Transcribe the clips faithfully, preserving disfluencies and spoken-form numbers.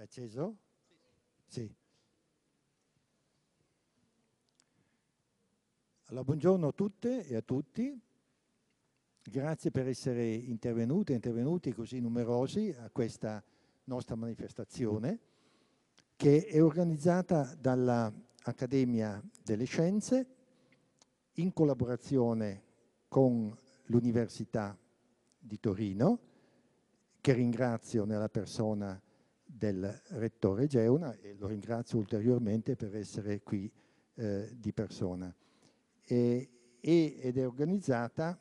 È acceso? Sì. Allora, buongiorno a tutte e a tutti. Grazie per essere intervenute e intervenuti così numerosi a questa nostra manifestazione, che è organizzata dall'Accademia delle Scienze in collaborazione con l'Università di Torino, che ringrazio nella persona del Rettore Geuna, e lo ringrazio ulteriormente per essere qui eh, di persona. E, ed è organizzata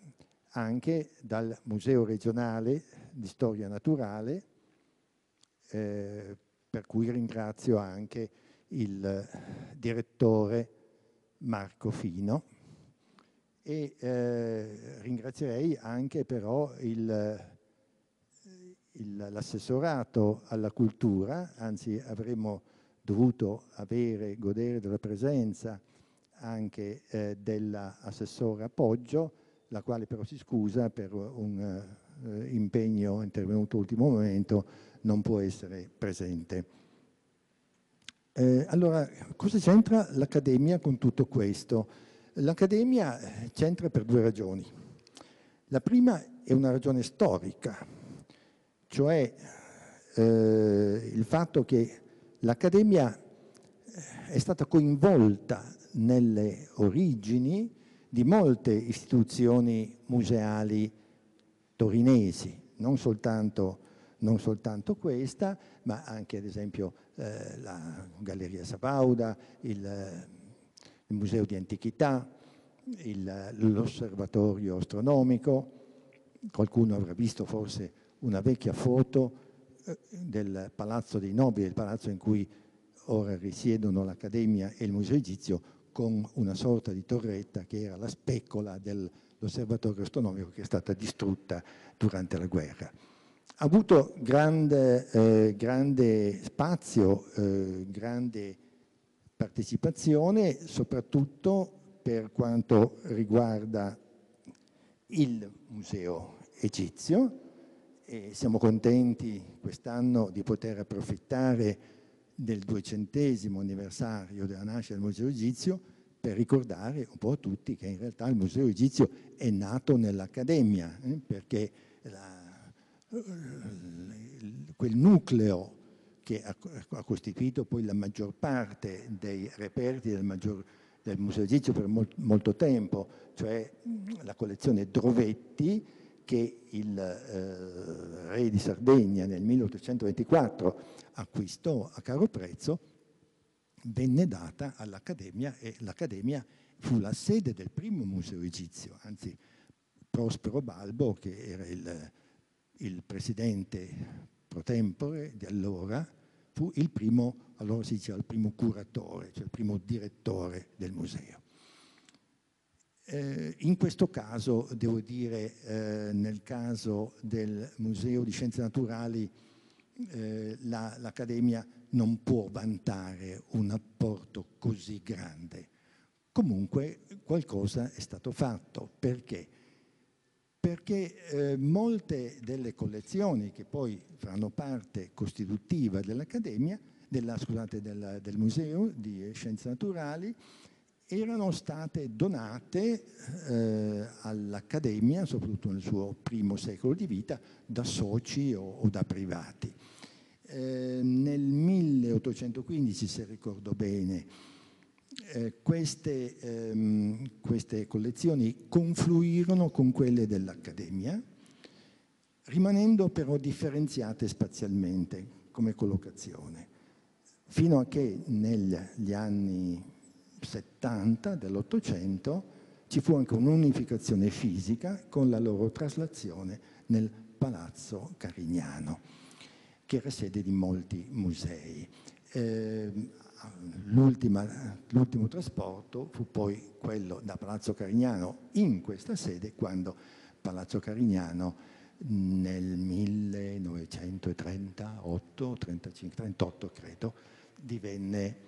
anche dal Museo Regionale di Storia Naturale, eh, per cui ringrazio anche il direttore Marco Fino, e eh, ringrazierei anche però l'assessorato alla cultura, anzi avremmo dovuto avere, godere della presenza anche eh, dell'assessora Poggio, la quale però si scusa per un eh, impegno intervenuto all'ultimo momento, non può essere presente. Eh, allora, cosa c'entra l'Accademia con tutto questo? L'Accademia c'entra per due ragioni. La prima è una ragione storica, cioè eh, il fatto che l'Accademia è stata coinvolta nelle origini di molte istituzioni museali torinesi, non soltanto, non soltanto questa, ma anche ad esempio eh, la Galleria Sabauda, il, il Museo di Antichità, l'Osservatorio Astronomico. Qualcuno avrà visto forse una vecchia foto eh, del Palazzo dei Nobili, il palazzo in cui ora risiedono l'Accademia e il Museo Egizio, con una sorta di torretta che era la specola dell'osservatorio astronomico, che è stata distrutta durante la guerra. Ha avuto grande, eh, grande spazio, eh, grande partecipazione, soprattutto per quanto riguarda il Museo Egizio, e siamo contenti quest'anno di poter approfittare del duecentesimo anniversario della nascita del Museo Egizio per ricordare un po' a tutti che in realtà il Museo Egizio è nato nell'Accademia, eh, perché la, quel nucleo che ha, ha costituito poi la maggior parte dei reperti del, maggior, del Museo Egizio per molt, molto tempo, cioè la collezione Drovetti, che il eh, re di Sardegna nel milleottocentoventiquattro acquistò a caro prezzo, venne data all'Accademia, e l'Accademia fu la sede del primo museo egizio. Anzi, Prospero Balbo, che era il, il presidente pro tempore di allora, fu il primo, allora si diceva il primo curatore, cioè il primo direttore del museo. Eh, in questo caso, devo dire, eh, nel caso del Museo di Scienze Naturali, eh, l'Accademia la, non può vantare un apporto così grande. Comunque qualcosa è stato fatto. Perché? Perché eh, molte delle collezioni che poi faranno parte costitutiva dell'Accademia, della, scusate, della, del Museo di Scienze Naturali, erano state donate eh, all'Accademia, soprattutto nel suo primo secolo di vita, da soci o, o da privati. Eh, nel milleottocentoquindici, se ricordo bene, eh, queste, ehm, queste collezioni confluirono con quelle dell'Accademia, rimanendo però differenziate spazialmente come collocazione, fino a che negli anni settanta dell'Ottocento ci fu anche un'unificazione fisica con la loro traslazione nel Palazzo Carignano, che era sede di molti musei. Eh, l'ultimo trasporto fu poi quello da Palazzo Carignano in questa sede, quando Palazzo Carignano nel millenovecentotrentotto trentacinque trentotto credo divenne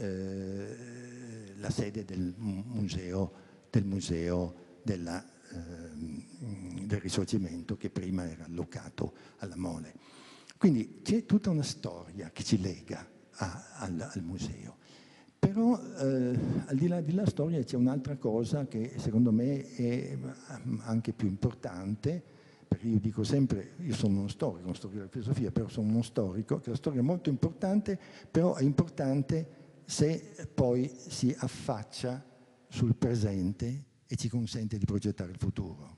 Eh, la sede del museo, del museo della, eh, del Risorgimento, che prima era allocato alla Mole. Quindi c'è tutta una storia che ci lega a, al, al museo. Però eh, al di là della storia c'è un'altra cosa che secondo me è anche più importante, perché io dico sempre, io sono uno storico, non storico della filosofia, però sono uno storico, che la storia è molto importante, però è importante se poi si affaccia sul presente e ci consente di progettare il futuro.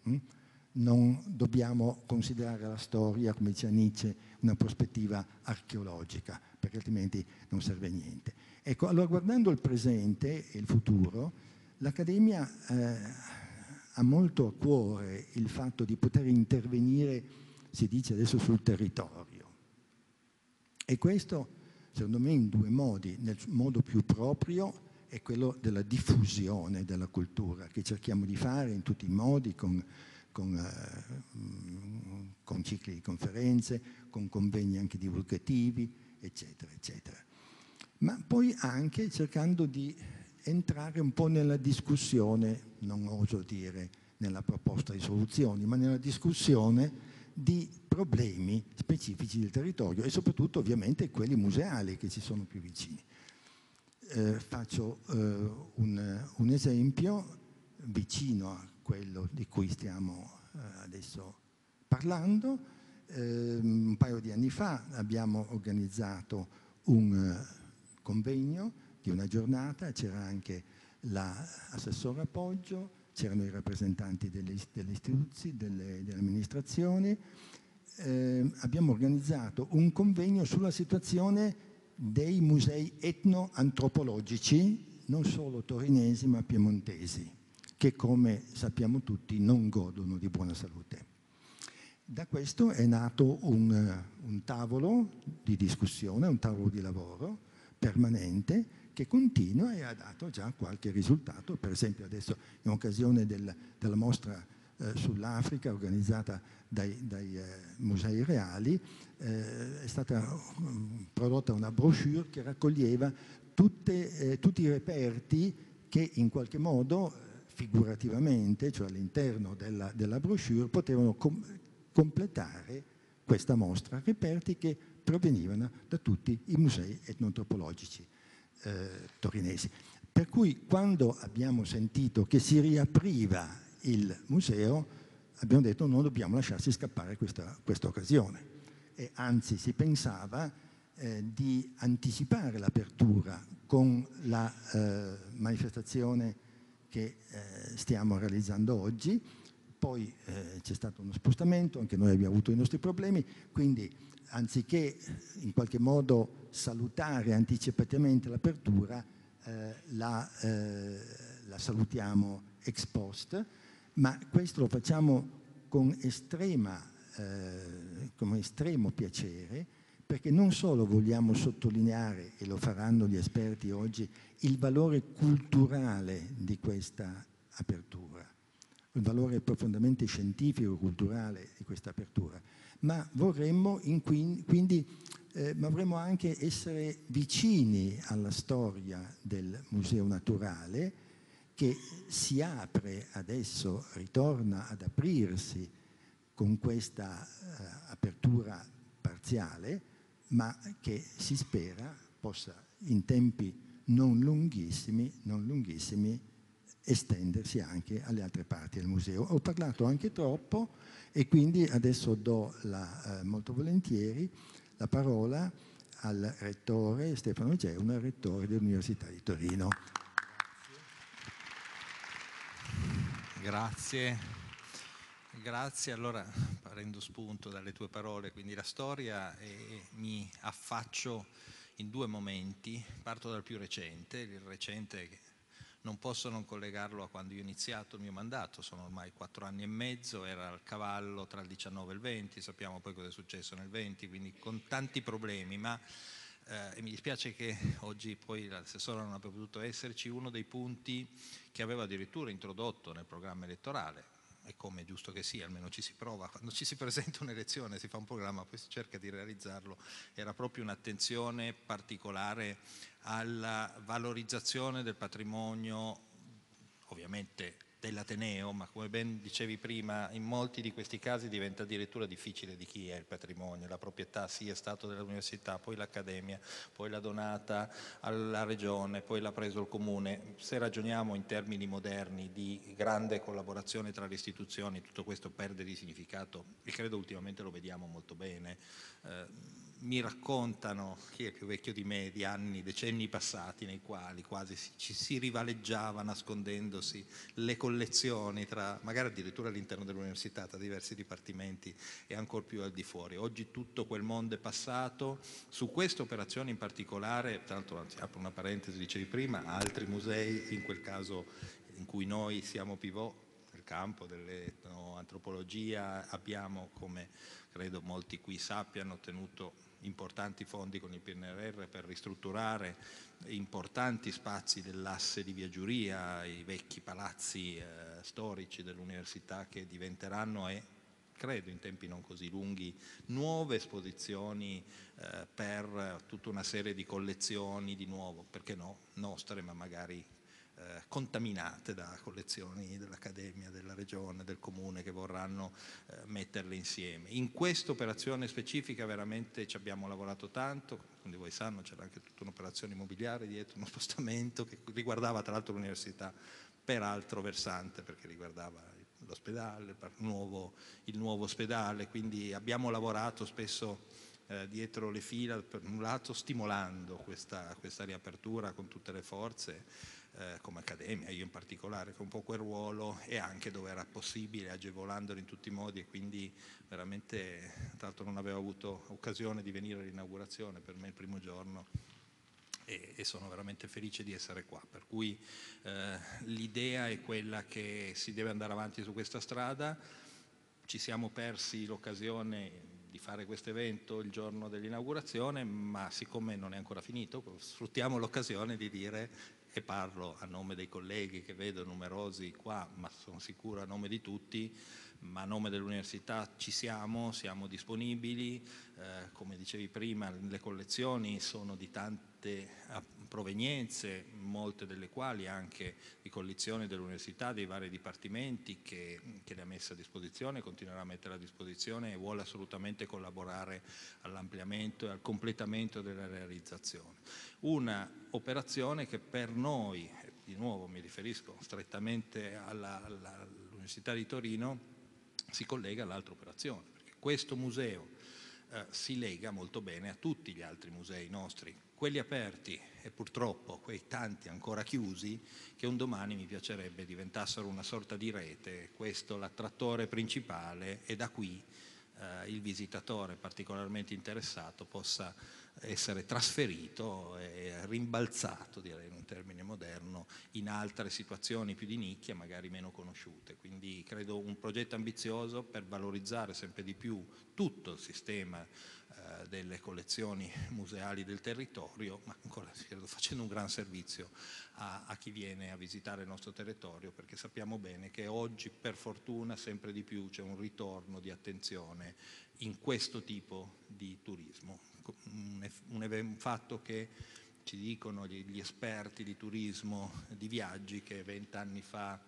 Non dobbiamo considerare la storia, come dice Nietzsche, una prospettiva archeologica, perché altrimenti non serve a niente. Ecco, allora guardando il presente e il futuro, l'Accademia eh, ha molto a cuore il fatto di poter intervenire, si dice adesso, sul territorio. E questo, secondo me, in due modi. Nel modo più proprio è quello della diffusione della cultura, che cerchiamo di fare in tutti i modi, con... Con, eh, con cicli di conferenze, con convegni anche divulgativi, eccetera, eccetera. Ma poi anche cercando di entrare un po' nella discussione, non oso dire nella proposta di soluzioni, ma nella discussione di problemi specifici del territorio e soprattutto ovviamente quelli museali che ci sono più vicini. Eh, faccio eh, un, un esempio vicino a quello di cui stiamo adesso parlando. Eh, un paio di anni fa abbiamo organizzato un convegno di una giornata, c'era anche l'assessora Poggio, c'erano i rappresentanti delle, delle istituzioni, delle, delle amministrazioni. Eh, abbiamo organizzato un convegno sulla situazione dei musei etno-antropologici, non solo torinesi ma piemontesi, che come sappiamo tutti non godono di buona salute. Da questo è nato un, un tavolo di discussione, un tavolo di lavoro permanente che continua e ha dato già qualche risultato, per esempio adesso in occasione del, della mostra eh, sull'Africa organizzata dai, dai eh, musei reali eh, è stata prodotta una brochure che raccoglieva tutte, eh, tutti i reperti che in qualche modo figurativamente, cioè all'interno della, della brochure, potevano com completare questa mostra, reperti che provenivano da tutti i musei etnoantropologici eh, torinesi. Per cui quando abbiamo sentito che si riapriva il museo, abbiamo detto non dobbiamo lasciarci scappare questa, questa occasione. E anzi si pensava eh, di anticipare l'apertura con la eh, manifestazione che eh, stiamo realizzando oggi. Poi eh, c'è stato uno spostamento, anche noi abbiamo avuto i nostri problemi, quindi anziché in qualche modo salutare anticipatamente l'apertura, eh, la, eh, la salutiamo ex post, ma questo lo facciamo con, estrema, eh, con estremo piacere, perché non solo vogliamo sottolineare, e lo faranno gli esperti oggi, il valore culturale di questa apertura, il valore profondamente scientifico-culturale di questa apertura, ma vorremmo, in qui, quindi, eh, ma vorremmo anche essere vicini alla storia del Museo Naturale, che si apre adesso, ritorna ad aprirsi con questa eh, apertura parziale, ma che si spera possa in tempi non lunghissimi, non lunghissimi estendersi anche alle altre parti del museo. Ho parlato anche troppo e quindi adesso do la, eh, molto volentieri la parola al rettore Stefano Geuna, rettore dell'Università di Torino. Grazie. Grazie. Allora, prendo spunto dalle tue parole, quindi la storia, e mi affaccio in due momenti. Parto dal più recente, il recente non posso non collegarlo a quando io ho iniziato il mio mandato, sono ormai quattro anni e mezzo, era al cavallo tra il diciannove e il venti, sappiamo poi cosa è successo nel venti, quindi con tanti problemi, ma eh, e mi dispiace che oggi poi l'assessora non abbia potuto esserci. Uno dei punti che aveva addirittura introdotto nel programma elettorale, e come è giusto che sia, almeno ci si prova, quando ci si presenta un'elezione, si fa un programma, poi si cerca di realizzarlo, era proprio un'attenzione particolare alla valorizzazione del patrimonio, ovviamente dell'Ateneo, ma come ben dicevi prima, in molti di questi casi diventa addirittura difficile di chi è il patrimonio, la proprietà sì è stato dell'università, poi l'Accademia, poi l'ha donata alla Regione, poi l'ha preso il Comune. Se ragioniamo in termini moderni di grande collaborazione tra le istituzioni, tutto questo perde di significato e credo ultimamente lo vediamo molto bene. Eh, mi raccontano, chi è più vecchio di me, di anni, decenni passati nei quali quasi ci si rivaleggiava nascondendosi le collezioni tra, magari addirittura all'interno dell'università, tra diversi dipartimenti e ancor più al di fuori. Oggi tutto quel mondo è passato, su questa operazione in particolare, tra l'altro apro una parentesi, dicevi prima, altri musei in quel caso in cui noi siamo pivot, nel campo dell'etnoantropologia abbiamo, come credo molti qui sappiano, ottenuto importanti fondi con il P N R R per ristrutturare importanti spazi dell'asse di Via Giuria, i vecchi palazzi eh, storici dell'università che diventeranno, e credo in tempi non così lunghi, nuove esposizioni eh, per tutta una serie di collezioni di nuovo, perché no, nostre, ma magari Eh, contaminate da collezioni dell'Accademia, della Regione, del Comune che vorranno eh, metterle insieme. In questa operazione specifica veramente ci abbiamo lavorato tanto, come voi sanno c'era anche tutta un'operazione immobiliare dietro, uno spostamento che riguardava tra l'altro l'università per altro versante, perché riguardava l'ospedale, il nuovo, il nuovo ospedale, quindi abbiamo lavorato spesso dietro le fila, per un lato stimolando questa, questa riapertura con tutte le forze, eh, come Accademia, io in particolare, con un po' quel ruolo, e anche dove era possibile agevolandolo in tutti i modi, e quindi veramente, tra l'altro non avevo avuto occasione di venire all'inaugurazione, per me il primo giorno, e, e sono veramente felice di essere qua, per cui eh, l'idea è quella che si deve andare avanti su questa strada. Ci siamo persi l'occasione di fare questo evento il giorno dell'inaugurazione, ma siccome non è ancora finito, sfruttiamo l'occasione di dire, e parlo a nome dei colleghi che vedo numerosi qua, ma sono sicuro a nome di tutti, ma a nome dell'università ci siamo, siamo disponibili, eh, come dicevi prima le collezioni sono di tante provenienze, molte delle quali anche di collezioni dell'università, dei vari dipartimenti che, che le ha messe a disposizione, continuerà a mettere a disposizione e vuole assolutamente collaborare all'ampliamento e al completamento della realizzazione. Una operazione che per noi, di nuovo mi riferisco strettamente alla, alla, all'Università di Torino, si collega all'altra operazione, perché questo museo eh, si lega molto bene a tutti gli altri musei nostri, quelli aperti e purtroppo quei tanti ancora chiusi, che un domani mi piacerebbe diventassero una sorta di rete, questo l'attrattore principale, e da qui eh, il visitatore particolarmente interessato possa essere trasferito e rimbalzato, direi in un termine moderno, in altre situazioni più di nicchia, magari meno conosciute. Quindi credo un progetto ambizioso per valorizzare sempre di più tutto il sistema eh, delle collezioni museali del territorio, ma ancora credo facendo un gran servizio a, a chi viene a visitare il nostro territorio, perché sappiamo bene che oggi per fortuna sempre di più c'è un ritorno di attenzione in questo tipo di turismo, un, un fatto che ci dicono gli, gli esperti di turismo, di viaggi, che vent'anni fa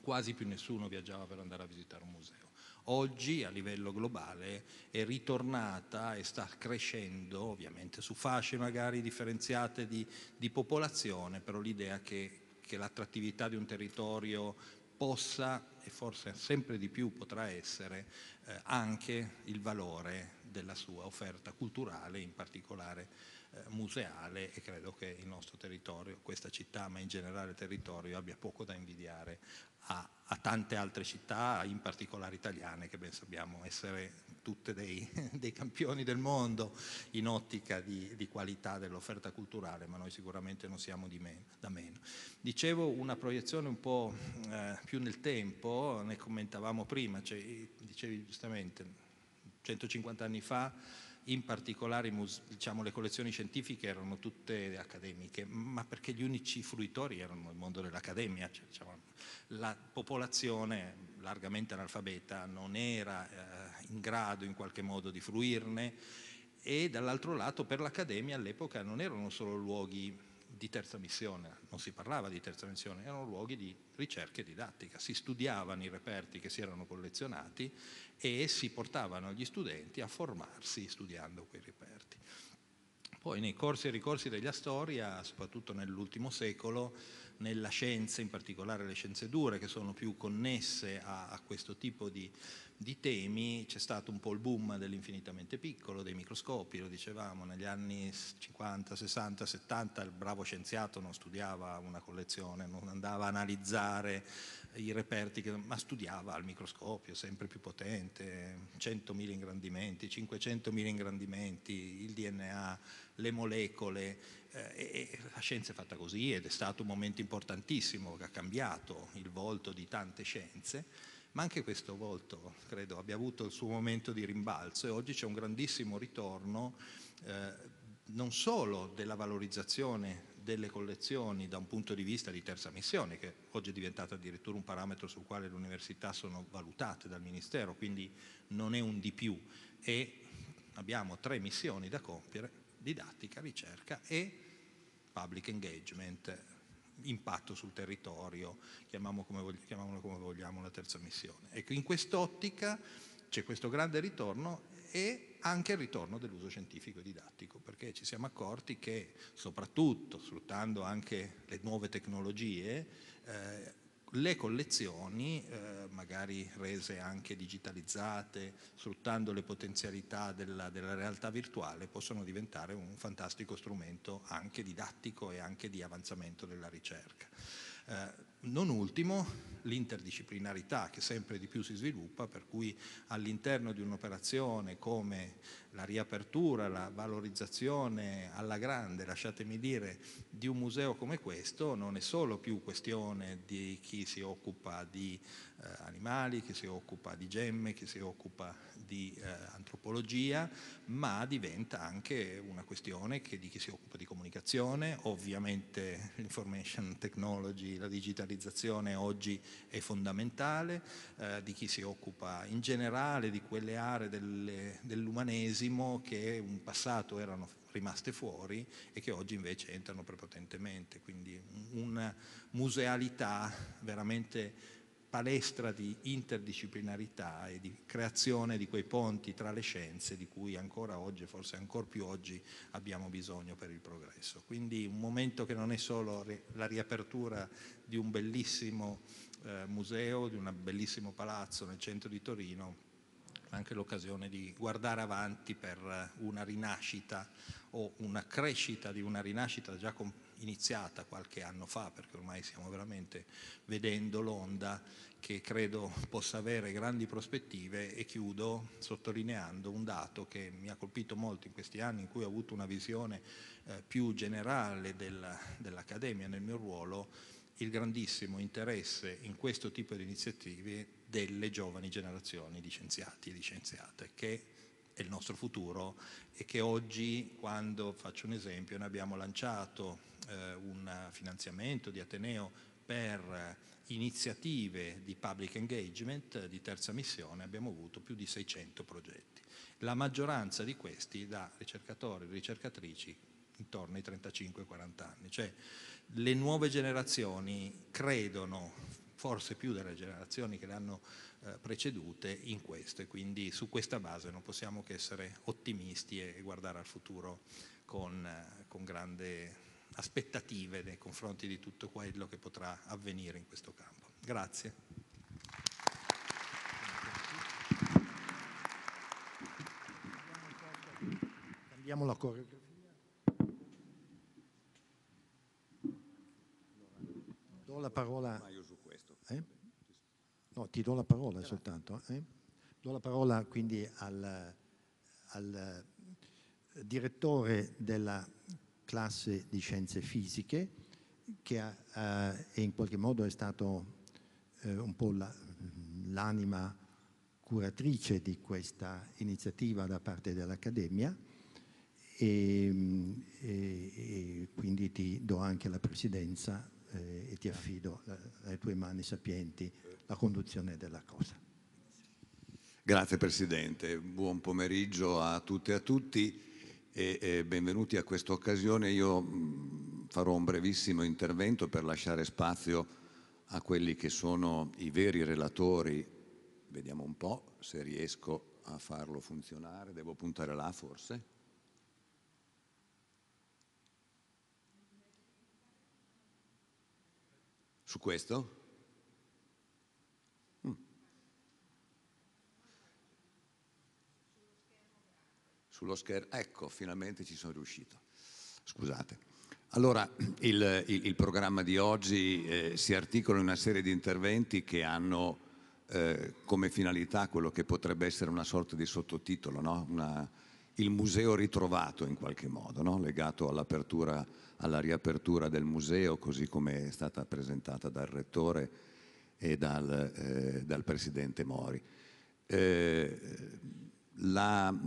quasi più nessuno viaggiava per andare a visitare un museo. Oggi a livello globale è ritornata e sta crescendo, ovviamente su fasce magari differenziate di, di popolazione, però l'idea che, che l'attrattività di un territorio possa, e forse sempre di più potrà essere, eh, anche il valore della sua offerta culturale, in particolare eh, museale, e credo che il nostro territorio, questa città, ma in generale il territorio, abbia poco da invidiare a, a tante altre città, in particolare italiane, che ben sappiamo essere tutte dei, dei campioni del mondo in ottica di, di qualità dell'offerta culturale, ma noi sicuramente non siamo di meno, da meno. Dicevo, una proiezione un po' eh, più nel tempo, ne commentavamo prima, cioè, dicevi giustamente, centocinquanta anni fa in particolare diciamo, le collezioni scientifiche erano tutte accademiche, ma perché gli unici fruitori erano il mondo dell'accademia, cioè, diciamo, la popolazione largamente analfabeta non era eh, in grado in qualche modo di fruirne, e dall'altro lato per l'Accademia all'epoca non erano solo luoghi di terza missione, non si parlava di terza missione, erano luoghi di ricerca e didattica, si studiavano i reperti che si erano collezionati e si portavano gli studenti a formarsi studiando quei reperti. Poi nei corsi e ricorsi della storia, soprattutto nell'ultimo secolo, nella scienza, in particolare le scienze dure, che sono più connesse a, a questo tipo di, di temi, c'è stato un po' il boom dell'infinitamente piccolo, dei microscopi, lo dicevamo, negli anni cinquanta, sessanta, settanta il bravo scienziato non studiava una collezione, non andava a analizzare i reperti, che, ma studiava al microscopio, sempre più potente, centomila ingrandimenti, cinquecentomila ingrandimenti, il D N A, le molecole, eh, e la scienza è fatta così ed è stato un momento importantissimo che ha cambiato il volto di tante scienze, ma anche questo volto credo abbia avuto il suo momento di rimbalzo e oggi c'è un grandissimo ritorno eh, non solo della valorizzazione delle collezioni da un punto di vista di terza missione, che oggi è diventata addirittura un parametro sul quale le università sono valutate dal Ministero, quindi non è un di più e abbiamo tre missioni da compiere: didattica, ricerca e public engagement, impatto sul territorio, chiamiamolo come vogliamo, chiamiamolo come vogliamo la terza missione. Ecco, in quest'ottica c'è questo grande ritorno e anche il ritorno dell'uso scientifico e didattico, perché ci siamo accorti che, soprattutto sfruttando anche le nuove tecnologie, eh, le collezioni, eh, magari rese anche digitalizzate, sfruttando le potenzialità della, della realtà virtuale, possono diventare un fantastico strumento anche didattico e anche di avanzamento della ricerca. Eh, non ultimo, l'interdisciplinarità che sempre di più si sviluppa, per cui all'interno di un'operazione come la riapertura, la valorizzazione alla grande, lasciatemi dire, di un museo come questo, non è solo più questione di chi si occupa di eh, animali, chi si occupa di gemme, chi si occupa di eh, antropologia, ma diventa anche una questione che di chi si occupa di comunicazione. Ovviamente l'information technology, la digitalizzazione oggi è fondamentale, eh, di chi si occupa in generale di quelle aree del, dell'umanesimo che in passato erano rimaste fuori e che oggi invece entrano prepotentemente, quindi una musealità veramente palestra di interdisciplinarità e di creazione di quei ponti tra le scienze di cui ancora oggi, forse ancora più oggi, abbiamo bisogno per il progresso. Quindi un momento che non è solo la riapertura di un bellissimo eh, museo, di un bellissimo palazzo nel centro di Torino, anche l'occasione di guardare avanti per una rinascita o una crescita di una rinascita già iniziata qualche anno fa, perché ormai stiamo veramente vedendo l'onda che credo possa avere grandi prospettive. E chiudo sottolineando un dato che mi ha colpito molto in questi anni in cui ho avuto una visione eh, più generale del, dell'Accademia nel mio ruolo: il grandissimo interesse in questo tipo di iniziative delle giovani generazioni di scienziati e di scienziate, che è il nostro futuro e che oggi, quando, faccio un esempio, noi abbiamo lanciato eh, un finanziamento di Ateneo per iniziative di public engagement di terza missione, abbiamo avuto più di seicento progetti, la maggioranza di questi da ricercatori e ricercatrici intorno ai trentacinque quaranta anni, cioè le nuove generazioni credono, forse più delle generazioni che le hanno eh, precedute, in questo, e quindi su questa base non possiamo che essere ottimisti e, e guardare al futuro con, eh, con grandi aspettative nei confronti di tutto quello che potrà avvenire in questo campo. Grazie. Cambiamo la coreografia. La parola, eh? No, ti do la parola soltanto. Eh? Do la parola quindi al, al direttore della classe di scienze fisiche, che ha, eh, in qualche modo è stato eh, un po' la, l'anima curatrice di questa iniziativa da parte dell'Accademia, e, e, e quindi ti do anche la presidenza e ti affido alle tue mani sapienti la conduzione della cosa. Grazie Presidente, buon pomeriggio a tutte e a tutti e benvenuti a questa occasione. Io farò un brevissimo intervento per lasciare spazio a quelli che sono i veri relatori. Vediamo un po' se riesco a farlo funzionare. Devo puntare là, forse? Su questo? Mm. Sullo schermo, ecco, finalmente ci sono riuscito. Scusate. Allora, il, il, il programma di oggi eh, si articola in una serie di interventi che hanno eh, come finalità quello che potrebbe essere una sorta di sottotitolo, no? Una, il museo ritrovato in qualche modo, no? Legato all'apertura, alla riapertura del museo, così come è stata presentata dal Rettore e dal, eh, dal Presidente Mori. Eh, la,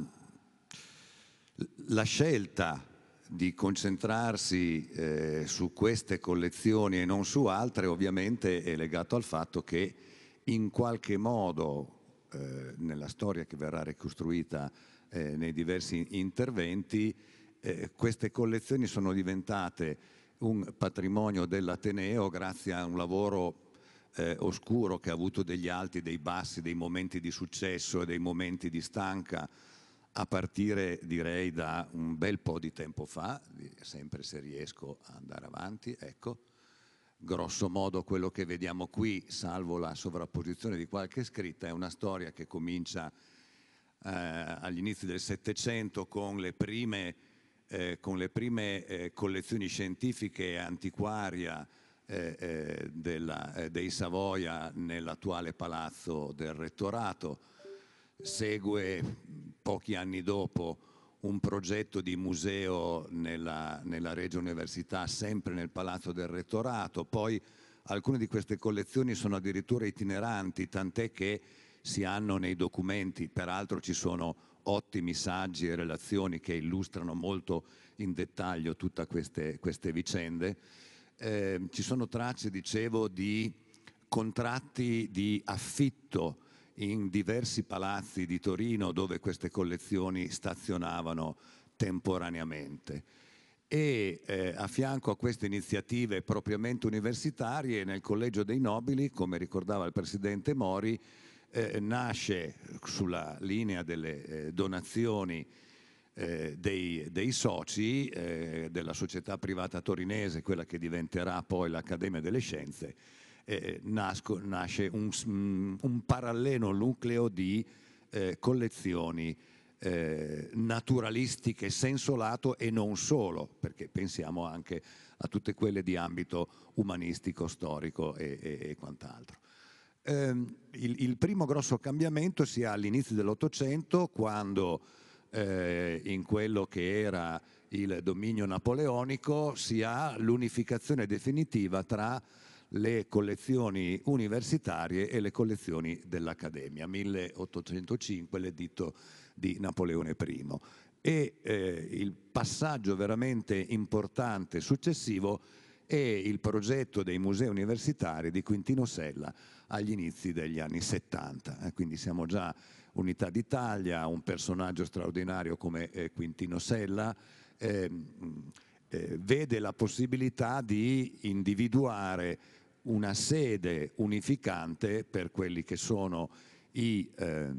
la scelta di concentrarsi eh, su queste collezioni e non su altre ovviamente è legato al fatto che in qualche modo eh, nella storia che verrà ricostruita eh, nei diversi interventi eh, queste collezioni sono diventate un patrimonio dell'Ateneo grazie a un lavoro eh, oscuro che ha avuto degli alti, dei bassi, dei momenti di successo e dei momenti di stanca, a partire direi da un bel po' di tempo fa, sempre se riesco a andare avanti, ecco, grosso modo quello che vediamo qui, salvo la sovrapposizione di qualche scritta, è una storia che comincia eh, agli inizi del Settecento con le prime, eh, con le prime eh, collezioni scientifiche e antiquaria eh, eh, della, eh, dei Savoia nell'attuale palazzo del Rettorato. Segue pochi anni dopo un progetto di museo nella, nella Regia Università, sempre nel Palazzo del Rettorato. Poi alcune di queste collezioni sono addirittura itineranti, tant'è che si hanno nei documenti, peraltro ci sono ottimi saggi e relazioni che illustrano molto in dettaglio tutte queste, queste vicende. Eh, ci sono tracce, dicevo, di contratti di affitto in diversi palazzi di Torino dove queste collezioni stazionavano temporaneamente e eh, a fianco a queste iniziative propriamente universitarie nel Collegio dei Nobili, come ricordava il Presidente Mori, eh, nasce sulla linea delle eh, donazioni eh, dei, dei soci eh, della società privata torinese, quella che diventerà poi l'Accademia delle Scienze. Eh, nasco, nasce un, un parallelo nucleo di eh, collezioni eh, naturalistiche senso lato e non solo, perché pensiamo anche a tutte quelle di ambito umanistico, storico e, e, e quant'altro. Eh, il, il primo grosso cambiamento si ha all'inizio dell'Ottocento, quando eh, in quello che era il dominio napoleonico si ha l'unificazione definitiva tra le collezioni universitarie e le collezioni dell'Accademia, milleottocentocinque, l'editto di Napoleone primo. E eh, il passaggio veramente importante successivo è il progetto dei musei universitari di Quintino Sella agli inizi degli anni settanta. Eh, quindi siamo già unità d'Italia, un personaggio straordinario come eh, Quintino Sella, eh, eh, vede la possibilità di individuare una sede unificante per quelli che sono i eh,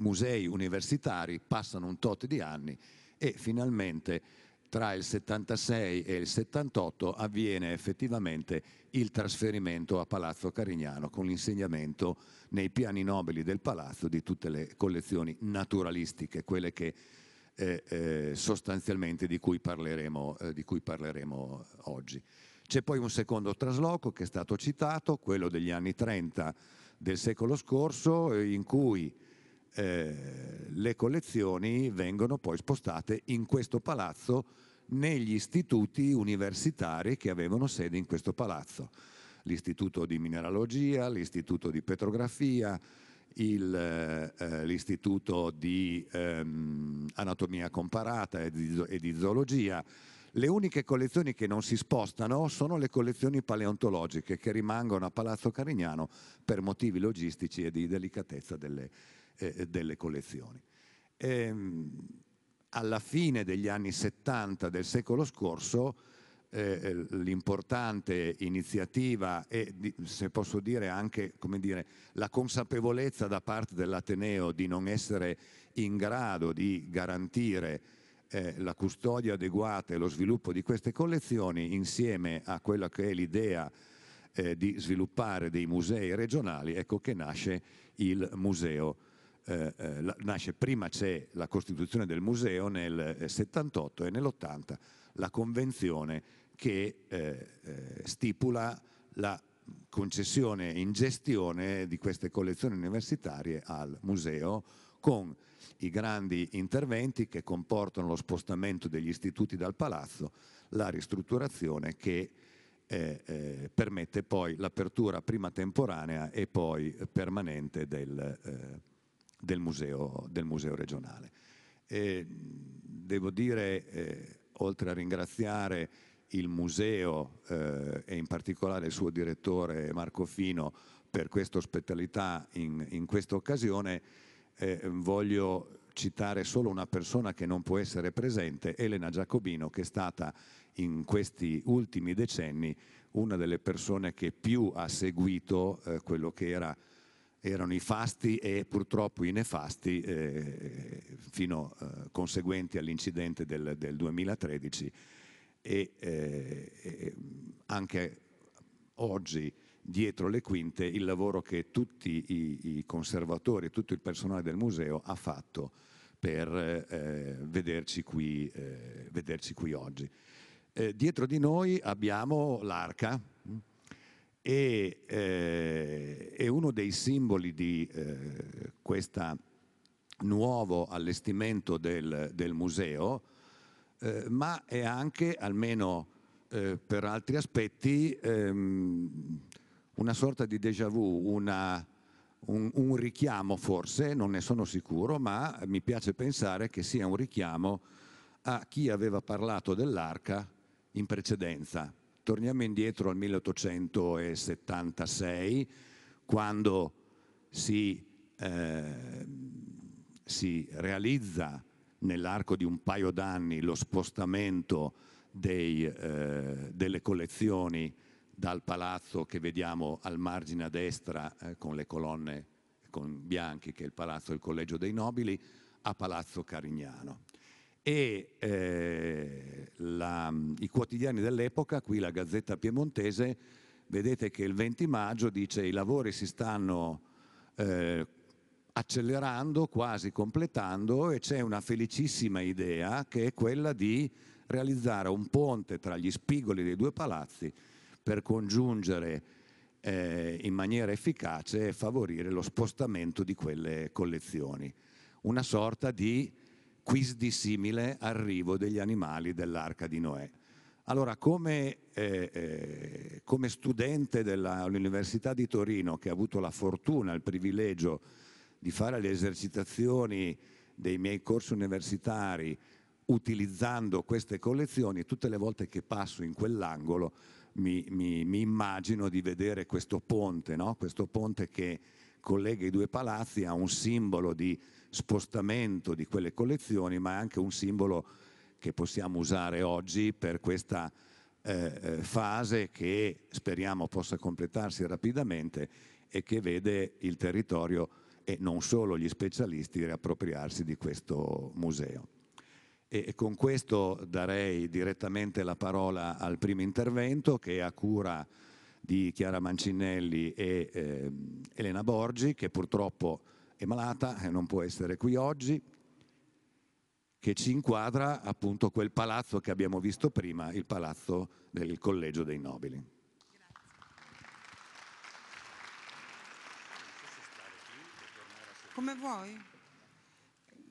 musei universitari. Passano un tot di anni e finalmente tra il settantasei e il settantotto avviene effettivamente il trasferimento a Palazzo Carignano con l'insegnamento nei piani nobili del palazzo di tutte le collezioni naturalistiche, quelle che eh, eh, sostanzialmente di cui parleremo, eh, di cui parleremo oggi. C'è poi un secondo trasloco che è stato citato, quello degli anni trenta del secolo scorso, in cui eh, le collezioni vengono poi spostate in questo palazzo negli istituti universitari che avevano sede in questo palazzo. L'istituto di mineralogia, l'istituto di petrografia, l'istituto eh, di ehm, anatomia comparata e di, e di zoologia. Le uniche collezioni che non si spostano sono le collezioni paleontologiche, che rimangono a Palazzo Carignano per motivi logistici e di delicatezza delle, eh, delle collezioni. E, alla fine degli anni settanta del secolo scorso eh, l'importante iniziativa e, se posso dire, anche, come dire, la consapevolezza da parte dell'Ateneo di non essere in grado di garantire eh, la custodia adeguata e lo sviluppo di queste collezioni, insieme a quella che è l'idea eh, di sviluppare dei musei regionali, ecco che nasce il museo. Eh, eh, la, nasce prima c'è la costituzione del museo nel eh, settantotto e nell'ottanta la convenzione che eh, eh, stipula la concessione in gestione di queste collezioni universitarie al museo, con i grandi interventi che comportano lo spostamento degli istituti dal palazzo, la ristrutturazione che Eh, eh, permette poi l'apertura prima temporanea e poi permanente del, eh, del, museo, del museo regionale. E devo dire, eh, oltre a ringraziare il museo eh, e in particolare il suo direttore Marco Fino per questa ospitalità in, in questa occasione, eh, voglio citare solo una persona che non può essere presente, Elena Giacobino, che è stata in questi ultimi decenni una delle persone che più ha seguito eh, quello che era, erano i fasti e purtroppo i nefasti eh, fino eh, conseguenti all'incidente del, del duemilatredici, e eh, eh, anche oggi dietro le quinte il lavoro che tutti i, i conservatori e tutto il personale del museo ha fatto per eh, vederci, qui, eh, vederci qui oggi. Eh, dietro di noi abbiamo l'arca e eh, è uno dei simboli di eh, questo nuovo allestimento del, del museo, eh, ma è anche, almeno eh, per altri aspetti, ehm, una sorta di déjà vu, una, un, un richiamo forse, non ne sono sicuro, ma mi piace pensare che sia un richiamo a chi aveva parlato dell'arca in precedenza. Torniamo indietro al milleottocentosettantasei, quando si, eh, si realizza nell'arco di un paio d'anni lo spostamento dei, eh, delle collezioni dal palazzo che vediamo al margine a destra eh, con le colonne con bianchi, che è il palazzo del Collegio dei Nobili, a Palazzo Carignano. E eh, la, i quotidiani dell'epoca, qui la Gazzetta Piemontese, vedete che il venti maggio dice: i lavori si stanno eh, accelerando, quasi completando, e c'è una felicissima idea che è quella di realizzare un ponte tra gli spigoli dei due palazzi per congiungere eh, in maniera efficace e favorire lo spostamento di quelle collezioni. Una sorta di quisdisimile arrivo degli animali dell'Arca di Noè. Allora, come, eh, eh, come studente dell'Università di Torino, che ha avuto la fortuna, il privilegio di fare le esercitazioni dei miei corsi universitari utilizzando queste collezioni, tutte le volte che passo in quell'angolo Mi, mi, mi immagino di vedere questo ponte, no? Questo ponte che collega i due palazzi, ha un simbolo di spostamento di quelle collezioni, ma è anche un simbolo che possiamo usare oggi per questa eh, fase che speriamo possa completarsi rapidamente e che vede il territorio e non solo gli specialisti riappropriarsi di questo museo. E con questo darei direttamente la parola al primo intervento, che è a cura di Chiara Mancinelli e eh, Elena Borgi, che purtroppo è malata e non può essere qui oggi, che ci inquadra appunto quel palazzo che abbiamo visto prima, il palazzo del Collegio dei Nobili. Come vuoi?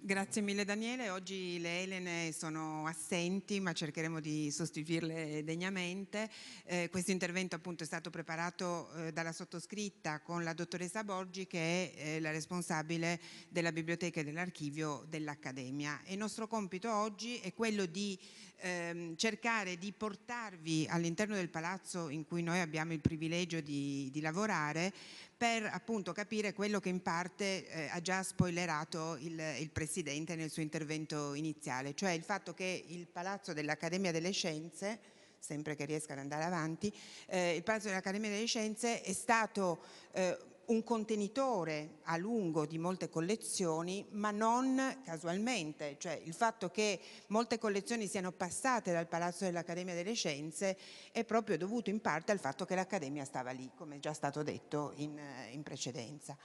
Grazie mille Daniele, oggi le Elene sono assenti, ma cercheremo di sostituirle degnamente. Eh, questo intervento appunto è stato preparato eh, dalla sottoscritta con la dottoressa Borgi, che è eh, la responsabile della biblioteca e dell'archivio dell'Accademia. Il nostro compito oggi è quello di ehm, cercare di portarvi all'interno del palazzo in cui noi abbiamo il privilegio di, di lavorare, per appunto capire quello che in parte eh, ha già spoilerato il, il Presidente nel suo intervento iniziale, cioè il fatto che il Palazzo dell'Accademia delle Scienze sempre che riesca ad andare avanti, eh, il Palazzo dell'Accademia delle Scienze è stato eh, un contenitore a lungo di molte collezioni, ma non casualmente, cioè il fatto che molte collezioni siano passate dal Palazzo dell'Accademia delle Scienze è proprio dovuto in parte al fatto che l'Accademia stava lì, come è già stato detto in, in precedenza.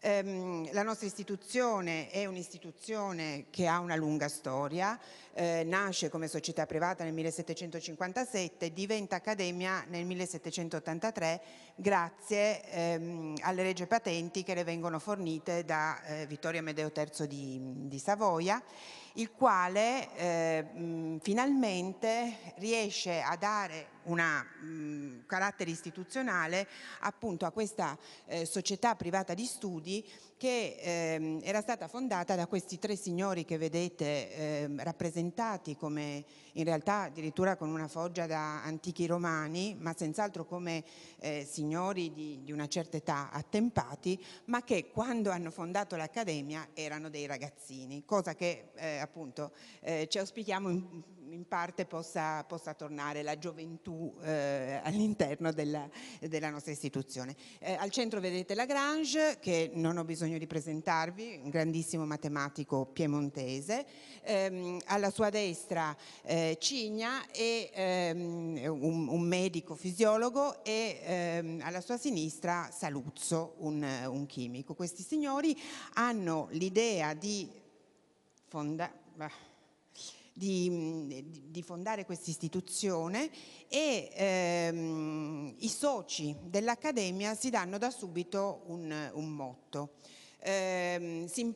Ehm, la nostra istituzione è un'istituzione che ha una lunga storia, eh, nasce come società privata nel millesettecentocinquantasette, diventa Accademia nel millesettecentottantatré grazie ehm, alle legge patenti che le vengono fornite da eh, Vittorio Amedeo terzo di, di Savoia, il quale eh, mh, finalmente riesce a dare un carattere istituzionale appunto a questa eh, società privata di studi che eh, era stata fondata da questi tre signori che vedete eh, rappresentati come in realtà addirittura con una foggia da antichi romani, ma senz'altro come eh, signori di, di una certa età attempati, ma che quando hanno fondato l'Accademia erano dei ragazzini, cosa che eh, appunto eh, ci auspichiamo in, in parte possa, possa tornare la gioventù eh, all'interno della, della nostra istituzione. Eh, al centro vedete Lagrange, che non ho bisogno di presentarvi, un grandissimo matematico piemontese, ehm, alla sua destra eh, Cigna, e, ehm, un, un medico fisiologo, e ehm, alla sua sinistra Saluzzo, un, un chimico. Questi signori hanno l'idea di fondare... Di, di fondare questa istituzione e ehm, i soci dell'Accademia si danno da subito un, un motto. Ehm, si,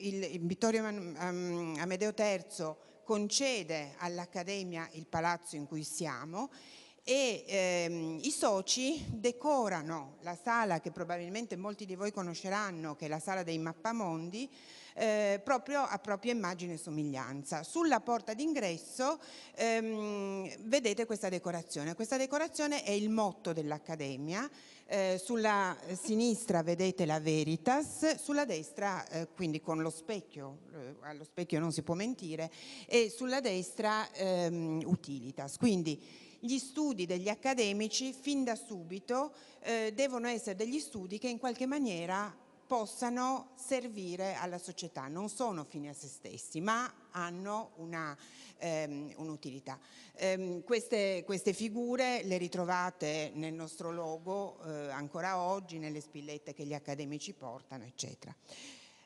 il, Vittorio um, Amedeo terzo concede all'Accademia il palazzo in cui siamo e ehm, i soci decorano la sala che probabilmente molti di voi conosceranno, che è la sala dei Mappamondi, Eh, proprio a propria immagine e somiglianza. Sulla porta d'ingresso ehm, vedete questa decorazione. Questa decorazione è il motto dell'Accademia. Eh, sulla sinistra vedete la Veritas, sulla destra eh, quindi con lo specchio, eh, allo specchio non si può mentire, e sulla destra ehm, Utilitas. Quindi gli studi degli accademici fin da subito eh, devono essere degli studi che in qualche maniera possano servire alla società, non sono fini a se stessi, ma hanno una, ehm, un'utilità. Ehm, queste, queste figure le ritrovate nel nostro logo eh, ancora oggi, nelle spillette che gli accademici portano, eccetera.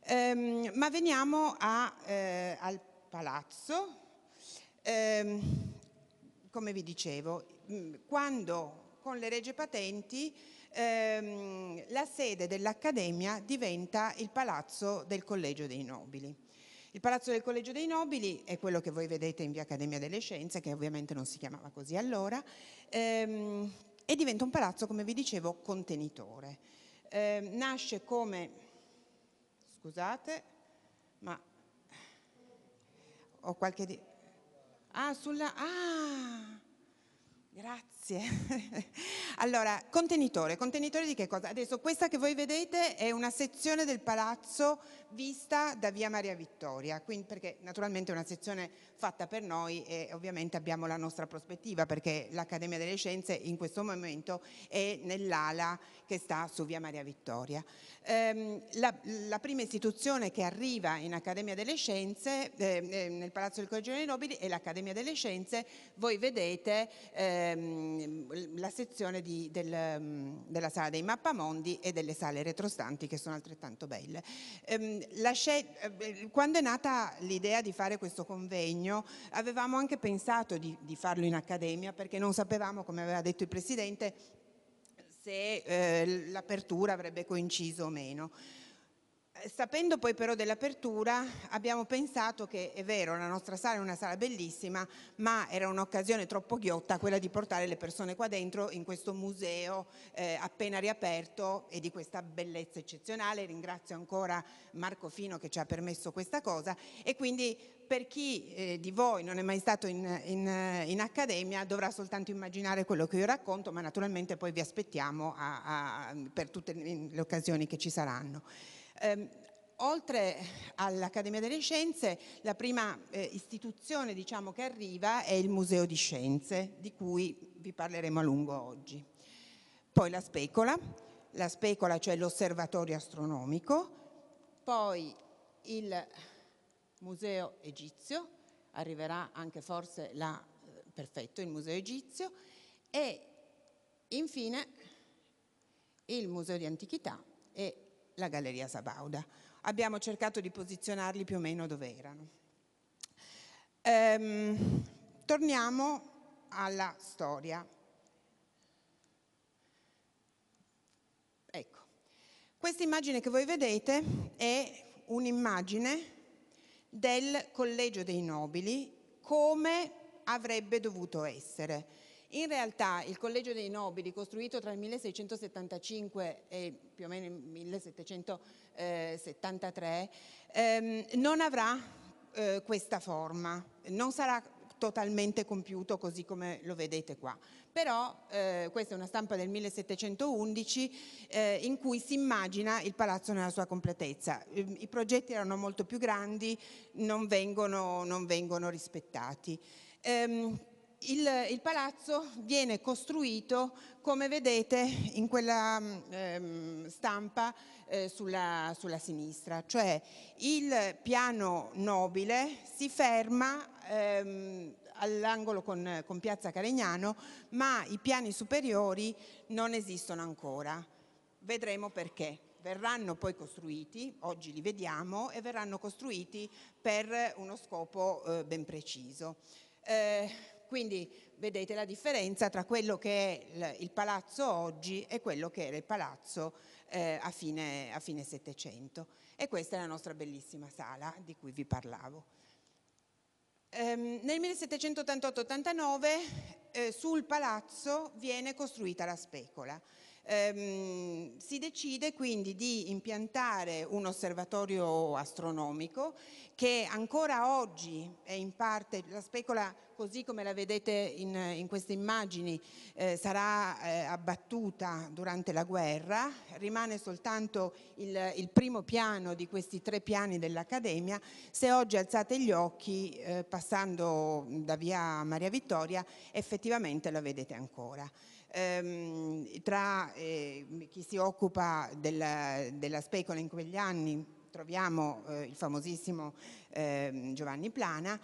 Ehm, ma veniamo a, eh, al palazzo. Ehm, come vi dicevo, quando con le leggi patenti la sede dell'Accademia diventa il Palazzo del Collegio dei Nobili. Il Palazzo del Collegio dei Nobili è quello che voi vedete in via Accademia delle Scienze, che ovviamente non si chiamava così allora, ehm, e diventa un palazzo, come vi dicevo, contenitore. Ehm, nasce come... scusate, ma... ho qualche... Di... ah, sulla... ah... Grazie. Allora, contenitore, contenitore di che cosa? Adesso questa che voi vedete è una sezione del palazzo vista da via Maria Vittoria, quindi, perché naturalmente è una sezione fatta per noi e ovviamente abbiamo la nostra prospettiva, perché l'Accademia delle Scienze in questo momento è nell'ala che sta su via Maria Vittoria. Ehm, la, la prima istituzione che arriva in Accademia delle Scienze, eh, nel Palazzo del Collegio dei Nobili, è l'Accademia delle Scienze. Voi vedete... Eh, la sezione di, del, della sala dei Mappamondi e delle sale retrostanti, che sono altrettanto belle. La quando è nata l'idea di fare questo convegno avevamo anche pensato di, di farlo in Accademia, perché non sapevamo, come aveva detto il Presidente, se eh, l'apertura avrebbe coinciso o meno. Sapendo poi però dell'apertura, abbiamo pensato che è vero, la nostra sala è una sala bellissima, ma era un'occasione troppo ghiotta quella di portare le persone qua dentro in questo museo eh, appena riaperto e di questa bellezza eccezionale. Ringrazio ancora Marco Fino che ci ha permesso questa cosa, e quindi per chi eh, di voi non è mai stato in, in, in Accademia dovrà soltanto immaginare quello che io racconto, ma naturalmente poi vi aspettiamo a, a, per tutte le occasioni che ci saranno. Um, Oltre all'Accademia delle Scienze, la prima eh, istituzione diciamo, che arriva è il Museo di Scienze, di cui vi parleremo a lungo oggi. Poi la Specola, la Specola cioè l'osservatorio astronomico, poi il Museo Egizio, arriverà anche forse la, perfetto, il Museo Egizio, e infine il Museo di Antichità e la Galleria Sabauda. Abbiamo cercato di posizionarli più o meno dove erano. Ehm, torniamo alla storia. Ecco, questa immagine che voi vedete è un'immagine del Collegio dei Nobili come avrebbe dovuto essere. In realtà il Collegio dei Nobili, costruito tra il milleseicentosettantacinque e più o meno il millesettecentosettantatré, ehm, non avrà eh, questa forma, non sarà totalmente compiuto così come lo vedete qua. Però eh, questa è una stampa del millesettecentoundici eh, in cui si immagina il palazzo nella sua completezza. I progetti erano molto più grandi, non vengono, non vengono rispettati. Ehm, Il, il palazzo viene costruito, come vedete in quella ehm, stampa eh, sulla, sulla sinistra, cioè il piano nobile si ferma ehm, all'angolo con, con Piazza Carignano, ma i piani superiori non esistono ancora. Vedremo perché. Verranno poi costruiti, oggi li vediamo, e verranno costruiti per uno scopo eh, ben preciso. Eh, Quindi vedete la differenza tra quello che è il palazzo oggi e quello che era il palazzo eh, a fine, a fine Settecento. E questa è la nostra bellissima sala di cui vi parlavo. Ehm, nel millesettecentottantotto ottantanove eh, sul palazzo viene costruita la Specola. Ehm, si decide quindi di impiantare un osservatorio astronomico che ancora oggi è in parte, la Specola così come la vedete in, in queste immagini eh, sarà eh, abbattuta durante la guerra, rimane soltanto il, il primo piano di questi tre piani dell'Accademia. Se oggi alzate gli occhi eh, passando da via Maria Vittoria effettivamente la vedete ancora. Ehm, tra eh, chi si occupa della, della Specola in quegli anni troviamo eh, il famosissimo eh, Giovanni Plana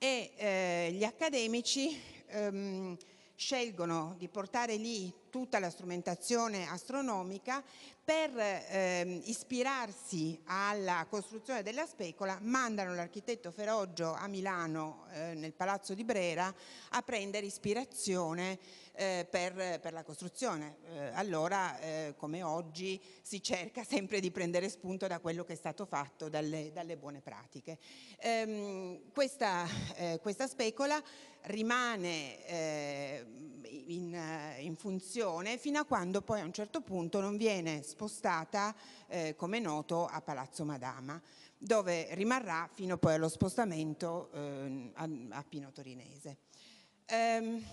e eh, gli accademici ehm, scelgono di portare lì tutta la strumentazione astronomica per ehm, ispirarsi alla costruzione della Specola. Mandano l'architetto Feroggio a Milano eh, nel palazzo di Brera a prendere ispirazione eh, per, per la costruzione. Eh, allora eh, come oggi si cerca sempre di prendere spunto da quello che è stato fatto, dalle, dalle buone pratiche. Ehm, questa, eh, questa Specola rimane eh, in, in funzione fino a quando poi a un certo punto non viene spostata, eh, come noto, a Palazzo Madama, dove rimarrà fino poi allo spostamento eh, a, a Pino Torinese. Ehm,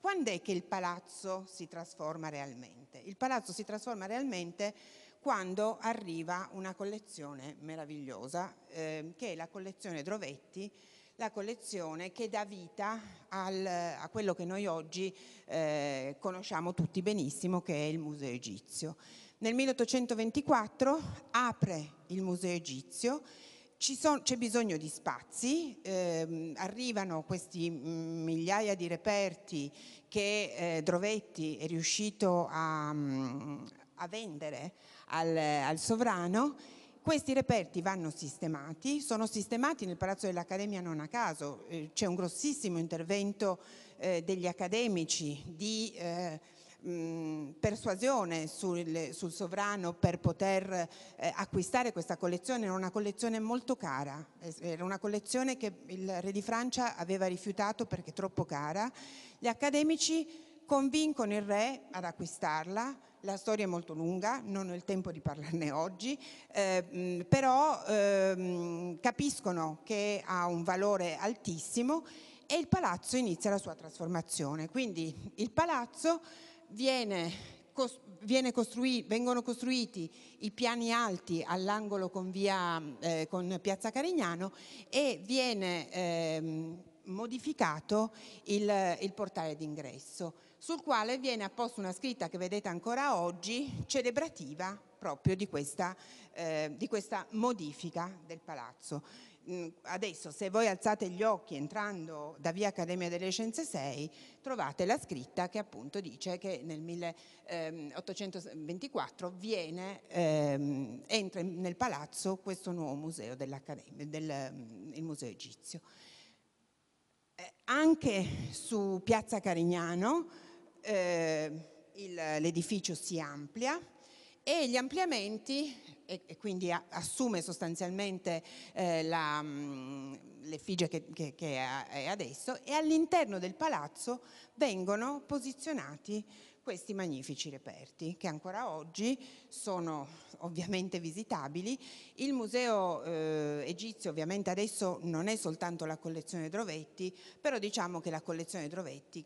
quando è che il palazzo si trasforma realmente? Il palazzo si trasforma realmente quando arriva una collezione meravigliosa, eh, che è la collezione Drovetti, la collezione che dà vita al, a quello che noi oggi eh, conosciamo tutti benissimo, che è il Museo Egizio. Nel milleottocentoventiquattro apre il Museo Egizio, c'è bisogno di spazi, eh, arrivano questi migliaia di reperti che eh, Drovetti è riuscito a, a vendere al, al sovrano. Questi reperti vanno sistemati, sono sistemati nel Palazzo dell'Accademia non a caso, eh, c'è un grossissimo intervento eh, degli accademici di eh, mh, persuasione sul, sul sovrano per poter eh, acquistare questa collezione. Era una collezione molto cara, era una collezione che il re di Francia aveva rifiutato perché troppo cara. Gli accademici convincono il re ad acquistarla. La storia è molto lunga, non ho il tempo di parlarne oggi, eh, però eh, capiscono che ha un valore altissimo e il palazzo inizia la sua trasformazione. Quindi il palazzo viene viene costrui, vengono costruiti i piani alti all'angolo con, eh, con Piazza Carignano e viene eh, modificato il, il portale d'ingresso, sul quale viene apposta una scritta che vedete ancora oggi, celebrativa proprio di questa, eh, di questa modifica del palazzo. Adesso, se voi alzate gli occhi entrando da via Accademia delle Scienze sei, trovate la scritta che appunto dice che nel milleottocentoventiquattro viene, ehm, entra nel palazzo questo nuovo museo dell'Accademia, del, il Museo Egizio. Eh, anche su Piazza Carignano eh, l'edificio si amplia e gli ampliamenti, e quindi assume sostanzialmente eh, l'effigie che, che, che è adesso, e all'interno del palazzo vengono posizionati questi magnifici reperti che ancora oggi sono ovviamente visitabili. Il museo eh, egizio ovviamente adesso non è soltanto la collezione Drovetti, però diciamo che la collezione Drovetti,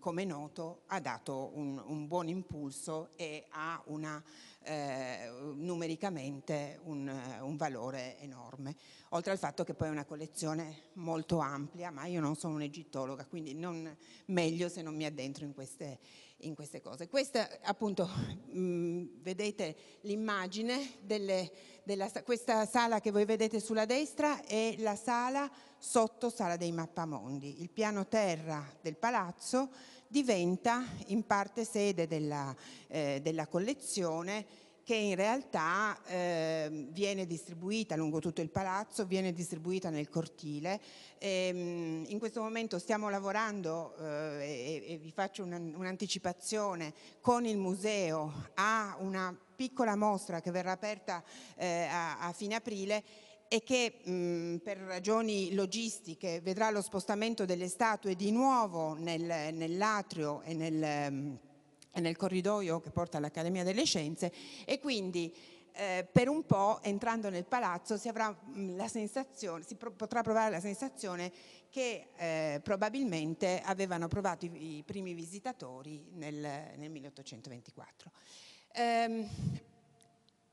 come noto, ha dato un, un buon impulso e ha una, eh, numericamente un, un valore enorme, oltre al fatto che poi è una collezione molto ampia, ma io non sono un'egittologa, quindi non, meglio se non mi addentro in queste, in queste cose. Questa appunto, mh, vedete l'immagine della, questa sala che voi vedete sulla destra è la sala sotto sala dei mappamondi. Il piano terra del palazzo diventa in parte sede della, eh, della collezione, che in realtà eh, viene distribuita lungo tutto il palazzo, viene distribuita nel cortile. E, in questo momento stiamo lavorando, eh, e, e vi faccio un'anticipazione, un con il museo a una piccola mostra che verrà aperta eh, a, a fine aprile, e che mh, per ragioni logistiche vedrà lo spostamento delle statue di nuovo nel, nell'atrio e nel, mh, nel corridoio che porta all'Accademia delle Scienze, e quindi eh, per un po' entrando nel palazzo si, avrà, mh, la sensazione, si pro- potrà provare la sensazione che eh, probabilmente avevano provato i, i primi visitatori nel, nel milleottocentoventiquattro. Ehm,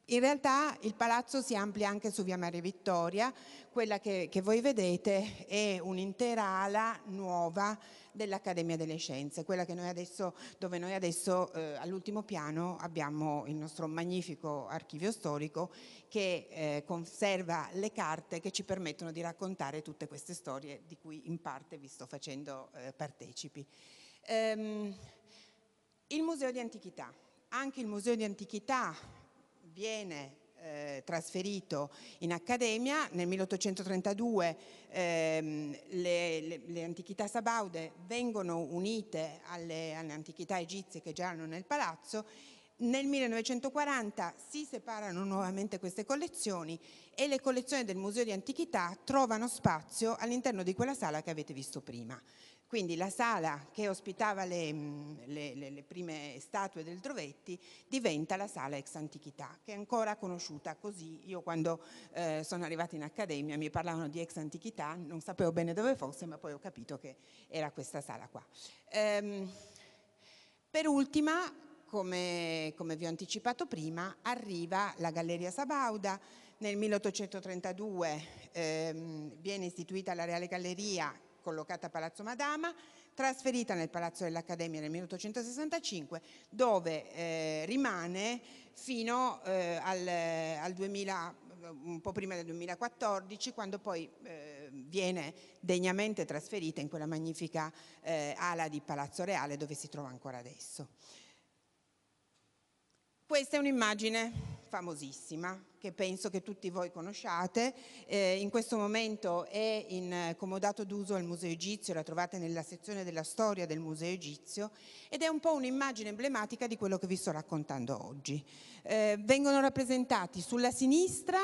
In realtà il palazzo si amplia anche su via Maria Vittoria. Quella che, che voi vedete è un'intera ala nuova dell'Accademia delle Scienze, quella che noi adesso, dove noi adesso eh, all'ultimo piano abbiamo il nostro magnifico archivio storico che eh, conserva le carte che ci permettono di raccontare tutte queste storie di cui in parte vi sto facendo eh, partecipi. Ehm, il Museo di Antichità. Anche il Museo di Antichità viene eh, trasferito in accademia. Nel milleottocentotrentadue ehm, le, le, le antichità sabaude vengono unite alle, alle antichità egizie che già erano nel palazzo. Nel millenovecentoquaranta si separano nuovamente queste collezioni e le collezioni del Museo di Antichità trovano spazio all'interno di quella sala che avete visto prima. Quindi la sala che ospitava le, le, le prime statue del Drovetti diventa la sala ex antichità, che è ancora conosciuta così. Io quando eh, sono arrivata in accademia mi parlavano di ex antichità, non sapevo bene dove fosse, ma poi ho capito che era questa sala qua. Ehm, per ultima, come, come vi ho anticipato prima, arriva la Galleria Sabauda. Nel milleottocentotrentadue ehm, viene istituita la Reale Galleria, collocata a Palazzo Madama, trasferita nel Palazzo dell'Accademia nel milleottocentosessantacinque, dove eh, rimane fino eh, al, al duemila, un po' prima del duemilaquattordici, quando poi eh, viene degnamente trasferita in quella magnifica eh, ala di Palazzo Reale dove si trova ancora adesso. Questa è un'immagine famosissima che penso che tutti voi conosciate, eh, in questo momento è in comodato d'uso al Museo Egizio, la trovate nella sezione della storia del Museo Egizio, ed è un po' un'immagine emblematica di quello che vi sto raccontando oggi. Eh, vengono rappresentati sulla sinistra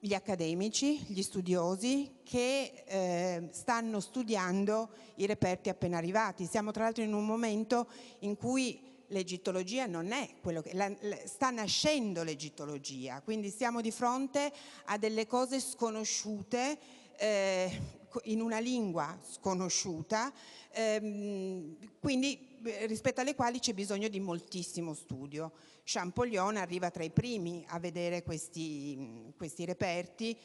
gli accademici, gli studiosi che eh, stanno studiando i reperti appena arrivati. Siamo tra l'altro in un momento in cui l'egittologia non è quello che la, la, sta nascendo l'egittologia, quindi siamo di fronte a delle cose sconosciute eh, in una lingua sconosciuta, ehm, quindi rispetto alle quali c'è bisogno di moltissimo studio. Champollion arriva tra i primi a vedere questi, questi reperti,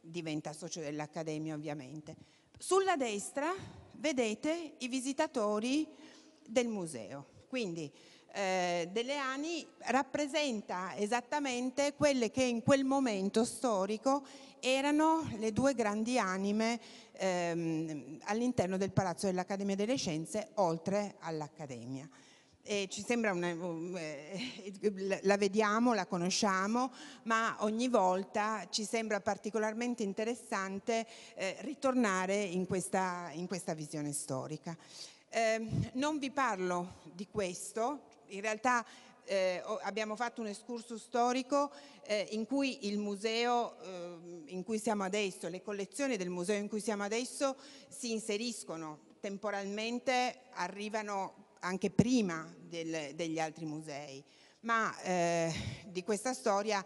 diventa socio dell'Accademia ovviamente. Sulla destra vedete i visitatori del museo, quindi eh, Delle Ani rappresenta esattamente quelle che in quel momento storico erano le due grandi anime ehm, all'interno del Palazzo dell'Accademia delle Scienze, oltre all'Accademia. E ci sembra una, la vediamo, la conosciamo, ma ogni volta ci sembra particolarmente interessante eh, ritornare in questa, in questa visione storica. Eh, non vi parlo di questo, in realtà eh, abbiamo fatto un excursus storico eh, in cui il museo eh, in cui siamo adesso, le collezioni del museo in cui siamo adesso si inseriscono temporalmente, arrivano anche prima del, degli altri musei, ma eh, di questa storia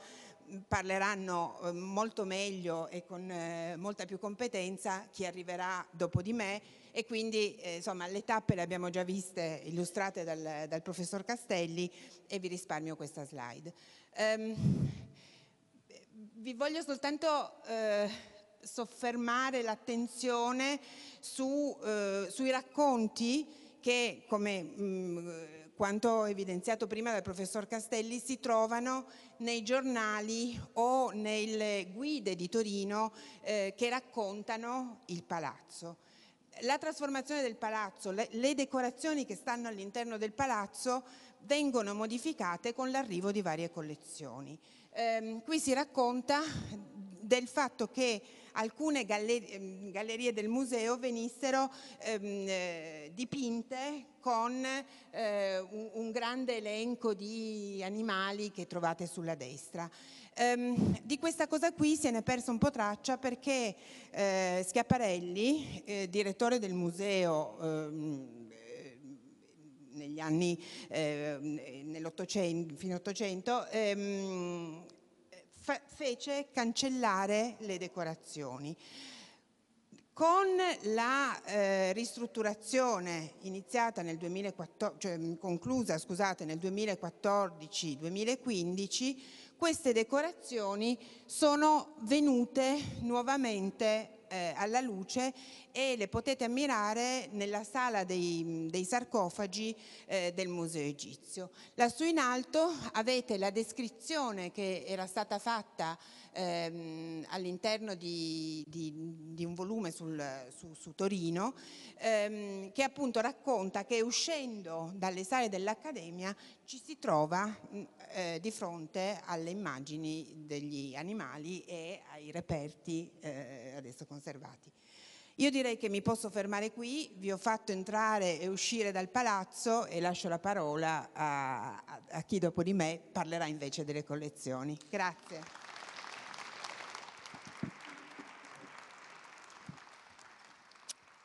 parleranno eh, molto meglio e con eh, molta più competenza chi arriverà dopo di me, e quindi eh, insomma le tappe le abbiamo già viste, illustrate dal, dal professor Castelli, e vi risparmio questa slide. Um, vi voglio soltanto eh, soffermare l'attenzione su, eh, sui racconti che, come mh, quanto evidenziato prima dal professor Castelli, si trovano nei giornali o nelle guide di Torino eh, che raccontano il palazzo. La trasformazione del palazzo, le, le decorazioni che stanno all'interno del palazzo vengono modificate con l'arrivo di varie collezioni. Ehm, qui si racconta del fatto che alcune gallerie, gallerie del museo venissero ehm, dipinte con eh, un, un grande elenco di animali che trovate sulla destra. Ehm, di questa cosa qui se ne è persa un po' traccia perché eh, Schiaparelli, eh, direttore del museo ehm, negli anni eh, nell'Ottocento, fino all'Ottocento, ehm, fece cancellare le decorazioni. Con la eh, ristrutturazione iniziata nel duemilaquattordici, cioè, conclusa scusate, nel duemilaquattordici duemilaquindici, queste decorazioni sono venute nuovamente eh, alla luce e le potete ammirare nella sala dei, dei sarcofagi eh, del Museo Egizio. Lassù in alto avete la descrizione che era stata fatta ehm, all'interno di, di, di un volume sul, su, su Torino, ehm, che appunto racconta che uscendo dalle sale dell'Accademia ci si trova eh, di fronte alle immagini degli animali e ai reperti eh, adesso conservati. Io direi che mi posso fermare qui, vi ho fatto entrare e uscire dal palazzo e lascio la parola a, a, a chi dopo di me parlerà invece delle collezioni. Grazie.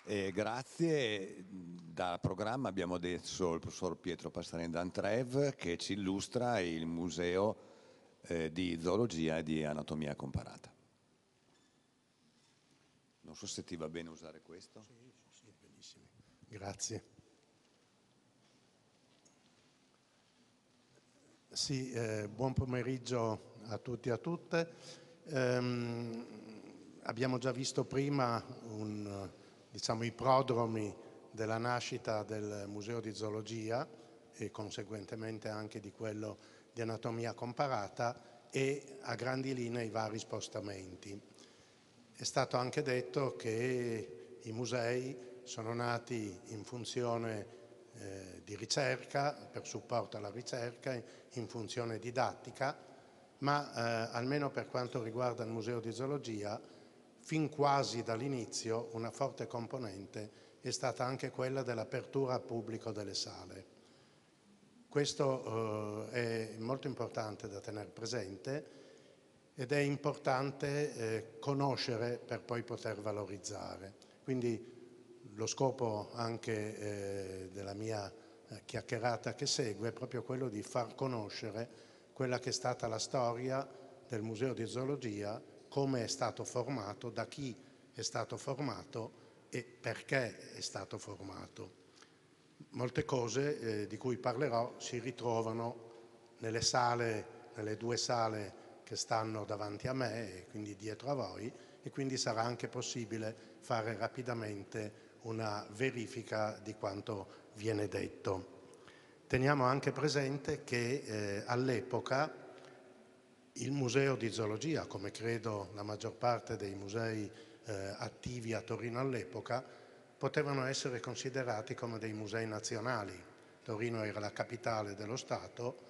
Eh, grazie. Dal programma abbiamo adesso il professor Pietro Passerin d'Entrèves che ci illustra il museo eh, di zoologia e di anatomia comparata. Non so se ti va bene usare questo. Sì, sì, benissimo. Grazie. Sì, eh, buon pomeriggio a tutti e a tutte. Eh, abbiamo già visto prima un, diciamo, i prodromi della nascita del Museo di Zoologia e conseguentemente anche di quello di Anatomia Comparata e a grandi linee i vari spostamenti. È stato anche detto che i musei sono nati in funzione eh, di ricerca, per supporto alla ricerca, in funzione didattica, ma eh, almeno per quanto riguarda il Museo di Zoologia, fin quasi dall'inizio una forte componente è stata anche quella dell'apertura al pubblico delle sale. Questo eh, è molto importante da tenere presente, ed è importante eh, conoscere per poi poter valorizzare. Quindi lo scopo anche eh, della mia eh, chiacchierata che segue è proprio quello di far conoscere quella che è stata la storia del Museo di Zoologia, come è stato formato, da chi è stato formato e perché è stato formato. Molte cose eh, di cui parlerò si ritrovano nelle sale, nelle due sale che stanno davanti a me e quindi dietro a voi, e quindi sarà anche possibile fare rapidamente una verifica di quanto viene detto. Teniamo anche presente che eh, all'epoca il museo di zoologia, come credo la maggior parte dei musei eh, attivi a Torino all'epoca, potevano essere considerati come dei musei nazionali. Torino era la capitale dello Stato,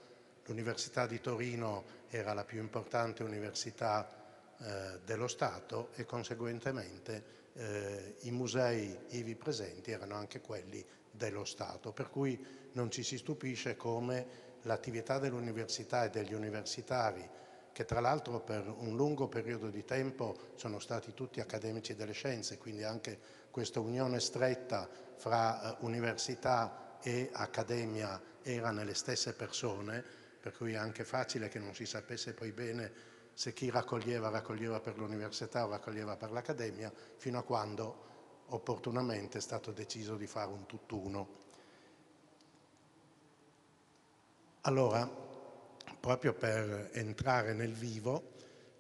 l'Università di Torino era la più importante università eh, dello Stato e conseguentemente eh, i musei ivi presenti erano anche quelli dello Stato, per cui non ci si stupisce come l'attività dell'università e degli universitari, che tra l'altro per un lungo periodo di tempo sono stati tutti accademici delle scienze, quindi anche questa unione stretta fra eh, università e accademia era nelle stesse persone, per cui è anche facile che non si sapesse poi bene se chi raccoglieva raccoglieva per l'università o raccoglieva per l'accademia, fino a quando opportunamente è stato deciso di fare un tutt'uno. Allora, proprio per entrare nel vivo,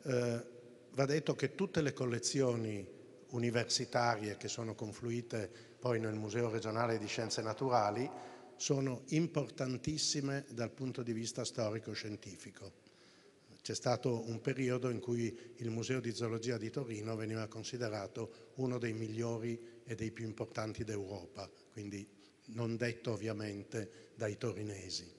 eh, va detto che tutte le collezioni universitarie che sono confluite poi nel Museo Regionale di Scienze Naturali sono importantissime dal punto di vista storico-scientifico. C'è stato un periodo in cui il Museo di Zoologia di Torino veniva considerato uno dei migliori e dei più importanti d'Europa, quindi non detto ovviamente dai torinesi.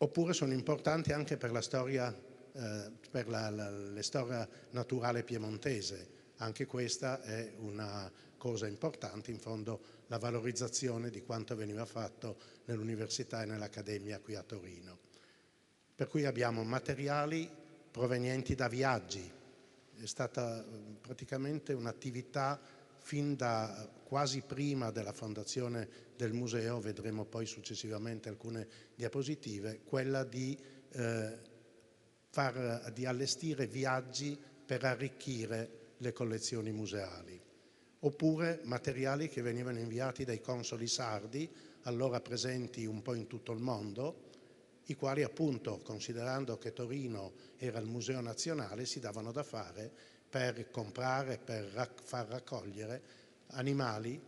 Oppure sono importanti anche per la storia, eh, per la, la, la storia naturale piemontese. Anche questa è una cosa importante, in fondo la valorizzazione di quanto veniva fatto nell'università e nell'accademia qui a Torino. Per cui abbiamo materiali provenienti da viaggi, è stata praticamente un'attività fin da quasi prima della fondazione del museo, vedremo poi successivamente alcune diapositive, quella di, eh, far, di allestire viaggi per arricchire le collezioni museali. Oppure materiali che venivano inviati dai consoli sardi, allora presenti un po' in tutto il mondo, i quali appunto, considerando che Torino era il museo nazionale, si davano da fare per comprare, per rac- far raccogliere animali,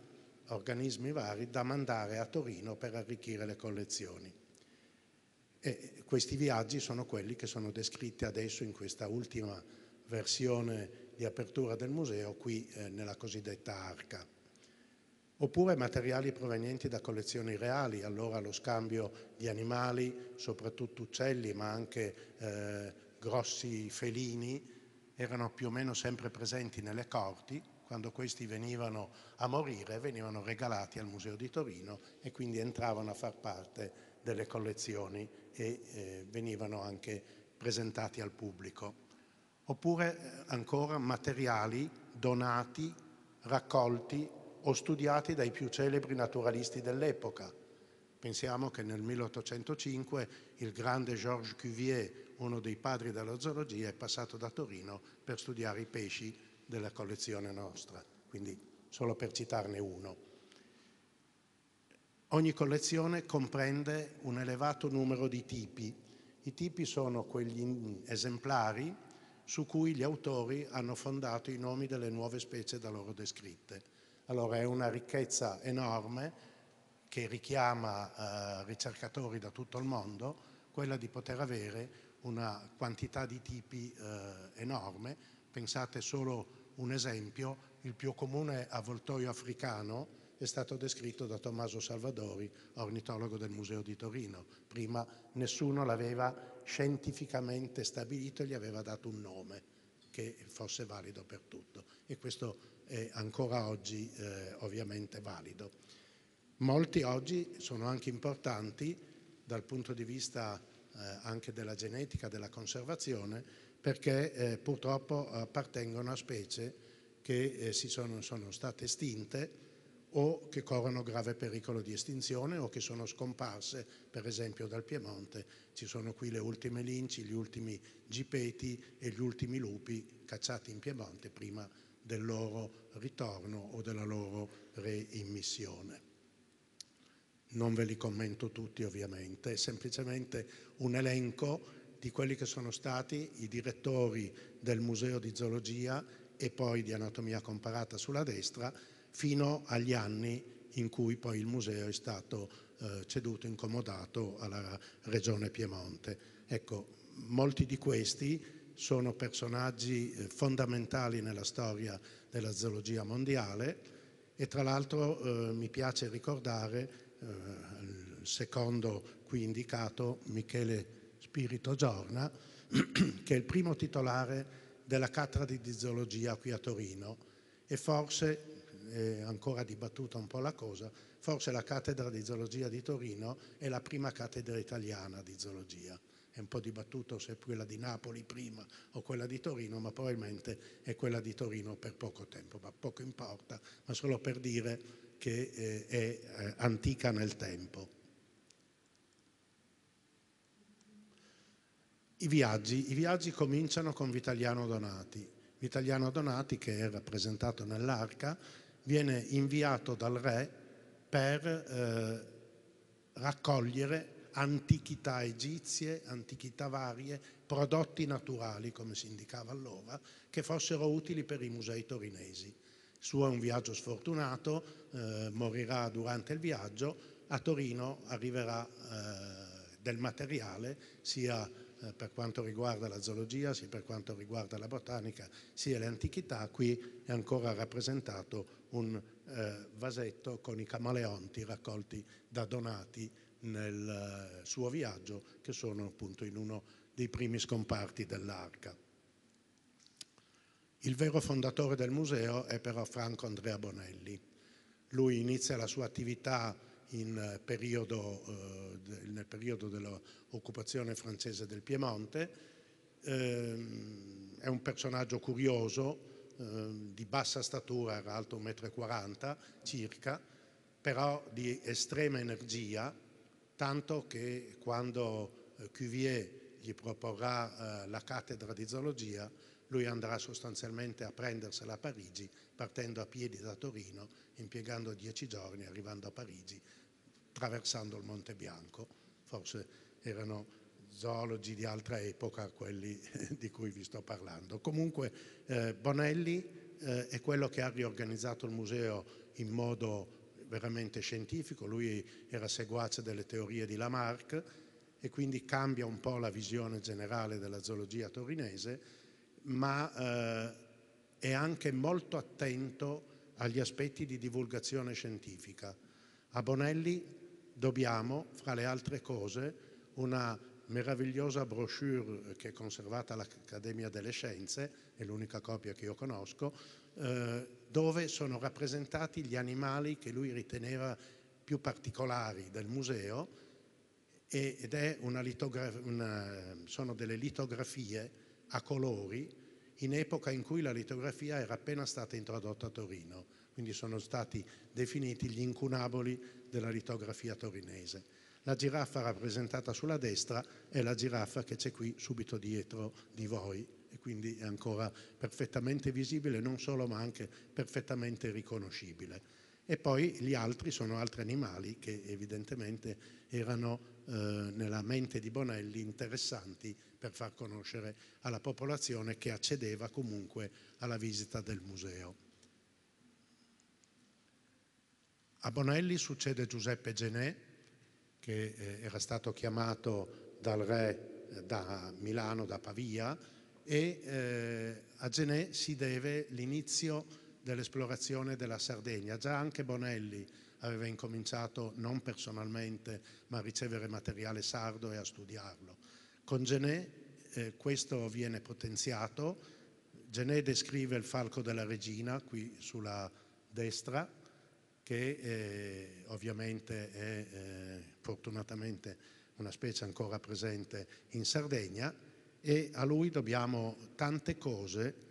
organismi vari, da mandare a Torino per arricchire le collezioni. E questi viaggi sono quelli che sono descritti adesso in questa ultima versione di apertura del museo, qui eh, nella cosiddetta arca. Oppure materiali provenienti da collezioni reali, allora lo scambio di animali, soprattutto uccelli, ma anche eh, grossi felini, erano più o meno sempre presenti nelle corti. Quando questi venivano a morire, venivano regalati al Museo di Torino e quindi entravano a far parte delle collezioni e eh, venivano anche presentati al pubblico. Oppure ancora materiali donati, raccolti o studiati dai più celebri naturalisti dell'epoca. Pensiamo che nel milleottocentocinque il grande Georges Cuvier, uno dei padri della zoologia, è passato da Torino per studiare i pesci della collezione nostra, quindi solo per citarne uno. Ogni collezione comprende un elevato numero di tipi. I tipi sono quegli esemplari su cui gli autori hanno fondato i nomi delle nuove specie da loro descritte. Allora è una ricchezza enorme che richiama eh, ricercatori da tutto il mondo, quella di poter avere una quantità di tipi eh, enorme. Pensate solo un esempio, il più comune avvoltoio africano è stato descritto da Tommaso Salvadori, ornitologo del Museo di Torino. Prima nessuno l'aveva scientificamente stabilito e gli aveva dato un nome che fosse valido per tutto. E questo è ancora oggi eh, ovviamente valido. Molti oggi sono anche importanti dal punto di vista eh, anche della genetica, della conservazione, perché eh, purtroppo appartengono a specie che eh, si sono, sono state estinte o che corrono grave pericolo di estinzione o che sono scomparse, per esempio dal Piemonte. Ci sono qui le ultime linci, gli ultimi gipeti e gli ultimi lupi cacciati in Piemonte prima del loro ritorno o della loro reimmissione. Non ve li commento tutti ovviamente, è semplicemente un elenco di quelli che sono stati i direttori del Museo di Zoologia e poi di Anatomia Comparata sulla destra, fino agli anni in cui poi il museo è stato eh, ceduto, incomodato alla Regione Piemonte. Ecco, molti di questi sono personaggi eh, fondamentali nella storia della zoologia mondiale e tra l'altro eh, mi piace ricordare il secondo qui indicato, Michele Spirito Giorna, che è il primo titolare della cattedra di zoologia qui a Torino e forse, è ancora dibattuta un po' la cosa, forse la cattedra di zoologia di Torino è la prima cattedra italiana di zoologia. È un po' dibattuto se è quella di Napoli prima o quella di Torino, ma probabilmente è quella di Torino per poco tempo, ma poco importa, ma solo per dire che eh, è eh, antica nel tempo. I viaggi, i viaggi cominciano con Vitaliano Donati. Vitaliano Donati, che è rappresentato nell'arca, viene inviato dal re per eh, raccogliere antichità egizie, antichità varie, prodotti naturali, come si indicava allora, che fossero utili per i musei torinesi. Suo è un viaggio sfortunato, eh, morirà durante il viaggio, a Torino arriverà eh, del materiale sia eh, per quanto riguarda la zoologia, sia per quanto riguarda la botanica, sia le antichità. Qui è ancora rappresentato un eh, vasetto con i camaleonti raccolti da Donati nel eh, suo viaggio, che sono appunto in uno dei primi scomparti dell'arca. Il vero fondatore del museo è però Franco Andrea Bonelli. Lui inizia la sua attività in periodo, eh, nel periodo dell'occupazione francese del Piemonte. Eh, è un personaggio curioso, eh, di bassa statura, era alto un metro e quaranta circa, però di estrema energia, tanto che quando eh, Cuvier gli proporrà eh, la cattedra di zoologia, lui andrà sostanzialmente a prendersela a Parigi, partendo a piedi da Torino, impiegando dieci giorni, arrivando a Parigi, attraversando il Monte Bianco. Forse erano zoologi di altra epoca quelli di cui vi sto parlando. Comunque eh, Bonelli eh, è quello che ha riorganizzato il museo in modo veramente scientifico. Lui era seguace delle teorie di Lamarck e quindi cambia un po' la visione generale della zoologia torinese, ma eh, è anche molto attento agli aspetti di divulgazione scientifica. A Bonelli dobbiamo, fra le altre cose, una meravigliosa brochure che è conservata all'Accademia delle Scienze, è l'unica copia che io conosco, eh, dove sono rappresentati gli animali che lui riteneva più particolari del museo, ed è una litografia, una, sono delle litografie a colori, in epoca in cui la litografia era appena stata introdotta a Torino, quindi sono stati definiti gli incunaboli della litografia torinese. La giraffa rappresentata sulla destra è la giraffa che c'è qui subito dietro di voi e quindi è ancora perfettamente visibile, non solo ma anche perfettamente riconoscibile. E poi gli altri sono altri animali che evidentemente erano eh, nella mente di Bonelli interessanti per far conoscere alla popolazione che accedeva comunque alla visita del museo. A Bonelli succede Giuseppe Genè, che eh, era stato chiamato dal re eh, da Milano, da Pavia, e eh, a Genè si deve l'inizio dell'esplorazione della Sardegna. Già anche Bonelli aveva incominciato, non personalmente, ma a ricevere materiale sardo e a studiarlo. Con Genè eh, questo viene potenziato. Genè descrive il falco della regina, qui sulla destra, che eh, ovviamente è eh, fortunatamente una specie ancora presente in Sardegna, e a lui dobbiamo tante cose.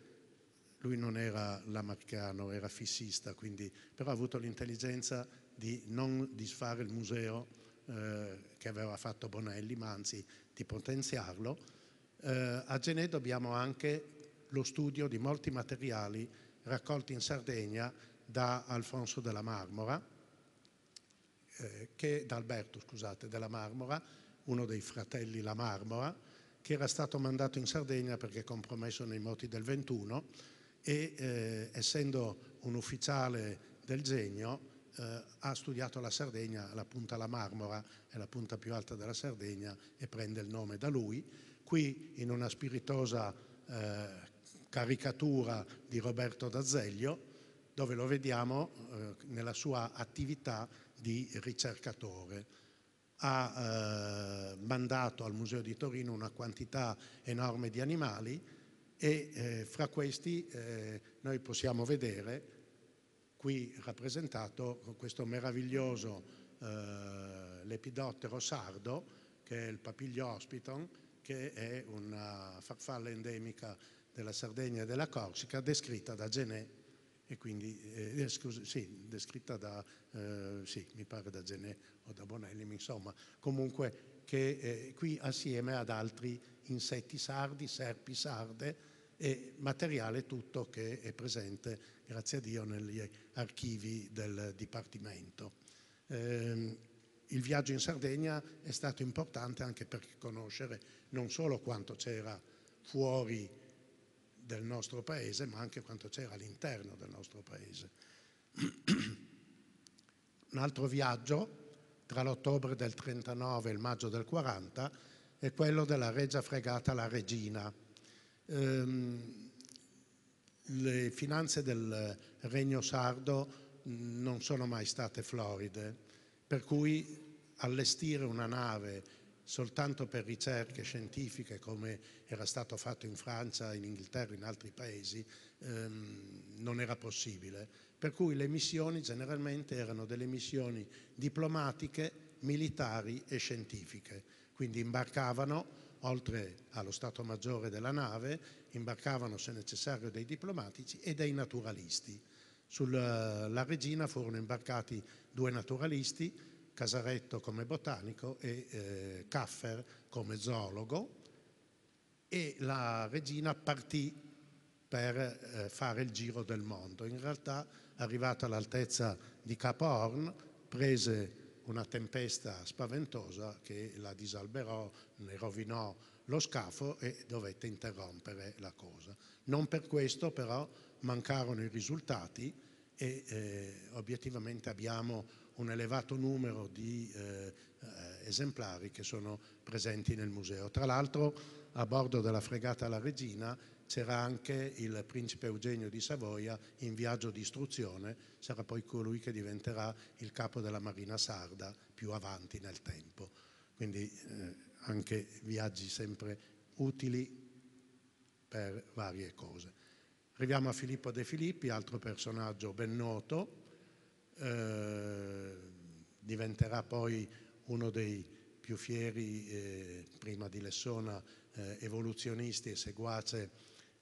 Lui non era lamarcano, era fissista, quindi, però ha avuto l'intelligenza di non disfare il museo che aveva fatto Bonelli, ma anzi di potenziarlo. Eh, a Genè dobbiamo anche lo studio di molti materiali raccolti in Sardegna da Alfonso della Marmora, eh, che, da Alberto, scusate, della Marmora, uno dei fratelli La Marmora, che era stato mandato in Sardegna perché compromesso nei moti del ventuno e, eh, essendo un ufficiale del genio, eh, ha studiato la Sardegna, la punta La Marmora è la punta più alta della Sardegna e prende il nome da lui. Qui, in una spiritosa eh, caricatura di Roberto d'Azeglio, dove lo vediamo eh, nella sua attività di ricercatore. Ha eh, mandato al Museo di Torino una quantità enorme di animali e eh, fra questi eh, noi possiamo vedere qui rappresentato questo meraviglioso eh, lepidottero sardo, che è il Papilio Hospiton, che è una farfalla endemica della Sardegna e della Corsica, descritta da Genet e quindi, eh, scusi, sì, descritta da, eh, sì, mi pare da Genet o da Bonelli, insomma, comunque che eh, qui assieme ad altri insetti sardi, serpi sarde e materiale tutto che è presente, grazie a Dio, negli archivi del Dipartimento. Eh, il viaggio in Sardegna è stato importante anche per conoscere non solo quanto c'era fuori del nostro paese, ma anche quanto c'era all'interno del nostro paese. Un altro viaggio tra l'ottobre del trentanove e il maggio del quaranta è quello della Regia Fregata La Regina. Ehm, le finanze del Regno Sardo non sono mai state floride, per cui allestire una nave soltanto per ricerche scientifiche, come era stato fatto in Francia, in Inghilterra, in altri paesi, ehm, non era possibile. Per cui le missioni generalmente erano delle missioni diplomatiche, militari e scientifiche. Quindi imbarcavano, oltre allo Stato Maggiore della nave, imbarcavano se necessario dei diplomatici e dei naturalisti. Sulla Regina furono imbarcati due naturalisti, Casaretto come botanico e eh, Caffer come zoologo, e la Regina partì per eh, fare il giro del mondo. In realtà, arrivata all'altezza di Capo Horn, prese una tempesta spaventosa che la disalberò, ne rovinò lo scafo e dovette interrompere la cosa. Non per questo però mancarono i risultati e eh, obiettivamente abbiamo un elevato numero di eh, esemplari che sono presenti nel museo. Tra l'altro, a bordo della fregata La Regina c'era anche il principe Eugenio di Savoia in viaggio di istruzione, sarà poi colui che diventerà il capo della Marina Sarda più avanti nel tempo. Quindi eh, anche viaggi sempre utili per varie cose. Arriviamo a Filippo De Filippi, altro personaggio ben noto. Eh, diventerà poi uno dei più fieri, eh, prima di Lessona, eh, evoluzionisti e seguace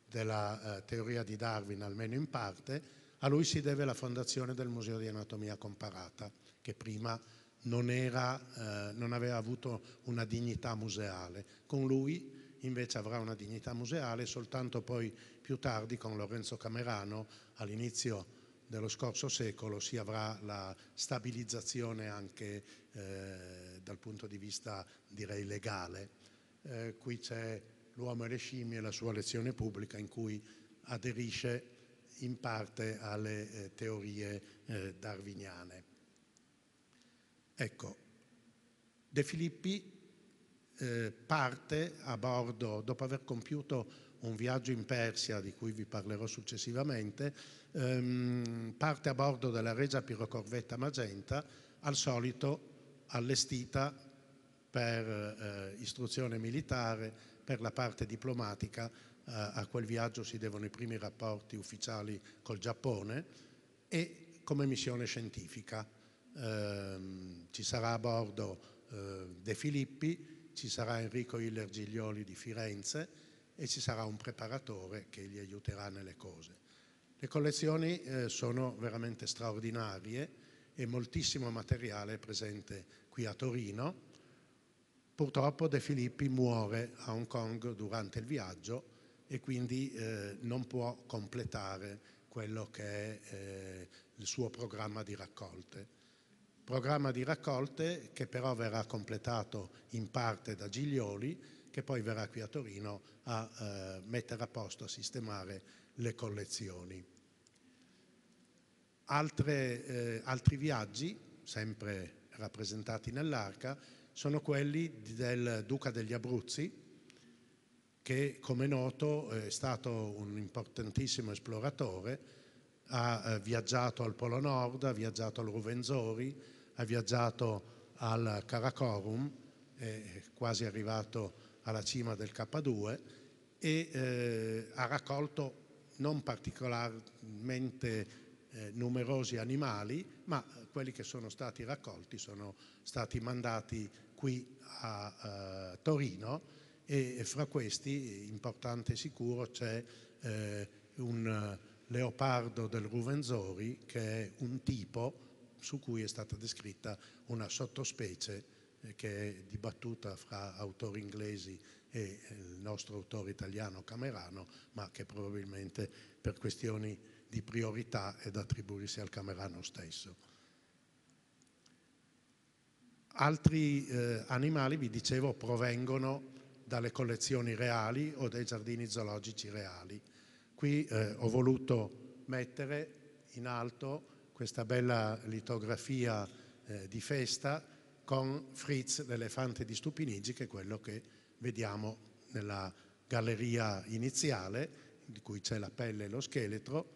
della eh, teoria di Darwin, almeno in parte. A lui si deve la fondazione del Museo di Anatomia Comparata, che prima non, era, eh, non aveva avuto una dignità museale. Con lui invece avrà una dignità museale soltanto poi più tardi con Lorenzo Camerano, all'inizio dello scorso secolo, si avrà la stabilizzazione anche eh, dal punto di vista, direi, legale. Eh, qui c'è l'uomo e le scimmie, la sua lezione pubblica in cui aderisce in parte alle eh, teorie eh, darwiniane. Ecco, De Filippi eh, parte a bordo, dopo aver compiuto un viaggio in Persia, di cui vi parlerò successivamente, ehm, parte a bordo della Regia Pirocorvetta Magenta, al solito allestita per eh, istruzione militare, per la parte diplomatica. Eh, a quel viaggio si devono i primi rapporti ufficiali col Giappone, e come missione scientifica. Ehm, ci sarà a bordo eh, De Filippi, ci sarà Enrico Iller Giglioli di Firenze, e ci sarà un preparatore che gli aiuterà nelle cose. Le collezioni eh, sono veramente straordinarie e moltissimo materiale è presente qui a Torino. Purtroppo De Filippi muore a Hong Kong durante il viaggio e quindi eh, non può completare quello che è eh, il suo programma di raccolte. Programma di raccolte che però verrà completato in parte da Giglioli, che poi verrà qui a Torino a eh, mettere a posto, a sistemare le collezioni. Altre, eh, altri viaggi, sempre rappresentati nell'arca, sono quelli del Duca degli Abruzzi, che come noto è stato un importantissimo esploratore, ha eh, viaggiato al Polo Nord, ha viaggiato al Ruvenzori, ha viaggiato al Karakorum, è quasi arrivato alla cima del K due e eh, ha raccolto non particolarmente eh, numerosi animali, ma quelli che sono stati raccolti sono stati mandati qui a eh, Torino, e fra questi, importante e sicuro, c'è eh, un leopardo del Ruvenzori che è un tipo su cui è stata descritta una sottospecie eh, che è dibattuta fra autori inglesi e il nostro autore italiano Camerano, ma che probabilmente per questioni di priorità è da attribuirsi al Camerano stesso. Altri eh, animali, vi dicevo, provengono dalle collezioni reali o dai giardini zoologici reali. Qui eh, ho voluto mettere in alto questa bella litografia eh, di festa con Fritz l'elefante di Stupinigi, che è quello che vediamo nella galleria iniziale, di cui c'è la pelle e lo scheletro,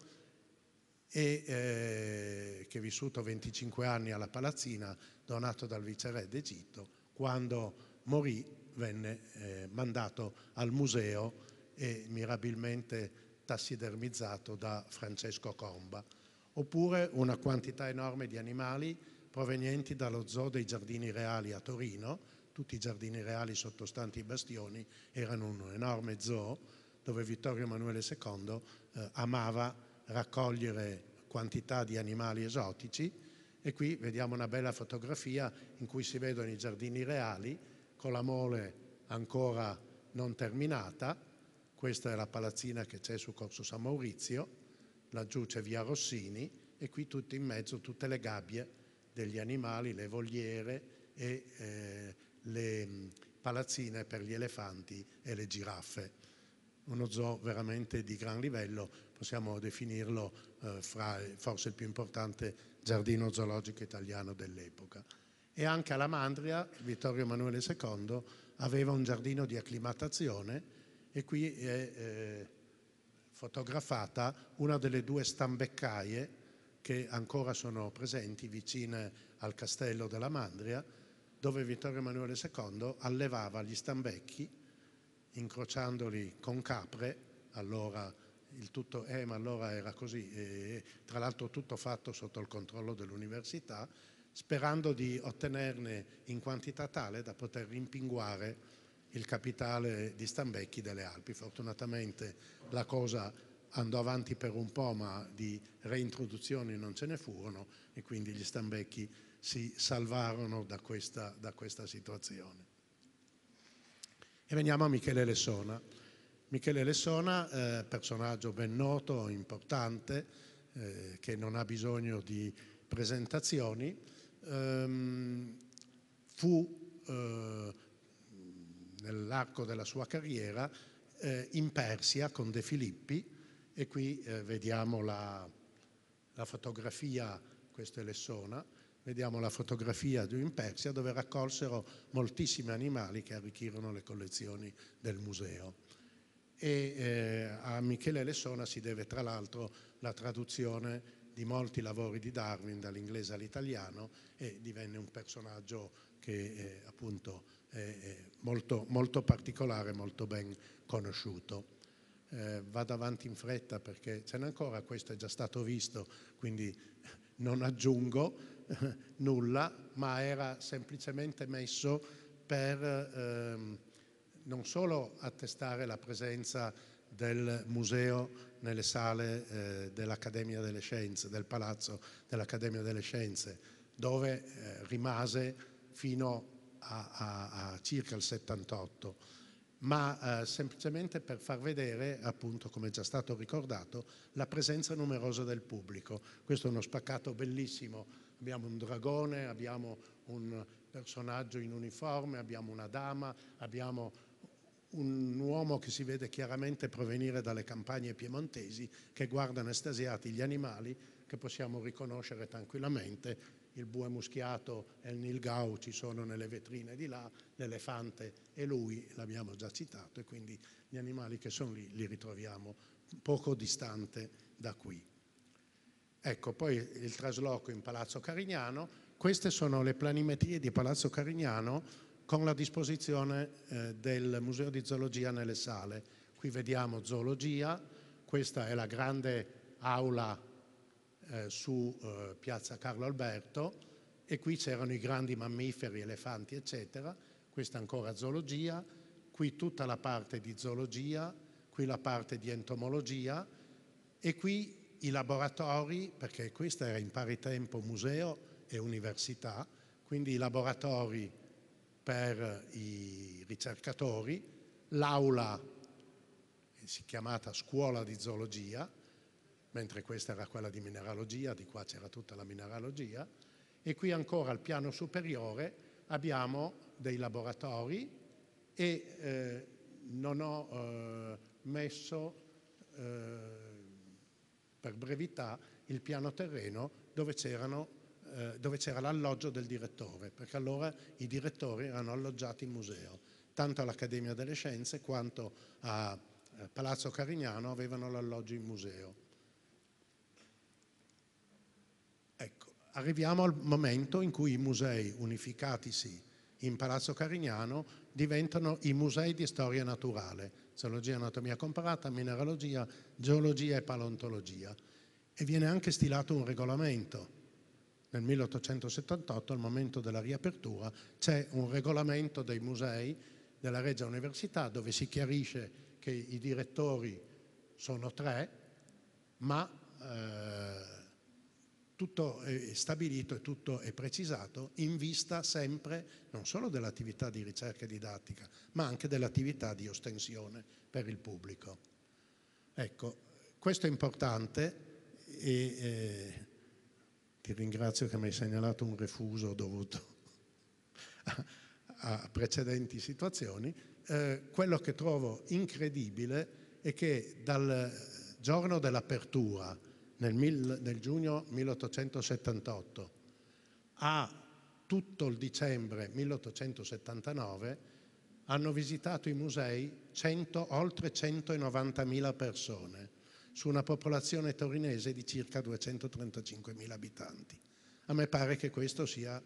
e eh, che è vissuto venticinque anni alla Palazzina, donato dal viceré d'Egitto. Quando morì venne eh, mandato al museo e mirabilmente tassidermizzato da Francesco Comba. Oppure una quantità enorme di animali provenienti dallo zoo dei giardini reali a Torino. Tutti i giardini reali sottostanti i bastioni erano un enorme zoo dove Vittorio Emanuele secondo eh, amava raccogliere quantità di animali esotici, e qui vediamo una bella fotografia in cui si vedono i giardini reali con la mole ancora non terminata. Questa è la palazzina che c'è su Corso San Maurizio, laggiù c'è via Rossini e qui tutto in mezzo, tutte le gabbie degli animali, le voliere e eh, le palazzine per gli elefanti e le giraffe. Uno zoo veramente di gran livello, possiamo definirlo eh, fra, forse il più importante giardino zoologico italiano dell'epoca. E anche alla Mandria Vittorio Emanuele secondo aveva un giardino di acclimatazione, e qui è eh, fotografata una delle due stambeccaie che ancora sono presenti vicine al castello della Mandria, dove Vittorio Emanuele secondo allevava gli stambecchi incrociandoli con capre. Allora il tutto eh, ma allora era così, eh, tra l'altro tutto fatto sotto il controllo dell'università, sperando di ottenerne in quantità tale da poter rimpinguare il capitale di stambecchi delle Alpi. Fortunatamente la cosa andò avanti per un po', ma di reintroduzioni non ce ne furono e quindi gli stambecchi si salvarono da questa, da questa situazione. E veniamo a Michele Lessona. Michele Lessona, eh, personaggio ben noto, importante, eh, che non ha bisogno di presentazioni. Um, fu eh, nell'arco della sua carriera eh, in Persia con De Filippi, e qui eh, vediamo la, la fotografia, questo è Lessona, vediamo la fotografia di in Persia dove raccolsero moltissimi animali che arricchirono le collezioni del museo. E eh, a Michele Lessona si deve tra l'altro la traduzione di molti lavori di Darwin dall'inglese all'italiano, e divenne un personaggio che eh, appunto è molto, molto particolare, molto ben conosciuto. Eh, vado avanti in fretta perché ce n'è ancora, questo è già stato visto, quindi non aggiungo eh, nulla, ma era semplicemente messo per ehm, non solo attestare la presenza del museo nelle sale eh, dell'Accademia delle Scienze, del Palazzo dell'Accademia delle Scienze, dove eh, rimase fino a, a, a circa il settantotto, ma eh, semplicemente per far vedere, appunto, come è già stato ricordato, la presenza numerosa del pubblico. Questo è uno spaccato bellissimo, abbiamo un dragone, abbiamo un personaggio in uniforme, abbiamo una dama, abbiamo un uomo che si vede chiaramente provenire dalle campagne piemontesi, che guardano estasiati gli animali che possiamo riconoscere tranquillamente. Il bue muschiato e il nilgau ci sono nelle vetrine di là, l'elefante e lui, l'abbiamo già citato, e quindi gli animali che sono lì li ritroviamo poco distante da qui. Ecco, poi il trasloco in Palazzo Carignano. Queste sono le planimetrie di Palazzo Carignano con la disposizione eh, del Museo di Zoologia nelle sale. Qui vediamo zoologia, questa è la grande aula eh, su eh, Piazza Carlo Alberto, e qui c'erano i grandi mammiferi, elefanti eccetera. Questa ancora zoologia, qui tutta la parte di zoologia, qui la parte di entomologia e qui i laboratori, perché questa era in pari tempo museo e università, quindi i laboratori per i ricercatori, l'aula chiamata scuola di zoologia, mentre questa era quella di mineralogia, di qua c'era tutta la mineralogia, e qui ancora al piano superiore abbiamo dei laboratori e eh, non ho eh, messo eh, per brevità il piano terreno dove c'erano dove c'era l'alloggio del direttore, perché allora i direttori erano alloggiati in museo, tanto all'Accademia delle Scienze quanto a Palazzo Carignano avevano l'alloggio in museo. Ecco, arriviamo al momento in cui i musei unificatisi in Palazzo Carignano diventano i musei di storia naturale, zoologia e anatomia comparata, mineralogia, geologia e paleontologia, e viene anche stilato un regolamento. Nel milleottocentosettantotto, al momento della riapertura, c'è un regolamento dei musei della Regia Università dove si chiarisce che i direttori sono tre, ma eh, tutto è stabilito e tutto è precisato in vista sempre non solo dell'attività di ricerca e didattica, ma anche dell'attività di ostensione per il pubblico. Ecco, questo è importante e... Eh, ti ringrazio che mi hai segnalato un refuso dovuto a precedenti situazioni. Eh, quello che trovo incredibile è che dal giorno dell'apertura, nel, nel giugno milleottocentosettantotto, a tutto il dicembre milleottocentosettantanove, hanno visitato i musei oltre centonovantamila persone, su una popolazione torinese di circa duecentotrentacinquemila abitanti. A me pare che questo sia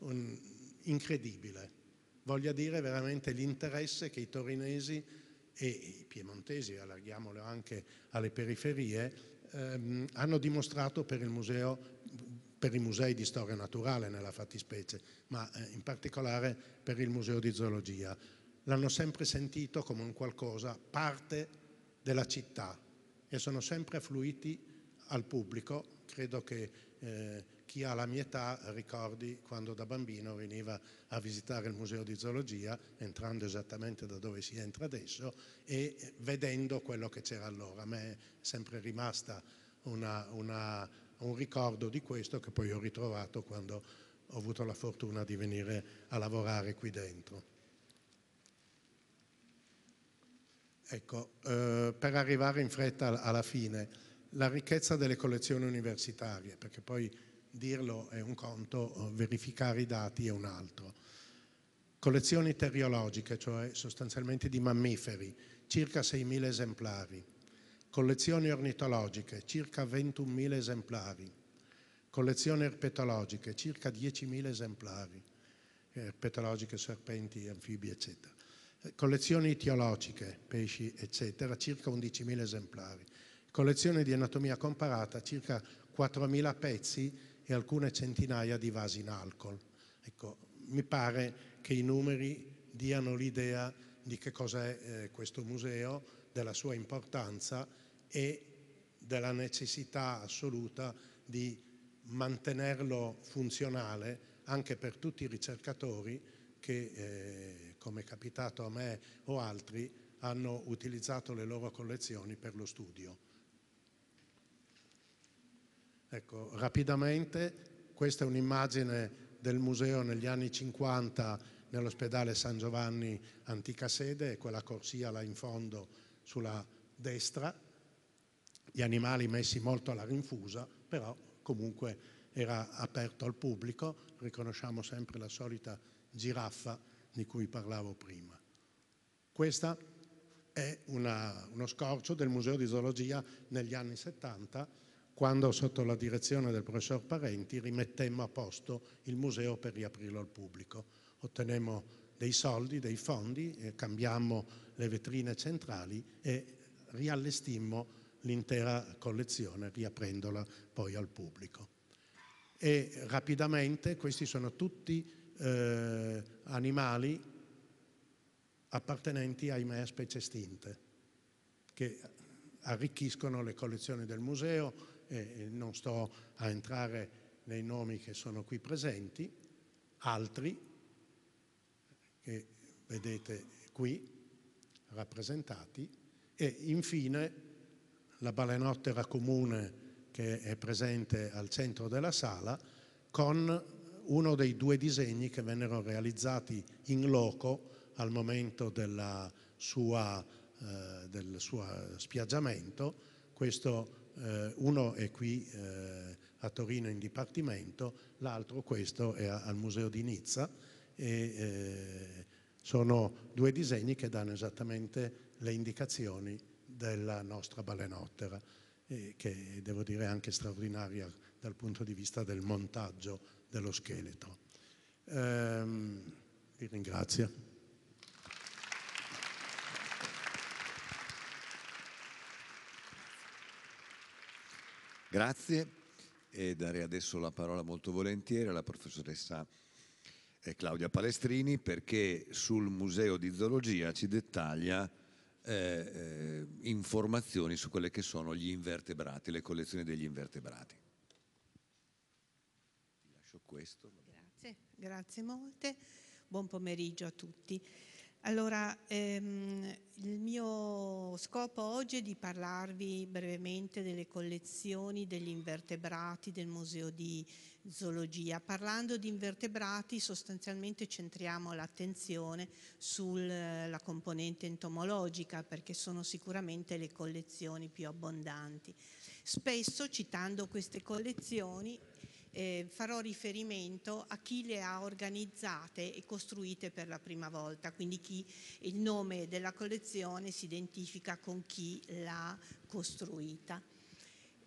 un... incredibile, voglia dire veramente l'interesse che i torinesi e i piemontesi, allarghiamolo anche alle periferie, ehm, hanno dimostrato per il museo, per i musei di storia naturale nella fattispecie, ma eh, in particolare per il museo di zoologia. L'hanno sempre sentito come un qualcosa, parte della città, e sono sempre affluiti al pubblico. Credo che eh, chi ha la mia età ricordi quando da bambino veniva a visitare il museo di zoologia, entrando esattamente da dove si entra adesso e vedendo quello che c'era allora. A me è sempre rimasta una, una, un ricordo di questo che poi ho ritrovato quando ho avuto la fortuna di venire a lavorare qui dentro. Ecco, eh, per arrivare in fretta alla fine, la ricchezza delle collezioni universitarie, perché poi dirlo è un conto, verificare i dati è un altro. Collezioni teriologiche, cioè sostanzialmente di mammiferi, circa seimila esemplari. Collezioni ornitologiche, circa ventunomila esemplari. Collezioni erpetologiche, circa diecimila esemplari. Erpetologiche, serpenti, anfibi, eccetera. Collezioni itiologiche, pesci eccetera, circa undicimila esemplari. Collezione di anatomia comparata, circa quattromila pezzi e alcune centinaia di vasi in alcol. Ecco, mi pare che i numeri diano l'idea di che cos'è eh, questo museo, della sua importanza e della necessità assoluta di mantenerlo funzionale anche per tutti i ricercatori che eh, come è capitato a me o altri, hanno utilizzato le loro collezioni per lo studio. Ecco, rapidamente, questa è un'immagine del museo negli anni cinquanta nell'ospedale San Giovanni Antica Sede, e quella corsia là in fondo sulla destra, gli animali messi molto alla rinfusa, però comunque era aperto al pubblico. Riconosciamo sempre la solita giraffa di cui parlavo prima. Questa è una, uno scorcio del Museo di Zoologia negli anni settanta, quando sotto la direzione del professor Parenti rimettemmo a posto il museo per riaprirlo al pubblico. Ottenemmo dei soldi, dei fondi, eh, cambiammo le vetrine centrali e riallestimmo l'intera collezione, riaprendola poi al pubblico. E rapidamente, questi sono tutti eh, animali appartenenti, ahimè, a specie estinte, che arricchiscono le collezioni del museo, e non sto a entrare nei nomi che sono qui presenti. Altri che vedete qui rappresentati, e infine la balenottera comune, che è presente al centro della sala, con uno dei due disegni che vennero realizzati in loco al momento della sua, eh, del suo spiaggiamento. Questo, eh, uno è qui eh, a Torino in dipartimento, l'altro, questo, è al Museo di Nizza, e eh, sono due disegni che danno esattamente le indicazioni della nostra balenottera, che devo dire è anche straordinaria dal punto di vista del montaggio dello scheletro. Ehm, vi ringrazio. Grazie, e darei adesso la parola molto volentieri alla professoressa Claudia Palestrini, perché sul Museo di Zoologia ci dettaglia Eh, eh, informazioni su quelle che sono gli invertebrati, le collezioni degli invertebrati. Ti lascio questo. Grazie, grazie molte. Buon pomeriggio a tutti. Allora, ehm, il mio scopo oggi è di parlarvi brevemente delle collezioni degli invertebrati del Museo di Zoologia. Parlando di invertebrati, sostanzialmente centriamo l'attenzione sulla componente entomologica, perché sono sicuramente le collezioni più abbondanti. Spesso, citando queste collezioni, Eh, farò riferimento a chi le ha organizzate e costruite per la prima volta, quindi chi, il nome della collezione si identifica con chi l'ha costruita.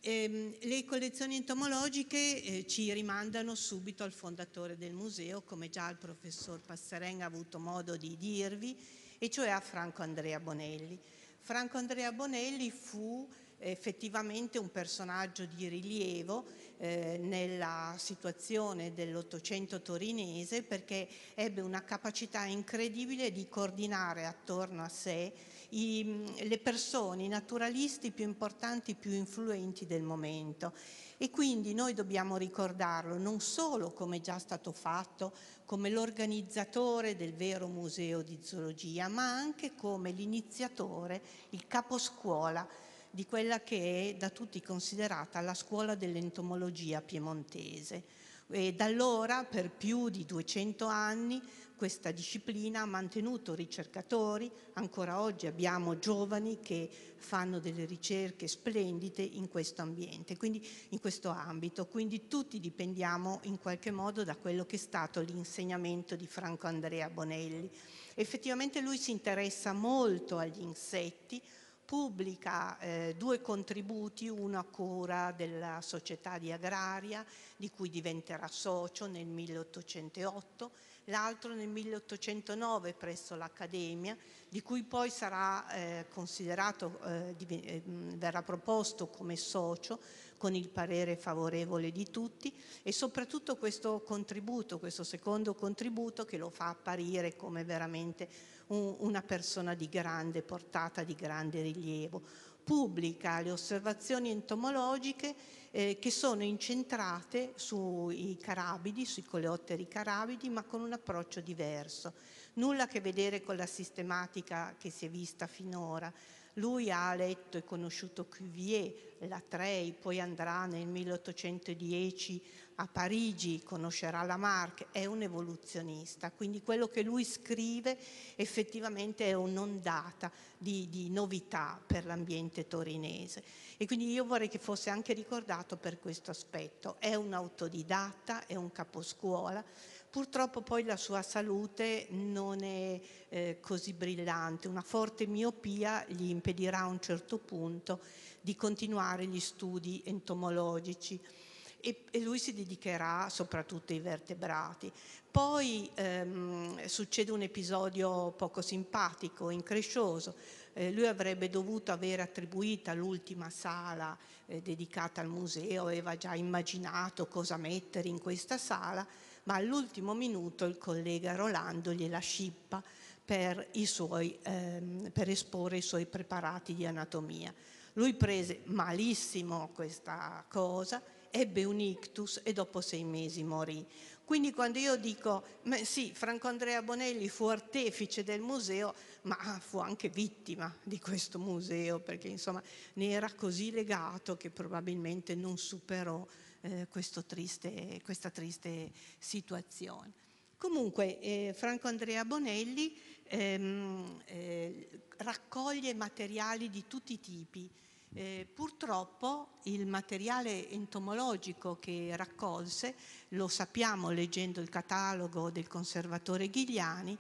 Eh, le collezioni entomologiche eh, ci rimandano subito al fondatore del museo, come già il professor Passerin ha avuto modo di dirvi, e cioè a Franco Andrea Bonelli. Franco Andrea Bonelli fu effettivamente un personaggio di rilievo eh, nella situazione dell'Ottocento torinese, perché ebbe una capacità incredibile di coordinare attorno a sé i, le persone, i naturalisti più importanti, più influenti del momento. E quindi noi dobbiamo ricordarlo non solo come già stato fatto, come l'organizzatore del vero museo di zoologia, ma anche come l'iniziatore, il caposcuola di quella che è da tutti considerata la scuola dell'entomologia piemontese. E da allora, per più di duecento anni, questa disciplina ha mantenuto ricercatori. Ancora oggi abbiamo giovani che fanno delle ricerche splendide in questo ambiente, quindi in questo ambito. Quindi tutti dipendiamo in qualche modo da quello che è stato l'insegnamento di Franco Andrea Bonelli. Effettivamente lui si interessa molto agli insetti, pubblica eh, due contributi, uno a cura della Società di Agraria, di cui diventerà socio nel milleottocentootto, l'altro nel milleottocentonove presso l'Accademia, di cui poi sarà eh, considerato, eh, di, eh, verrà proposto come socio con il parere favorevole di tutti, e soprattutto questo contributo, questo secondo contributo, che lo fa apparire come veramente una persona di grande portata, di grande rilievo. Pubblica le osservazioni entomologiche eh, che sono incentrate sui carabidi, sui coleotteri carabidi, ma con un approccio diverso. nulla a che vedere con la sistematica che si è vista finora. Lui ha letto e conosciuto Cuvier, Latreille, poi andrà nel milleottocentodieci a Parigi, conoscerà Lamarck, è un evoluzionista, quindi quello che lui scrive effettivamente è un'ondata di, di novità per l'ambiente torinese, e quindi io vorrei che fosse anche ricordato per questo aspetto. È un autodidatta, è un caposcuola. Purtroppo poi la sua salute non è eh, così brillante, una forte miopia gli impedirà a un certo punto di continuare gli studi entomologici e, e lui si dedicherà soprattutto ai vertebrati. Poi ehm, succede un episodio poco simpatico, increscioso. Eh, lui avrebbe dovuto avere attribuita l'ultima sala eh, dedicata al museo, aveva già immaginato cosa mettere in questa sala, ma all'ultimo minuto il collega Rolando gliela scippa per, i suoi, ehm, per esporre i suoi preparati di anatomia. Lui prese malissimo questa cosa, ebbe un ictus e dopo sei mesi morì. Quindi quando io dico, ma sì, Franco Andrea Bonelli fu artefice del museo, ma fu anche vittima di questo museo, perché insomma ne era così legato che probabilmente non superò Eh, questo triste, questa triste situazione. Comunque eh, Franco Andrea Bonelli ehm, eh, raccoglie materiali di tutti i tipi. Eh, purtroppo il materiale entomologico che raccolse, lo sappiamo leggendo il catalogo del conservatore Ghigliani,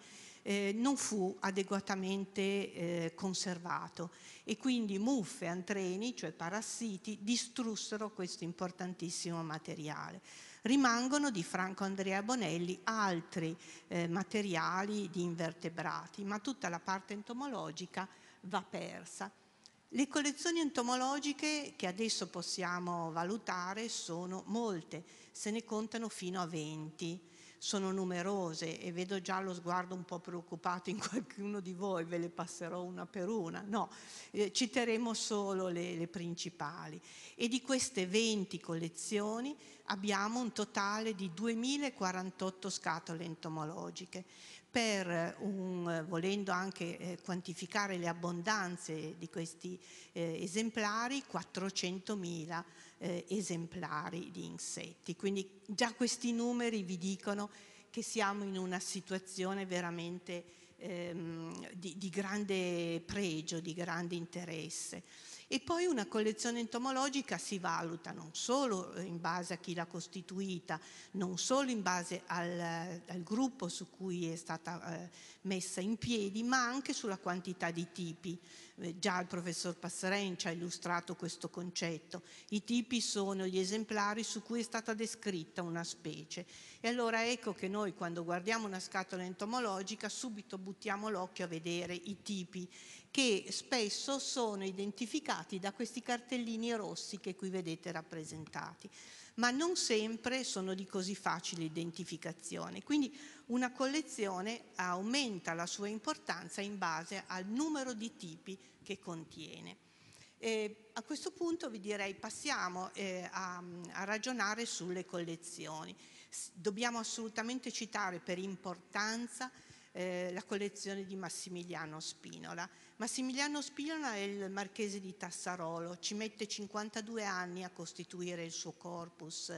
Eh, non fu adeguatamente eh, conservato, e quindi muffe, antreni, cioè parassiti, distrussero questo importantissimo materiale. Rimangono di Franco Andrea Bonelli altri eh, materiali di invertebrati, ma tutta la parte entomologica va persa. Le collezioni entomologiche che adesso possiamo valutare sono molte, se ne contano fino a venti. Sono numerose, e vedo già lo sguardo un po' preoccupato in qualcuno di voi, ve le passerò una per una. No, eh, citeremo solo le, le principali, e di queste venti collezioni abbiamo un totale di duemilaquarantotto scatole entomologiche. Per un, volendo anche eh, quantificare le abbondanze di questi eh, esemplari, quattrocentomila eh, esemplari di insetti. Quindi già questi numeri vi dicono che siamo in una situazione veramente ehm, di, di grande pregio, di grande interesse. E poi una collezione entomologica si valuta non solo in base a chi l'ha costituita, non solo in base al, al gruppo su cui è stata eh, messa in piedi, ma anche sulla quantità di tipi. Eh, già il professor Passerin ci ha illustrato questo concetto. I tipi sono gli esemplari su cui è stata descritta una specie. E allora ecco che noi, quando guardiamo una scatola entomologica, subito buttiamo l'occhio a vedere i tipi, che spesso sono identificati da questi cartellini rossi che qui vedete rappresentati, ma non sempre sono di così facile identificazione. Quindi una collezione aumenta la sua importanza in base al numero di tipi che contiene. E a questo punto vi direi passiamo eh, a, a ragionare sulle collezioni. Dobbiamo assolutamente citare per importanza Eh, la collezione di Massimiliano Spinola. Massimiliano Spinola è il marchese di Tassarolo, ci mette cinquantadue anni a costituire il suo corpus,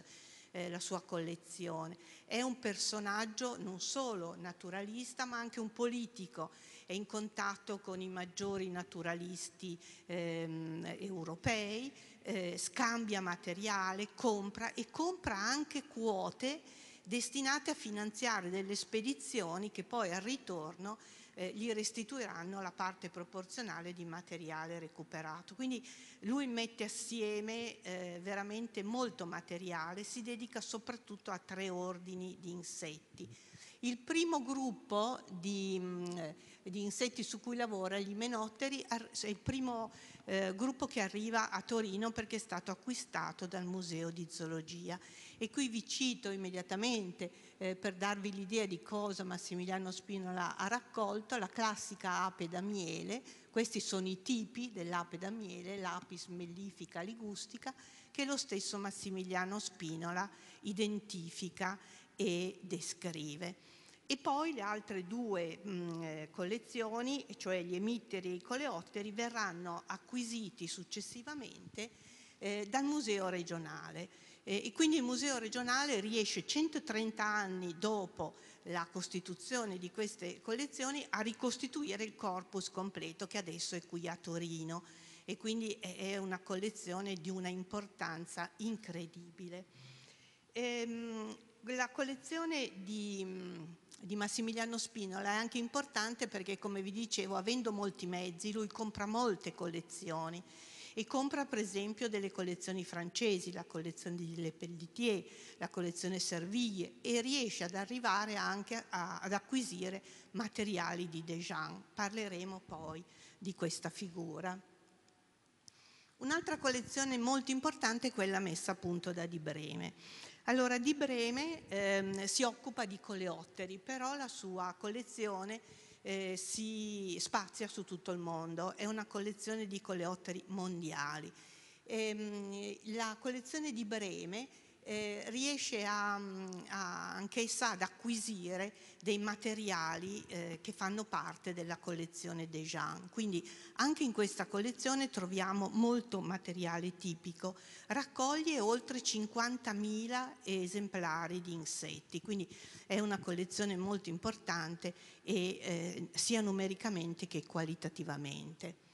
eh, la sua collezione. È un personaggio non solo naturalista, ma anche un politico, è in contatto con i maggiori naturalisti ehm, europei, eh, scambia materiale, compra e compra anche quote destinate a finanziare delle spedizioni che poi al ritorno eh, gli restituiranno la parte proporzionale di materiale recuperato. Quindi lui mette assieme eh, veramente molto materiale, si dedica soprattutto a tre ordini di insetti. Il primo gruppo di, di insetti su cui lavora, gli imenotteri, è il primo eh, gruppo che arriva a Torino perché è stato acquistato dal Museo di Zoologia. E qui vi cito immediatamente, eh, per darvi l'idea di cosa Massimiliano Spinola ha raccolto, la classica ape da miele. Questi sono i tipi dell'ape da miele, l'Apis mellifica ligustica, che lo stesso Massimiliano Spinola identifica e descrive. e poi le altre due mh, collezioni, cioè gli emitteri e i coleotteri, verranno acquisiti successivamente eh, dal Museo Regionale. Eh, e quindi il Museo Regionale riesce centotrenta anni dopo la costituzione di queste collezioni a ricostituire il corpus completo, che adesso è qui a Torino, e quindi è una collezione di una importanza incredibile. Ehm, la collezione di, di Massimiliano Spinola è anche importante perché, come vi dicevo, avendo molti mezzi, lui compra molte collezioni e compra per esempio delle collezioni francesi, la collezione di Le Pelletier, la collezione Serville, e riesce ad arrivare anche a, ad acquisire materiali di Dejean. Parleremo poi di questa figura. Un'altra collezione molto importante è quella messa a punto da Di Breme. Allora, Di Breme ehm, si occupa di coleotteri, però la sua collezione eh, si spazia su tutto il mondo, è una collezione di coleotteri mondiali. Ehm, la collezione di Breme eh, riesce a, a, anch'essa ad acquisire dei materiali eh, che fanno parte della collezione Dejean, quindi anche in questa collezione troviamo molto materiale tipico. Raccoglie oltre cinquantamila esemplari di insetti, quindi è una collezione molto importante e, eh, sia numericamente che qualitativamente.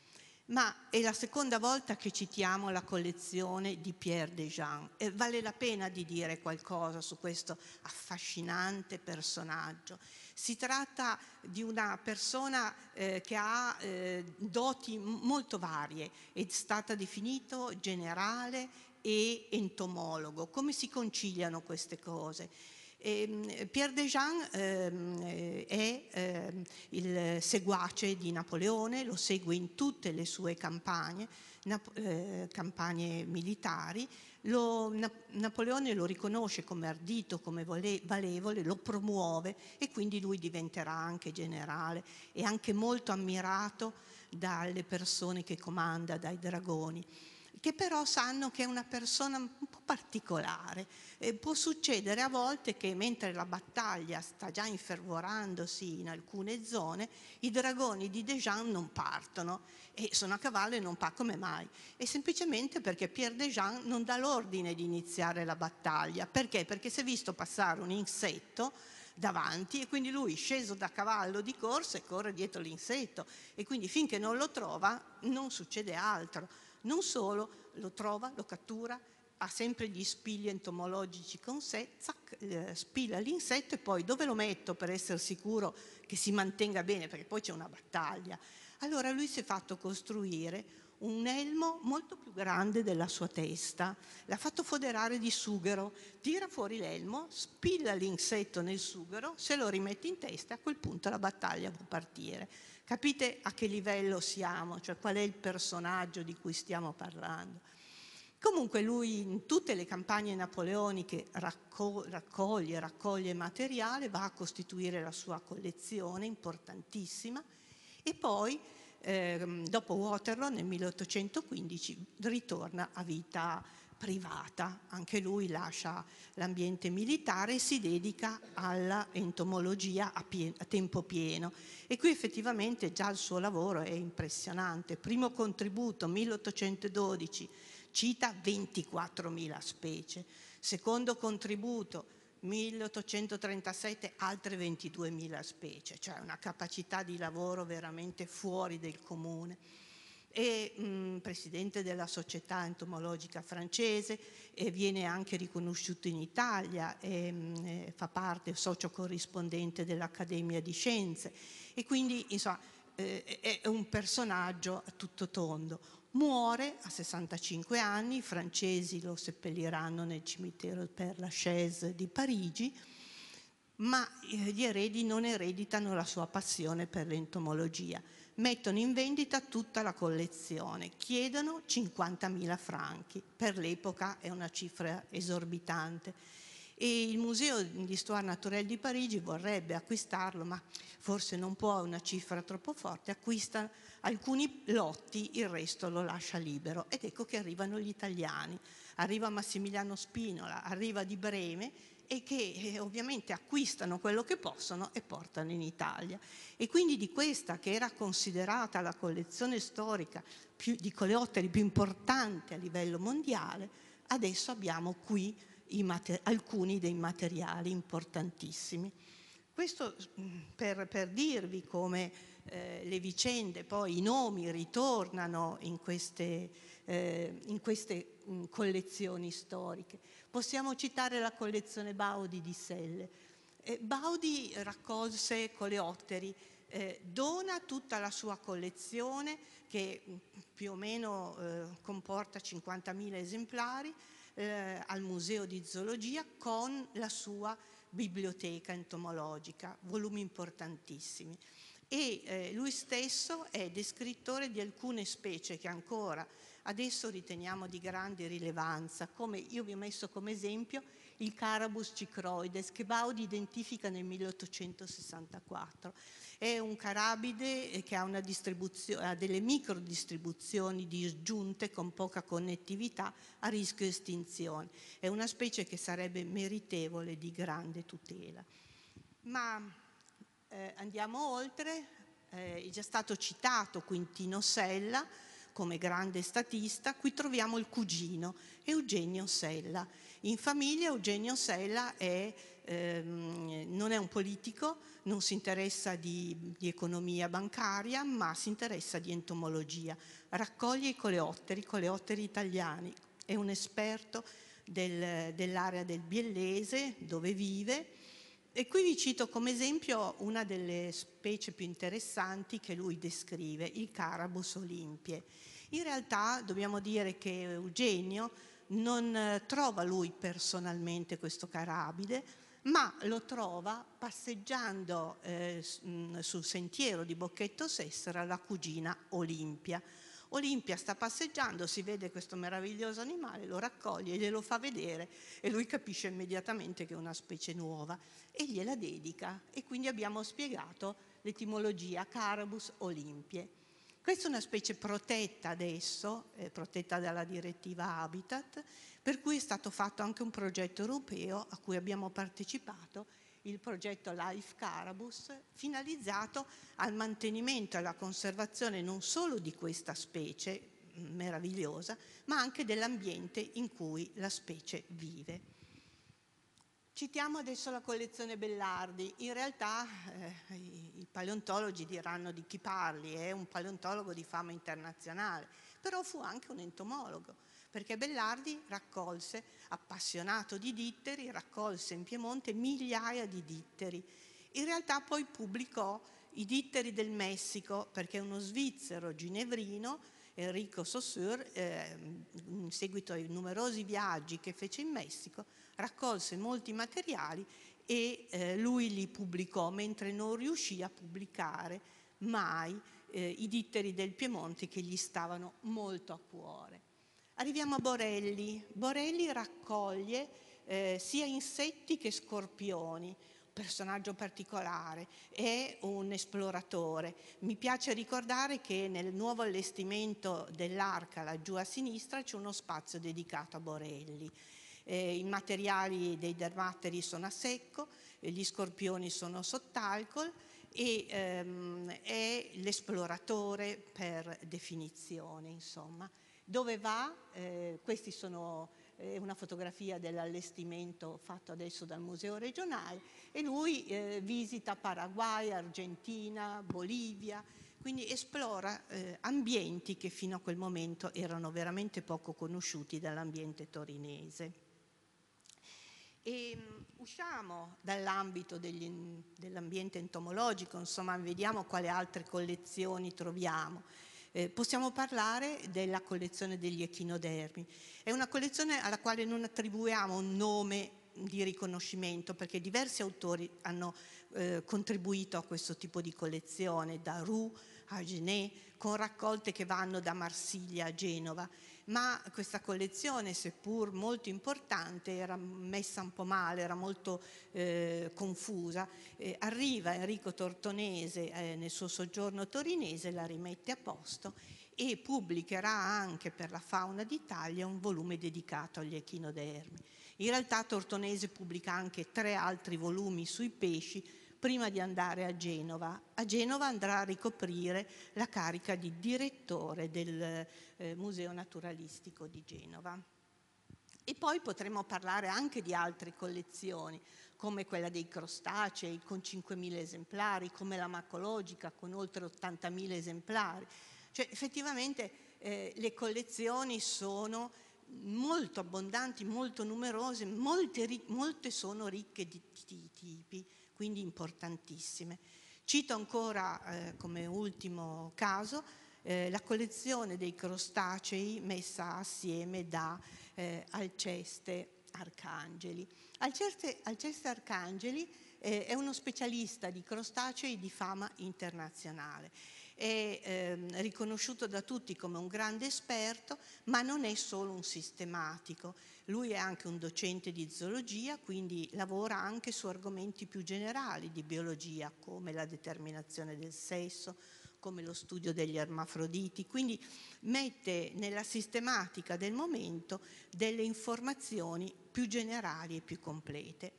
Ma è la seconda volta che citiamo la collezione di Pierre Dejean. Eh, vale la pena di dire qualcosa su questo affascinante personaggio. Si tratta di una persona eh, che ha eh, doti molto varie, è stata definito generale e entomologo. Come si conciliano queste cose? E Pierre Dejean eh, è eh, il seguace di Napoleone, lo segue in tutte le sue campagne, nap- eh, campagne militari. Lo, na- Napoleone lo riconosce come ardito, come vole- valevole, lo promuove e quindi lui diventerà anche generale. È anche molto ammirato dalle persone che comanda, dai dragoni, che però sanno che è una persona un po' particolare. E può succedere a volte che, mentre la battaglia sta già infervorandosi in alcune zone, i dragoni di Dejean non partono e sono a cavallo e non partono. Come mai? È semplicemente perché Pierre Dejean non dà l'ordine di iniziare la battaglia. Perché? Perché si è visto passare un insetto davanti e quindi lui, sceso da cavallo di corsa, e corre dietro l'insetto, e quindi finché non lo trova non succede altro. Non solo, lo trova, lo cattura, ha sempre gli spilli entomologici con sé, zac, eh, spilla l'insetto e poi dove lo metto per essere sicuro che si mantenga bene, perché poi c'è una battaglia. Allora lui si è fatto costruire un elmo molto più grande della sua testa, l'ha fatto foderare di sughero, tira fuori l'elmo, spilla l'insetto nel sughero, se lo rimette in testa e a quel punto la battaglia può partire. Capite a che livello siamo, cioè qual è il personaggio di cui stiamo parlando. Comunque lui in tutte le campagne napoleoniche raccoglie, raccoglie, raccoglie materiale, va a costituire la sua collezione importantissima e poi eh, dopo Waterloo nel milleottocentoquindici ritorna a vita privata. Anche lui lascia l'ambiente militare e si dedica alla entomologia a, pie- a tempo pieno, e qui effettivamente già il suo lavoro è impressionante. Primo contributo milleottocentododici, cita ventiquattromila specie. Secondo contributo milleottocentotrentasette, altre ventiduemila specie, cioè una capacità di lavoro veramente fuori del comune. È mh, presidente della Società Entomologica Francese e viene anche riconosciuto in Italia, e, mh, fa parte socio corrispondente dell'Accademia di Scienze, e quindi insomma eh, è un personaggio a tutto tondo. Muore a sessantacinque anni, i francesi lo seppelliranno nel cimitero Père Lachaise di Parigi, ma gli eredi non ereditano la sua passione per l'entomologia. Mettono in vendita tutta la collezione, chiedono cinquantamila franchi, per l'epoca è una cifra esorbitante, e il Museo di Histoire Naturelle di Parigi vorrebbe acquistarlo, ma forse non può, una cifra troppo forte. Acquista alcuni lotti, il resto lo lascia libero, ed ecco che arrivano gli italiani, arriva Massimiliano Spinola, arriva Di Breme e che eh, ovviamente acquistano quello che possono e portano in Italia. E quindi di questa, che era considerata la collezione storica più, di coleotteri più importante a livello mondiale, adesso abbiamo qui i alcuni dei materiali importantissimi. Questo per, per dirvi come eh, le vicende, poi i nomi ritornano in queste, eh, in queste mh, collezioni storiche. Possiamo citare la collezione Baudi di Selle. Eh, Baudi raccolse coleotteri, eh, dona tutta la sua collezione, che più o meno eh, comporta cinquantamila esemplari, eh, al Museo di Zoologia, con la sua biblioteca entomologica, volumi importantissimi, e eh, lui stesso è descrittore di alcune specie che ancora adesso riteniamo di grande rilevanza, come io vi ho messo come esempio il Carabus cicroides, che Baudi identifica nel milleottocentosessantaquattro. È un carabide che ha, una distribuzione, ha delle microdistribuzioni disgiunte con poca connettività, a rischio estinzione. È una specie che sarebbe meritevole di grande tutela. Ma eh, andiamo oltre, eh, è già stato citato Quintino Sella come grande statista. Qui troviamo il cugino Eugenio Sella. In famiglia Eugenio Sella è, ehm, non è un politico, non si interessa di, di economia bancaria, ma si interessa di entomologia. Raccoglie i coleotteri, coleotteri italiani. È un esperto del, dell'area del Biellese, dove vive. E qui vi cito come esempio una delle specie più interessanti che lui descrive, il Carabus olimpie. In realtà dobbiamo dire che Eugenio non trova lui personalmente questo carabide, ma lo trova passeggiando eh, sul sentiero di Bocchetto Sessera la cugina Olimpia. Olimpia sta passeggiando, si vede questo meraviglioso animale, lo raccoglie, glielo fa vedere e lui capisce immediatamente che è una specie nuova e gliela dedica, e quindi abbiamo spiegato l'etimologia Carabus olimpie. Questa è una specie protetta adesso, eh, protetta dalla direttiva Habitat, per cui è stato fatto anche un progetto europeo a cui abbiamo partecipato, il progetto Life Carabus, finalizzato al mantenimento e alla conservazione non solo di questa specie meravigliosa, ma anche dell'ambiente in cui la specie vive. Citiamo adesso la collezione Bellardi. In realtà eh, i paleontologi diranno di chi parli, è un paleontologo di fama internazionale, però fu anche un entomologo, perché Bellardi raccolse, appassionato di ditteri, raccolse in Piemonte migliaia di ditteri. In realtà poi pubblicò i ditteri del Messico, perché uno svizzero ginevrino, Enrico Saussure, eh, in seguito ai numerosi viaggi che fece in Messico, raccolse molti materiali e eh, lui li pubblicò, mentre non riuscì a pubblicare mai eh, i ditteri del Piemonte, che gli stavano molto a cuore. Arriviamo a Borelli. Borelli raccoglie eh, sia insetti che scorpioni, personaggio particolare, è un esploratore. Mi piace ricordare che nel nuovo allestimento dell'Arca, laggiù a sinistra, c'è uno spazio dedicato a Borelli. Eh, I materiali dei dermateri sono a secco, gli scorpioni sono sott'alcol e ehm, è l'esploratore per definizione, insomma. Dove va? Eh, questi sono eh, una fotografia dell'allestimento fatto adesso dal Museo Regionale, e lui eh, visita Paraguay, Argentina, Bolivia, quindi esplora eh, ambienti che fino a quel momento erano veramente poco conosciuti dall'ambiente torinese. E, um, usciamo dall'ambito dell'ambiente entomologico, insomma, vediamo quale altre collezioni troviamo. Eh, possiamo parlare della collezione degli echinodermi. È una collezione alla quale non attribuiamo un nome di riconoscimento, perché diversi autori hanno eh, contribuito a questo tipo di collezione, da Roux a Genet, con raccolte che vanno da Marsiglia a Genova, ma questa collezione, seppur molto importante, era messa un po' male, era molto eh, confusa. Eh, arriva Enrico Tortonese eh, nel suo soggiorno torinese, la rimette a posto e pubblicherà anche per la fauna d'Italia un volume dedicato agli echinodermi. In realtà Tortonese pubblica anche tre altri volumi sui pesci prima di andare a Genova. A Genova andrà a ricoprire la carica di direttore del eh, Museo Naturalistico di Genova. E poi potremo parlare anche di altre collezioni, come quella dei crostacei con cinquemila esemplari, come la macologica con oltre ottantamila esemplari. Cioè, effettivamente eh, le collezioni sono molto abbondanti, molto numerose, molte, molte sono ricche di, di tipi, quindi importantissime. Cito ancora eh, come ultimo caso eh, la collezione dei crostacei messa assieme da eh, Alceste Arcangeli. Alceste, Alceste Arcangeli eh, è uno specialista di crostacei di fama internazionale. È ehm, riconosciuto da tutti come un grande esperto, ma non è solo un sistematico. Lui è anche un docente di zoologia, quindi lavora anche su argomenti più generali di biologia, come la determinazione del sesso, come lo studio degli ermafroditi, quindi mette nella sistematica del momento delle informazioni più generali e più complete.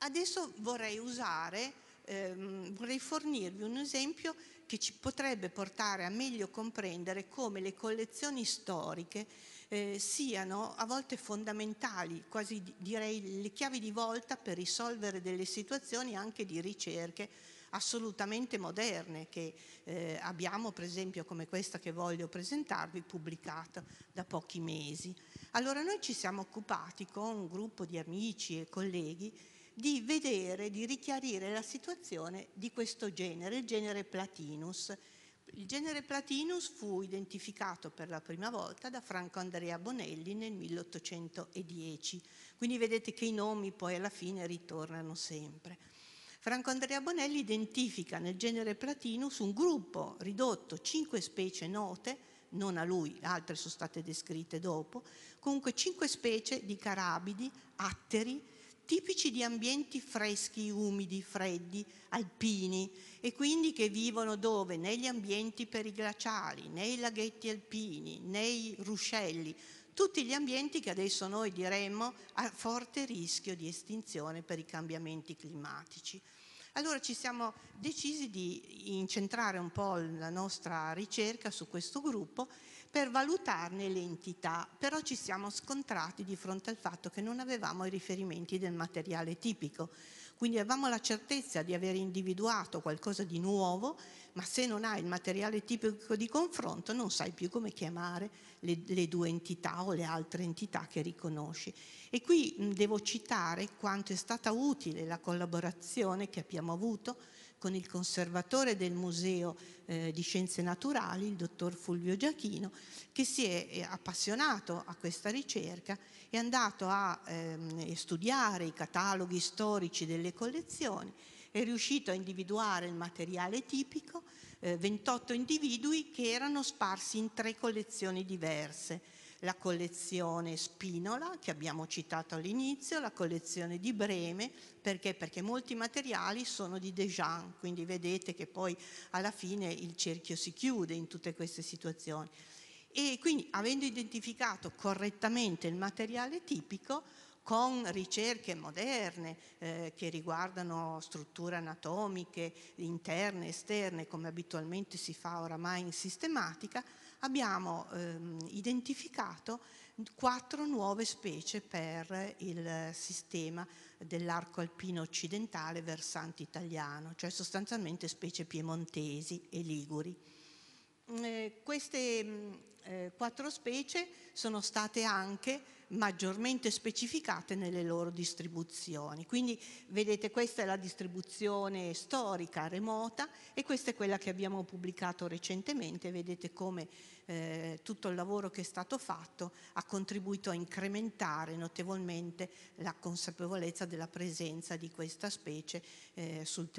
Adesso vorrei usare Eh, vorrei fornirvi un esempio che ci potrebbe portare a meglio comprendere come le collezioni storiche eh, siano a volte fondamentali, quasi direi le chiavi di volta per risolvere delle situazioni anche di ricerche assolutamente moderne che eh, abbiamo, per esempio come questa che voglio presentarvi, pubblicata da pochi mesi. Allora noi ci siamo occupati con un gruppo di amici e colleghi di vedere, di richiarire la situazione di questo genere, il genere Platinus. Il genere Platinus fu identificato per la prima volta da Franco Andrea Bonelli nel milleottocentodieci, quindi vedete che i nomi poi alla fine ritornano sempre. Franco Andrea Bonelli identifica nel genere Platinus un gruppo ridotto, cinque specie note, non a lui, altre sono state descritte dopo, comunque cinque specie di carabidi, atteri, tipici di ambienti freschi, umidi, freddi, alpini e quindi che vivono dove? Negli ambienti periglaciali, nei laghetti alpini, nei ruscelli, tutti gli ambienti che adesso noi diremmo a forte rischio di estinzione per i cambiamenti climatici. Allora ci siamo decisi di incentrare un po' la nostra ricerca su questo gruppo per valutarne l'entità, però ci siamo scontrati di fronte al fatto che non avevamo i riferimenti del materiale tipico, quindi avevamo la certezza di aver individuato qualcosa di nuovo, ma se non hai il materiale tipico di confronto non sai più come chiamare le, le due entità o le altre entità che riconosci. E qui mh, devo citare quanto è stata utile la collaborazione che abbiamo avuto con il conservatore del Museo eh, di Scienze Naturali, il dottor Fulvio Giachino, che si è appassionato a questa ricerca, è andato a ehm, studiare i cataloghi storici delle collezioni, è riuscito a individuare il materiale tipico, eh, ventotto individui che erano sparsi in tre collezioni diverse, la collezione Spinola che abbiamo citato all'inizio, la collezione di Breme, perché? Perché molti materiali sono di Dejean, quindi vedete che poi alla fine il cerchio si chiude in tutte queste situazioni. E quindi avendo identificato correttamente il materiale tipico, con ricerche moderne eh, che riguardano strutture anatomiche interne e esterne, come abitualmente si fa oramai in sistematica, abbiamo ehm, identificato quattro nuove specie per il sistema dell'arco alpino occidentale versante italiano, cioè sostanzialmente specie piemontesi e liguri. Eh, queste eh, quattro specie sono state anche maggiormente specificate nelle loro distribuzioni, quindi vedete questa è la distribuzione storica remota e questa è quella che abbiamo pubblicato recentemente, vedete come eh, tutto il lavoro che è stato fatto ha contribuito a incrementare notevolmente la consapevolezza della presenza di questa specie eh, sul,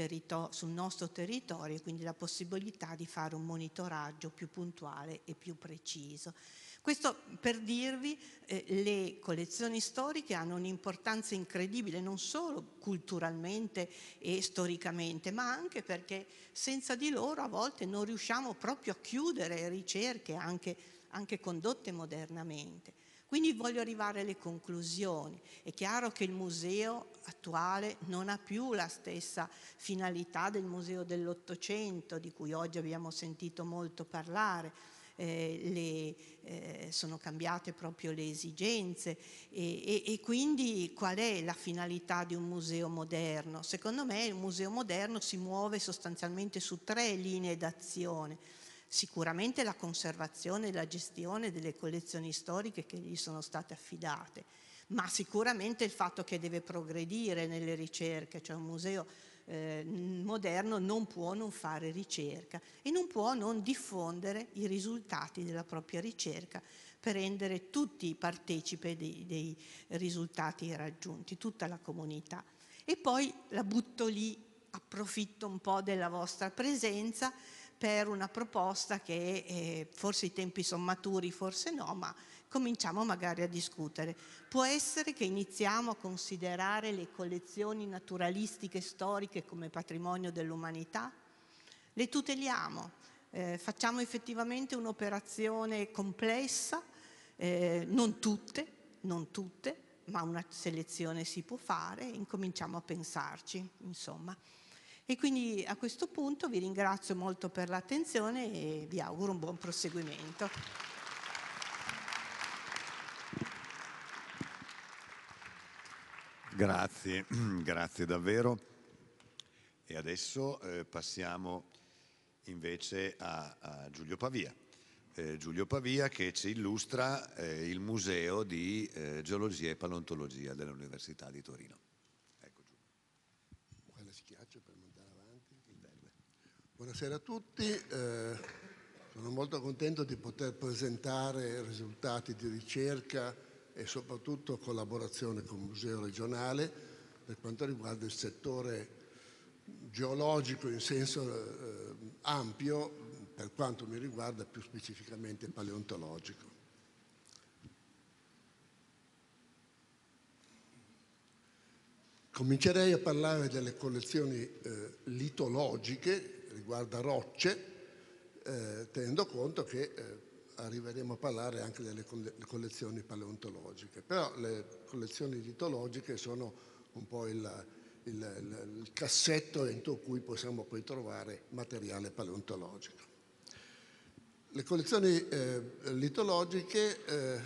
sul nostro territorio e quindi la possibilità di fare un monitoraggio più puntuale e più preciso. preciso. Questo per dirvi eh, le collezioni storiche hanno un'importanza incredibile non solo culturalmente e storicamente, ma anche perché senza di loro a volte non riusciamo proprio a chiudere ricerche anche, anche condotte modernamente. Quindi voglio arrivare alle conclusioni. È chiaro che il museo attuale non ha più la stessa finalità del museo dell'Ottocento, di cui oggi abbiamo sentito molto parlare. Eh, le, eh, sono cambiate proprio le esigenze e, e, e quindi qual è la finalità di un museo moderno? Secondo me il museo moderno si muove sostanzialmente su tre linee d'azione. Sicuramente la conservazione e la gestione delle collezioni storiche che gli sono state affidate, ma sicuramente il fatto che deve progredire nelle ricerche, cioè un museo Eh, moderno non può non fare ricerca e non può non diffondere i risultati della propria ricerca per rendere tutti partecipi dei, dei risultati raggiunti, tutta la comunità. E poi la butto lì, approfitto un po' della vostra presenza per una proposta che eh, forse i tempi sono maturi, forse no, ma cominciamo magari a discutere. Può essere che iniziamo a considerare le collezioni naturalistiche storiche come patrimonio dell'umanità? Le tuteliamo, eh, facciamo effettivamente un'operazione complessa, eh, non tutte, non tutte, ma una selezione si può fare, incominciamo a pensarci, insomma. E quindi a questo punto vi ringrazio molto per l'attenzione e vi auguro un buon proseguimento. Grazie, grazie davvero. E adesso eh, passiamo invece a, a Giulio Pavia. Eh, Giulio Pavia che ci illustra eh, il Museo di eh, Geologia e Paleontologia dell'Università di Torino. Ecco Giulio. Quella schiaccia per mandare avanti. Buonasera a tutti, eh, sono molto contento di poter presentare risultati di ricerca e soprattutto collaborazione con il Museo regionale per quanto riguarda il settore geologico in senso eh, ampio, per quanto mi riguarda più specificamente paleontologico. Comincerei a parlare delle collezioni eh, litologiche riguardo rocce, eh, tenendo conto che eh, arriveremo a parlare anche delle collezioni paleontologiche, però le collezioni litologiche sono un po' il, il, il cassetto entro cui possiamo poi trovare materiale paleontologico. Le collezioni eh, litologiche eh,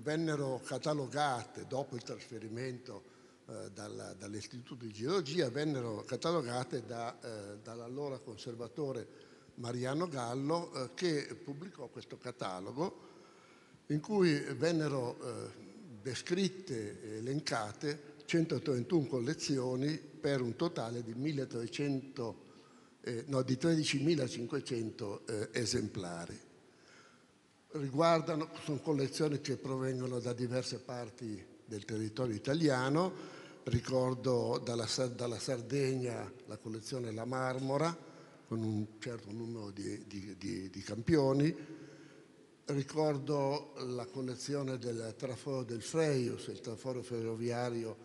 vennero catalogate dopo il trasferimento eh, dall'Istituto di Geologia, vennero catalogate da, eh, dall'allora conservatore Mariano Gallo, eh, che pubblicò questo catalogo in cui vennero eh, descritte e elencate centotrentuno collezioni per un totale di, milletrecento, eh, no, di tredicimilacinquecento eh, esemplari. Riguardano, sono collezioni che provengono da diverse parti del territorio italiano, ricordo dalla, dalla Sardegna la collezione La Marmora, con un certo numero di, di, di, di campioni, ricordo la collezione del traforo del Freius, il traforo ferroviario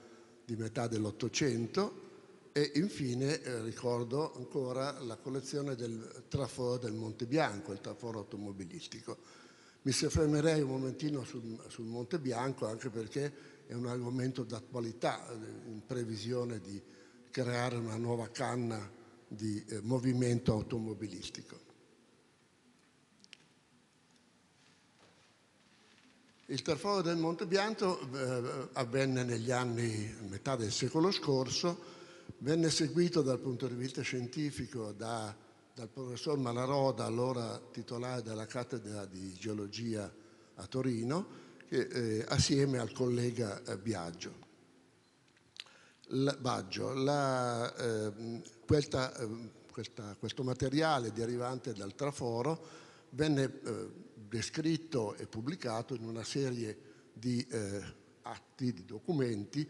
di metà dell'Ottocento, e infine eh, ricordo ancora la collezione del traforo del Monte Bianco, il traforo automobilistico. Mi fermerei un momentino sul, sul Monte Bianco, anche perché è un argomento d'attualità, in previsione di creare una nuova canna di eh, movimento automobilistico. Il traforo del Monte Bianco eh, avvenne negli anni metà del secolo scorso, venne seguito dal punto di vista scientifico da, dal professor Malaroda, allora titolare della cattedra di geologia a Torino, che, eh, assieme al collega eh, Biagio. La, Baggio, la, eh, questa, eh, questa, questo materiale derivante dal traforo venne eh, descritto e pubblicato in una serie di eh, atti, di documenti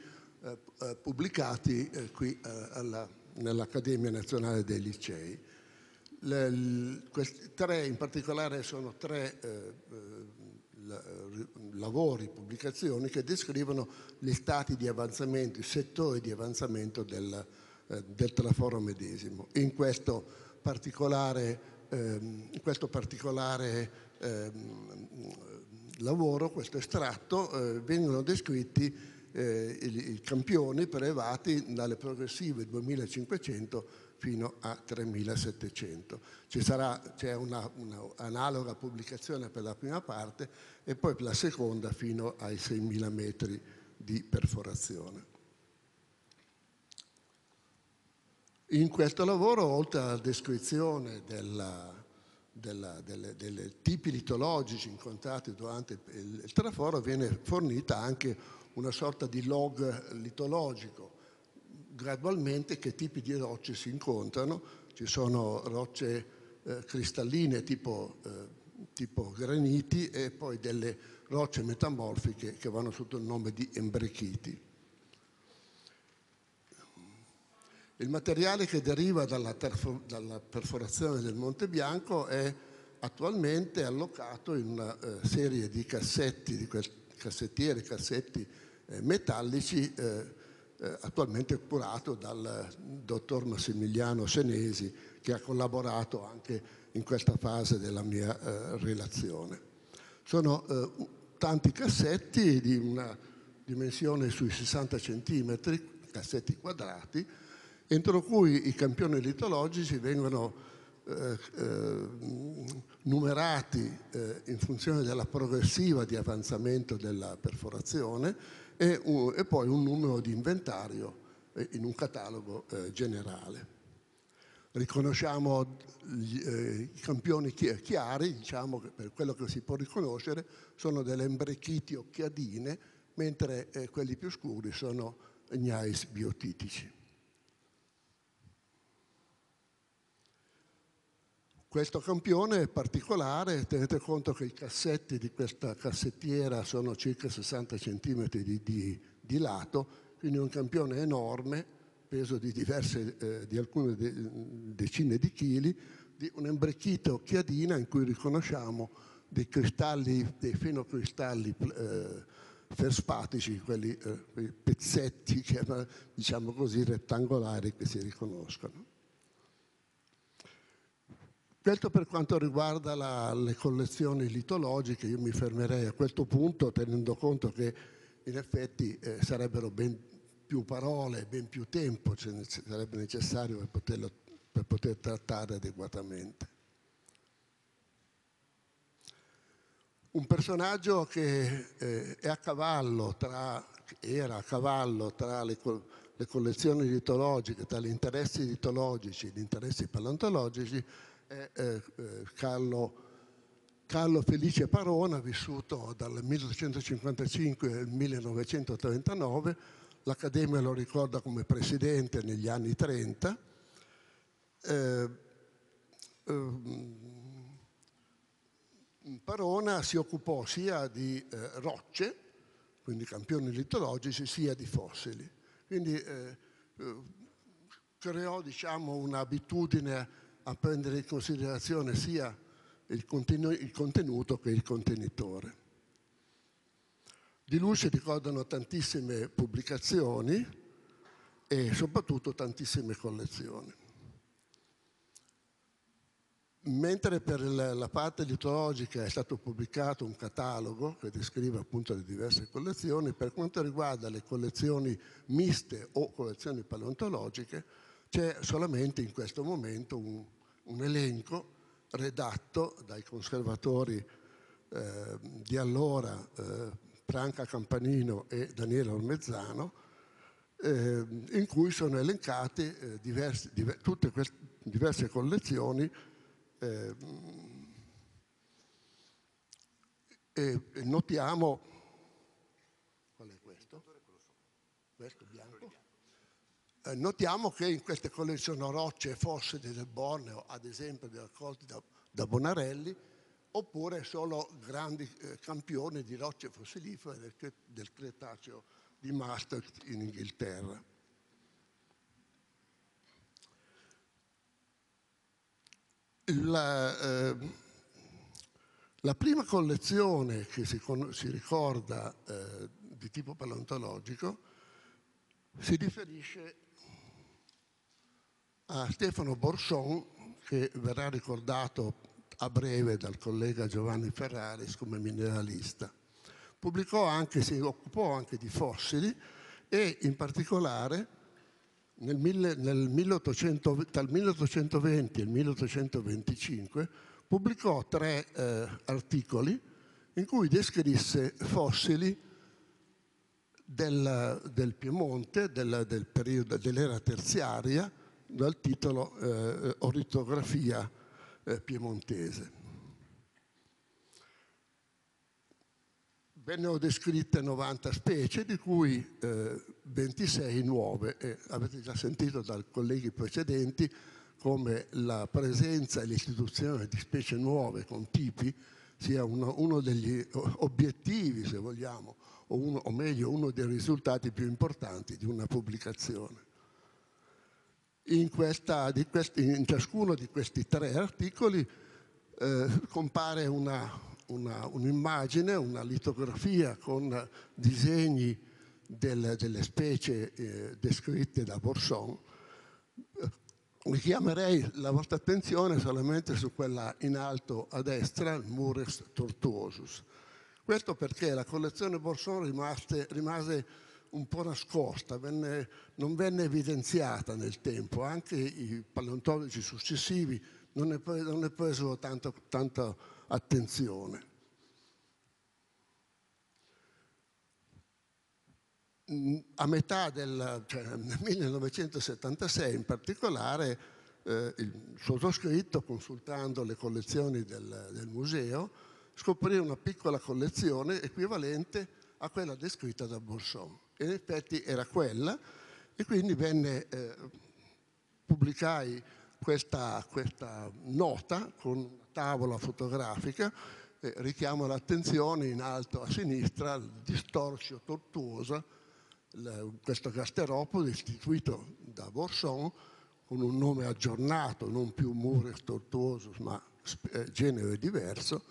eh, eh, pubblicati eh, qui eh, nell'Accademia Nazionale dei Licei. Le, le, questi tre in particolare sono tre eh, la, lavori, pubblicazioni che descrivono gli stati di avanzamento, i settori di avanzamento del, eh, del traforo medesimo. In questo particolare, eh, in questo particolare eh, lavoro, questo estratto, eh, vengono descritti eh, i, i campioni prelevati dalle progressive duemilacinquecento fino a tremilasettecento. Ci sarà, c'è una, una analoga pubblicazione per la prima parte e poi per la seconda fino ai seimila metri di perforazione. In questo lavoro, oltre alla descrizione della, della, delle, delle tipi litologici incontrati durante il, il traforo, viene fornita anche una sorta di log litologico, gradualmente che tipi di rocce si incontrano. Ci sono rocce eh, cristalline tipo, eh, tipo graniti e poi delle rocce metamorfiche che vanno sotto il nome di embrechiti. Il materiale che deriva dalla, dalla perforazione del Monte Bianco è attualmente allocato in una eh, serie di cassetti, di cassettiere, cassetti eh, metallici, eh, attualmente curato dal dottor Massimiliano Senesi, che ha collaborato anche in questa fase della mia eh, relazione. Sono eh, tanti cassetti di una dimensione sui sessanta centimetri, cassetti quadrati, entro cui i campioni litologici vengono eh, eh, numerati eh, in funzione della progressiva di avanzamento della perforazione, E, un, e poi un numero di inventario eh, in un catalogo eh, generale. Riconosciamo gli, eh, i campioni chi chiari, diciamo che per quello che si può riconoscere sono delle embrechiti occhiadine, mentre eh, quelli più scuri sono gnais biotitici. Questo campione è particolare, tenete conto che i cassetti di questa cassettiera sono circa sessanta centimetri di, di, di lato, quindi un campione enorme, peso di, diverse, eh, di alcune de, decine di chili, di un'embrechita occhiadina in cui riconosciamo dei cristalli, dei fenocristalli eh, felspatici, quelli, eh, quei pezzetti, che, diciamo così, rettangolari che si riconoscono. Questo per quanto riguarda la, le collezioni litologiche. Io mi fermerei a questo punto, tenendo conto che in effetti eh, sarebbero ben più parole, ben più tempo cioè, sarebbe necessario per, poterlo, per poter trattare adeguatamente. Un personaggio che eh, è a cavallo tra, era a cavallo tra le, le collezioni litologiche, tra gli interessi litologici e gli interessi paleontologici, è eh, eh, Carlo, Carlo Felice Parona, vissuto dal milleottocentocinquantacinque al millenovecentotrentanove, l'Accademia lo ricorda come presidente negli anni trenta, eh, eh, Parona si occupò sia di eh, rocce, quindi campioni litologici, sia di fossili, quindi eh, eh, creò, diciamo, un'abitudine a prendere in considerazione sia il, contenu il contenuto che il contenitore. Di lui si ricordano tantissime pubblicazioni e soprattutto tantissime collezioni. Mentre per la parte litologica è stato pubblicato un catalogo che descrive appunto le diverse collezioni, per quanto riguarda le collezioni miste o collezioni paleontologiche, c'è solamente in questo momento un, un elenco redatto dai conservatori eh, di allora, eh, Franca Campanino e Daniele Ormezzano, eh, in cui sono elencate eh, diverse, diver, tutte queste diverse collezioni eh, e notiamo, qual è questo? Questo bianco? Notiamo che in queste collezioni sono rocce e fossili del Borneo, ad esempio raccolti da, da Bonarelli, oppure solo grandi eh, campioni di rocce fossilifere del, del Cretaceo di Maastricht in Inghilterra. La, eh, la prima collezione che si, si ricorda eh, di tipo paleontologico si riferisce a Stefano Borson, che verrà ricordato a breve dal collega Giovanni Ferraris come mineralista. Pubblicò anche, si occupò anche di fossili e in particolare nel milleottocento, dal milleottocentoventi al milleottocentoventicinque pubblicò tre eh, articoli in cui descrisse fossili del, del Piemonte, del, del periodo dell'era terziaria, dal titolo eh, Oritografia eh, piemontese. Vennero descritte novanta specie, di cui eh, ventisei nuove. E avete già sentito dai colleghi precedenti come la presenza e l'istituzione di specie nuove con tipi sia uno, uno degli obiettivi, se vogliamo, o, uno, o meglio uno dei risultati più importanti di una pubblicazione. In, questa, di questi, in ciascuno di questi tre articoli eh, compare una un'immagine, una, una litografia con disegni del, delle specie eh, descritte da Borson. Richiamerei la vostra attenzione solamente su quella in alto a destra, il Mures Tortuosus. Questo perché la collezione Borson rimaste, rimase un po' nascosta, venne, non venne evidenziata nel tempo, anche i paleontologi successivi non ne, pre, non ne presero tanto, tanto attenzione. A metà del cioè nel millenovecentosettantasei in particolare eh, il sottoscritto, consultando le collezioni del, del museo, scoprì una piccola collezione equivalente a quella descritta da Borson, e in effetti era quella, e quindi venne, eh, pubblicai questa, questa nota con tavola fotografica, eh, richiamo l'attenzione in alto a sinistra al Distorsio Tortuosa, la, questo gasteropode istituito da Borson con un nome aggiornato, non più Mures Tortuosus ma eh, genere diverso,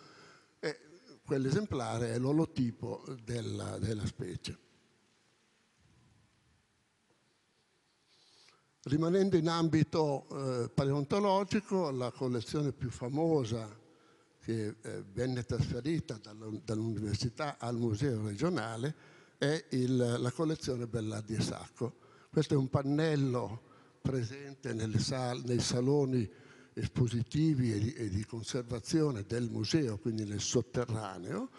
e quell'esemplare è l'olotipo della, della specie. Rimanendo in ambito eh, paleontologico, la collezione più famosa che eh, venne trasferita dall'università al museo regionale è il, la collezione Bellardi e Sacco. Questo è un pannello presente nelle sal, nei saloni espositivi e di, e di conservazione del museo, quindi nel sotterraneo,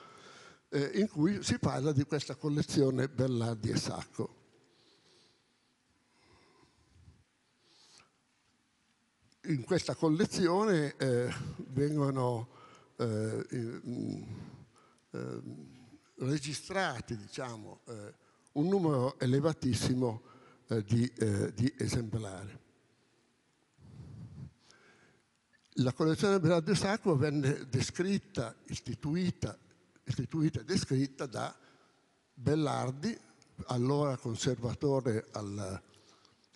eh, in cui si parla di questa collezione Bellardi e Sacco. In questa collezione eh, vengono eh, eh, registrati, diciamo, eh, un numero elevatissimo eh, di, eh, di esemplari. La collezione Bellardi e Sacco venne descritta, istituita, istituita e descritta da Bellardi, allora conservatore al,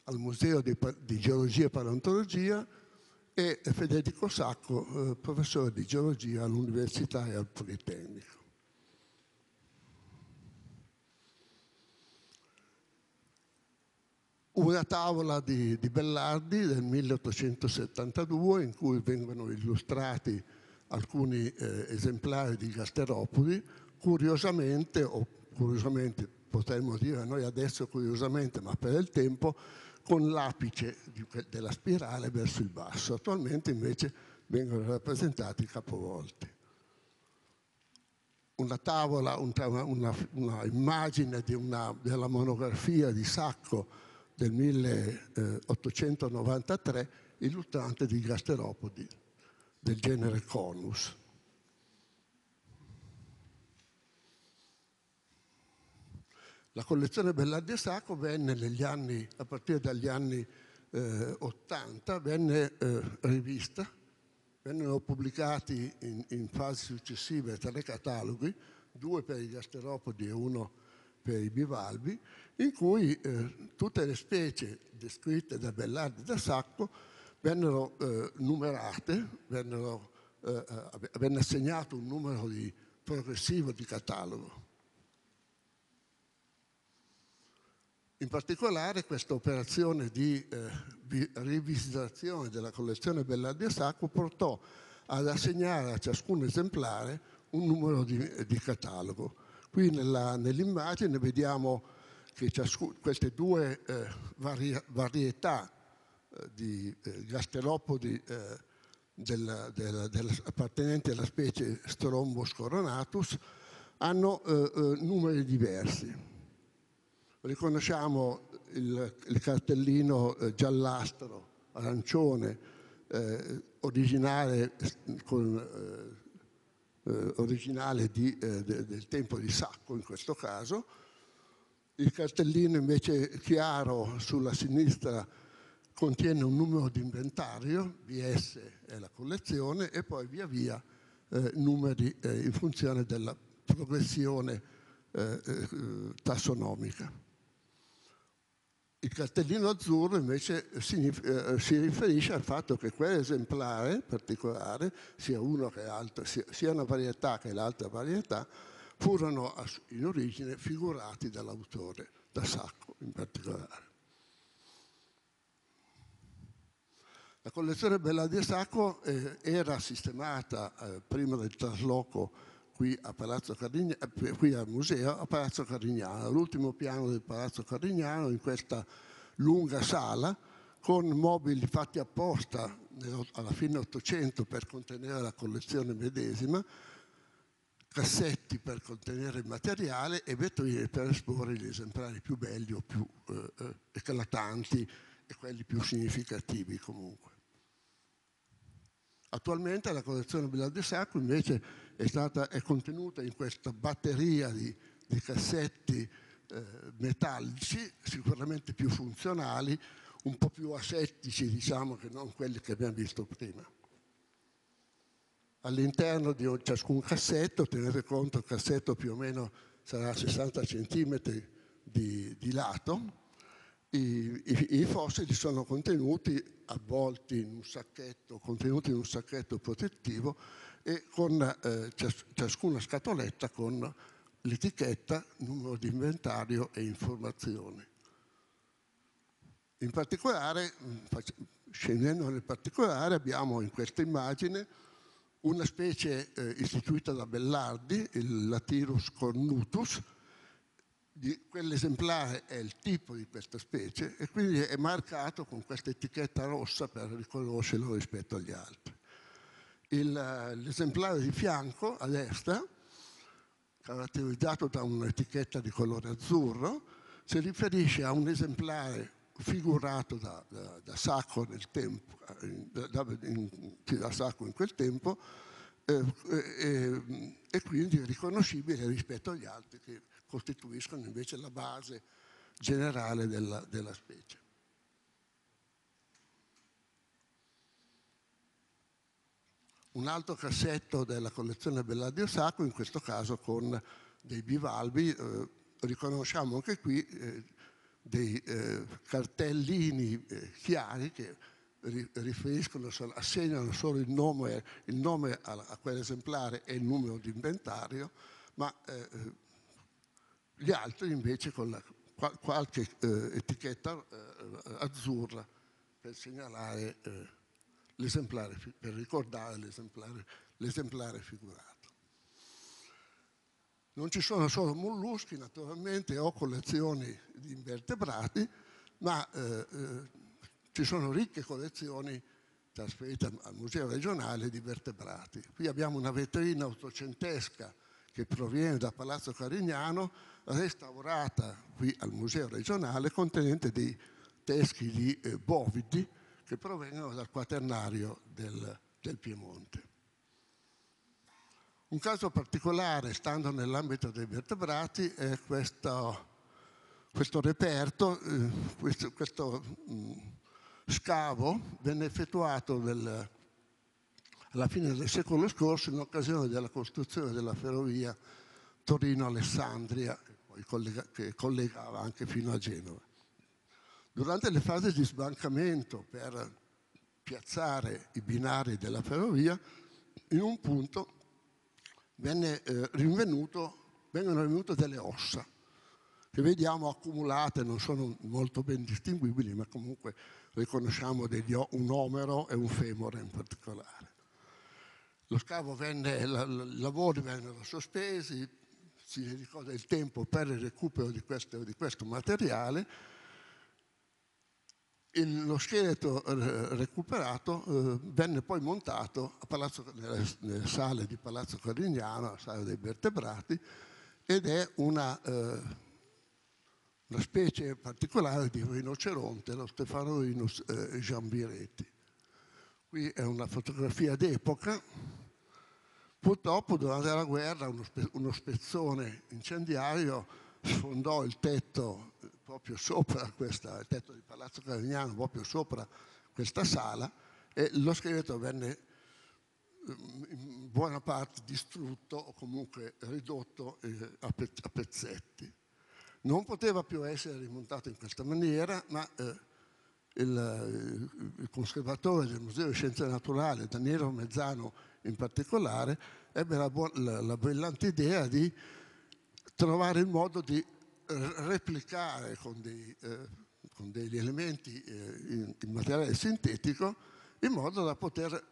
al Museo di, di Geologia e Paleontologia, e Federico Sacco, eh, professore di Geologia all'Università e al Politecnico. Una tavola di, di Bellardi del milleottocentosettantadue in cui vengono illustrati alcuni eh, esemplari di gasteropodi, curiosamente, o curiosamente potremmo dire noi adesso curiosamente, ma per il tempo, con l'apice di, della spirale verso il basso. Attualmente invece vengono rappresentati capovolti. Una tavola, un, una, una immagine di una, della monografia di Sacco del milleottocentonovantatré, illustrante di gasteropodi del genere Conus. La collezione Bellardi e Sacco venne negli anni, a partire dagli anni eh, ottanta, venne eh, rivista, vennero pubblicati in, in fasi successive tre cataloghi, due per i gasteropodi e uno per i bivalvi, in cui eh, tutte le specie descritte da Bellardi e da Sacco vennero eh, numerate, vennero, eh, venne assegnato un numero di, progressivo di catalogo. In particolare questa operazione di eh, rivisitazione della collezione Bellardi e Sacco portò ad assegnare a ciascun esemplare un numero di, di catalogo. Qui nell'immagine nell vediamo che ciascun, queste due eh, varia, varietà eh, di eh, gasteropodi eh, della, della, della, appartenenti alla specie Strombos coronatus hanno eh, numeri diversi. Riconosciamo il, il cartellino eh, giallastro, arancione, eh, originale, con, eh, eh, originale di, eh, de, del tempo di Sacco in questo caso, il cartellino invece chiaro sulla sinistra contiene un numero di inventario, B S è la collezione, e poi via via eh, numeri eh, in funzione della progressione eh, eh, tassonomica. Il cartellino azzurro invece si, eh, si riferisce al fatto che quell'esemplare particolare, sia, uno che altro, sia, sia una varietà che l'altra varietà, furono in origine figurati dall'autore, da Sacco in particolare. La collezione Bellardi e Sacco eh, era sistemata eh, prima del trasloco qui a Palazzo Carignano, qui al museo, a Palazzo Carignano, all'ultimo piano del Palazzo Carignano, in questa lunga sala con mobili fatti apposta alla fine dell'Ottocento per contenere la collezione medesima, cassetti per contenere il materiale e vetrine per esporre gli esemplari più belli o più eh, eclatanti e quelli più significativi comunque. Attualmente la collezione Bellardi e Sacco invece È, stata, è contenuta in questa batteria di, di cassetti eh, metallici, sicuramente più funzionali, un po' più asettici, diciamo, che non quelli che abbiamo visto prima. All'interno di ciascun cassetto, tenete conto che il cassetto più o meno sarà sessanta centimetri di, di lato, i, i, i fossili sono contenuti, avvolti in un sacchetto, contenuti in un sacchetto protettivo, e con eh, cias ciascuna scatoletta con l'etichetta, numero di inventario e informazioni. In particolare, scendendo nel particolare, abbiamo in questa immagine una specie eh, istituita da Bellardi, il Latirus cornutus, quell'esemplare è il tipo di questa specie e quindi è marcato con questa etichetta rossa per riconoscerlo rispetto agli altri. L'esemplare di fianco a destra, caratterizzato da un'etichetta di colore azzurro, si riferisce a un esemplare figurato da, da, da, Sacco, nel tempo, da, in, da Sacco in quel tempo eh, eh, e quindi riconoscibile rispetto agli altri che costituiscono invece la base generale della, della specie. Un altro cassetto della collezione Bellardi e Sacco, in questo caso con dei bivalvi, eh, riconosciamo anche qui eh, dei eh, cartellini eh, chiari che ri riferiscono, assegnano solo il nome, il nome a, a quell'esemplare e il numero di inventario, ma eh, gli altri invece con la, qual qualche eh, etichetta eh, azzurra per segnalare eh, l'esemplare, per ricordare l'esemplare figurato. Non ci sono solo molluschi, naturalmente, o collezioni di invertebrati, ma eh, eh, ci sono ricche collezioni trasferite al Museo Regionale di vertebrati. Qui abbiamo una vetrina ottocentesca che proviene da Palazzo Carignano, restaurata qui al Museo Regionale, contenente dei teschi di eh, bovidi, che provengono dal quaternario del, del Piemonte. Un caso particolare, stando nell'ambito dei vertebrati, è questo, questo reperto, eh, questo, questo mh, scavo venne effettuato nel, alla fine del secolo scorso in occasione della costruzione della ferrovia Torino-Alessandria, collega, che collegava anche fino a Genova. Durante le fasi di sbancamento per piazzare i binari della ferrovia, in un punto venne, eh, rinvenuto, vengono rinvenute delle ossa, che vediamo accumulate, non sono molto ben distinguibili, ma comunque riconosciamo degli, un omero e un femore in particolare. Lo scavo venne, i lavori vennero sospesi, si dedicò del tempo per il recupero di questo, di questo materiale. Il, lo scheletro eh, recuperato eh, venne poi montato a Palazzo, nelle, nelle sale di Palazzo Carignano, la sala dei vertebrati, ed è una, eh, una specie particolare di rinoceronte, lo Stephanorhinus eh, jambiretti. Qui è una fotografia d'epoca. Purtroppo durante la guerra uno, spe, uno spezzone incendiario sfondò il tetto proprio sopra questa, il tetto di Palazzo Carignano, proprio sopra questa sala, e lo scheletro venne in buona parte distrutto o comunque ridotto a pezzetti. Non poteva più essere rimontato in questa maniera, ma eh, il, il conservatore del Museo di Scienze Naturali, Daniele Mezzano in particolare, ebbe la, la, la brillante idea di trovare il modo di replicare con, dei, eh, con degli elementi eh, in, in materiale sintetico, in modo da poter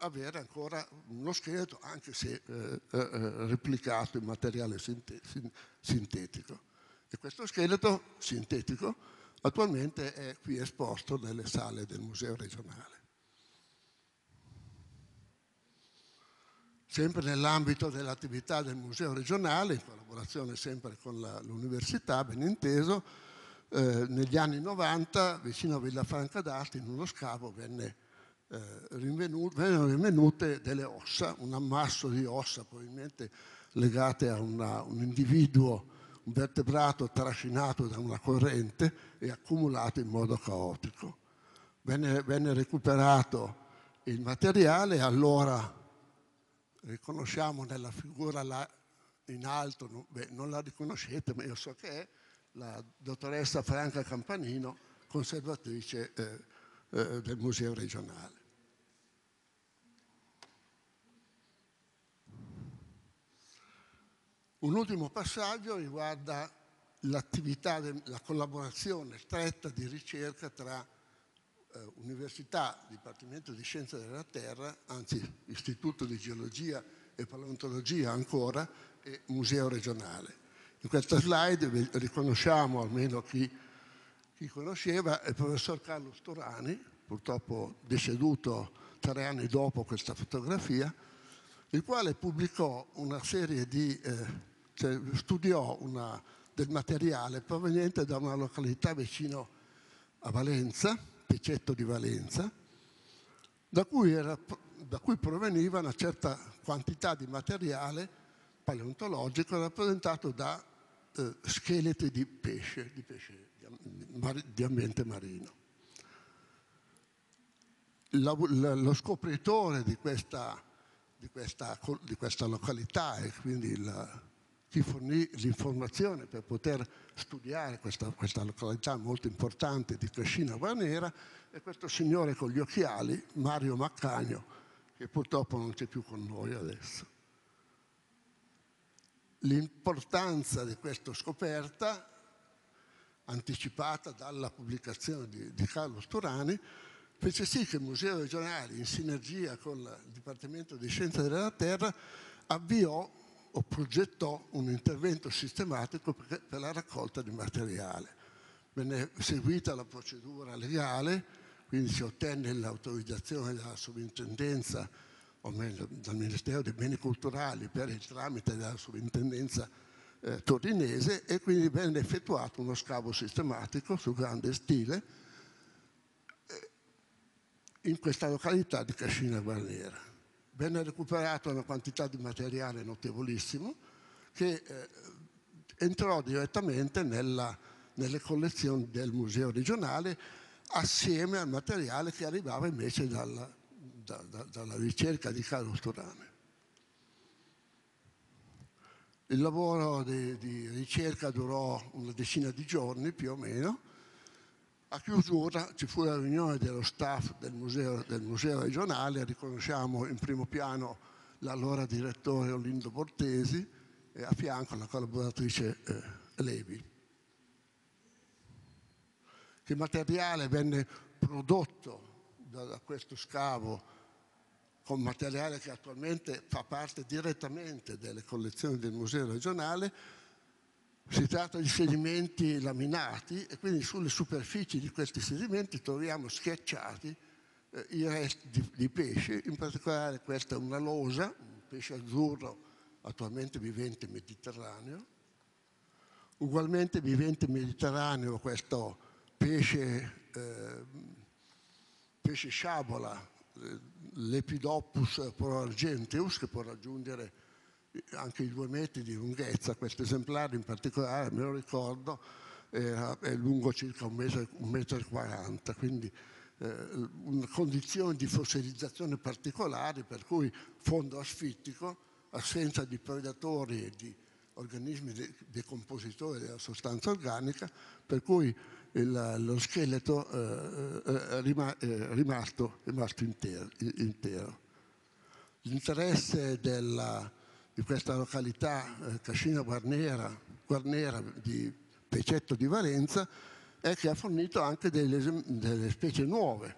avere ancora uno scheletro, anche se eh, eh, replicato in materiale sinte sintetico. E questo scheletro sintetico attualmente è qui esposto nelle sale del Museo Regionale. Sempre nell'ambito dell'attività del Museo Regionale, in collaborazione sempre con l'Università, ben inteso, eh, negli anni novanta, vicino a Villafranca d'Asti, in uno scavo, venne, eh, rinvenuto, vennero rinvenute delle ossa, un ammasso di ossa probabilmente legate a una, un individuo, un vertebrato trascinato da una corrente e accumulato in modo caotico. Venne, venne recuperato il materiale, allora riconosciamo nella figura là in alto, non, beh, non la riconoscete, ma io so che è la dottoressa Franca Campanino, conservatrice eh, eh, del Museo Regionale. Un ultimo passaggio riguarda l'attività, la collaborazione stretta di ricerca tra Università, Dipartimento di Scienze della Terra, anzi Istituto di Geologia e Paleontologia ancora, e Museo Regionale. In questa slide riconosciamo, almeno chi, chi conosceva, il professor Carlo Storani, purtroppo deceduto tre anni dopo questa fotografia, il quale pubblicò una serie di, eh, cioè studiò una, del materiale proveniente da una località vicino a Valenza, Pecetto di Valenza, da cui, era, da cui proveniva una certa quantità di materiale paleontologico rappresentato da eh, scheletri di pesce, di, pesce di, di ambiente marino. La, la, lo scopritore di questa, di, questa, di questa località, e quindi la, chi fornì l'informazione per poter studiare questa, questa località molto importante di Cascina Guarnera, è questo signore con gli occhiali, Mario Maccagno, che purtroppo non c'è più con noi adesso. L'importanza di questa scoperta, anticipata dalla pubblicazione di, di Carlo Storani, fece sì che il Museo Regionale, in sinergia con il Dipartimento di Scienze della Terra, avviò o progettò un intervento sistematico per la raccolta di materiale. Venne seguita la procedura legale, quindi si ottenne l'autorizzazione dalla sovrintendenza, o meglio dal Ministero dei Beni Culturali per il tramite della sovrintendenza eh, torinese, e quindi venne effettuato uno scavo sistematico su grande stile in questa località di Cascina Guarnera. Venne recuperata una quantità di materiale notevolissimo che eh, entrò direttamente nella, nelle collezioni del Museo Regionale, assieme al materiale che arrivava invece dalla, da, da, dalla ricerca di Carlo Storani. Il lavoro di, di ricerca durò una decina di giorni più o meno, A chiusura ci fu la riunione dello staff del museo, del museo regionale, riconosciamo in primo piano l'allora direttore Olindo Bortesi e a fianco la collaboratrice eh, Levi. Il materiale venne prodotto da, da questo scavo con materiale che attualmente fa parte direttamente delle collezioni del museo regionale. Si tratta di sedimenti laminati e quindi sulle superfici di questi sedimenti troviamo schiacciati eh, i resti di, di pesci, in particolare questa è una losa, un pesce azzurro attualmente vivente mediterraneo, ugualmente vivente mediterraneo questo pesce, eh, pesce sciabola, l'Epidopus proargenteus, che può raggiungere anche i due metri di lunghezza. Questo esemplare in particolare, me lo ricordo, era, è lungo circa un metro, un metro e quaranta, quindi eh, una condizione di fossilizzazione particolare per cui fondo asfittico, assenza di predatori e di organismi de decompositori della sostanza organica, per cui il, lo scheletro eh, è, rima è rimasto, è rimasto intero. intero. L'interesse della di questa località eh, Cascina Guarnera, Guarnera di Pecetto di Valenza, è che ha fornito anche delle, delle specie nuove,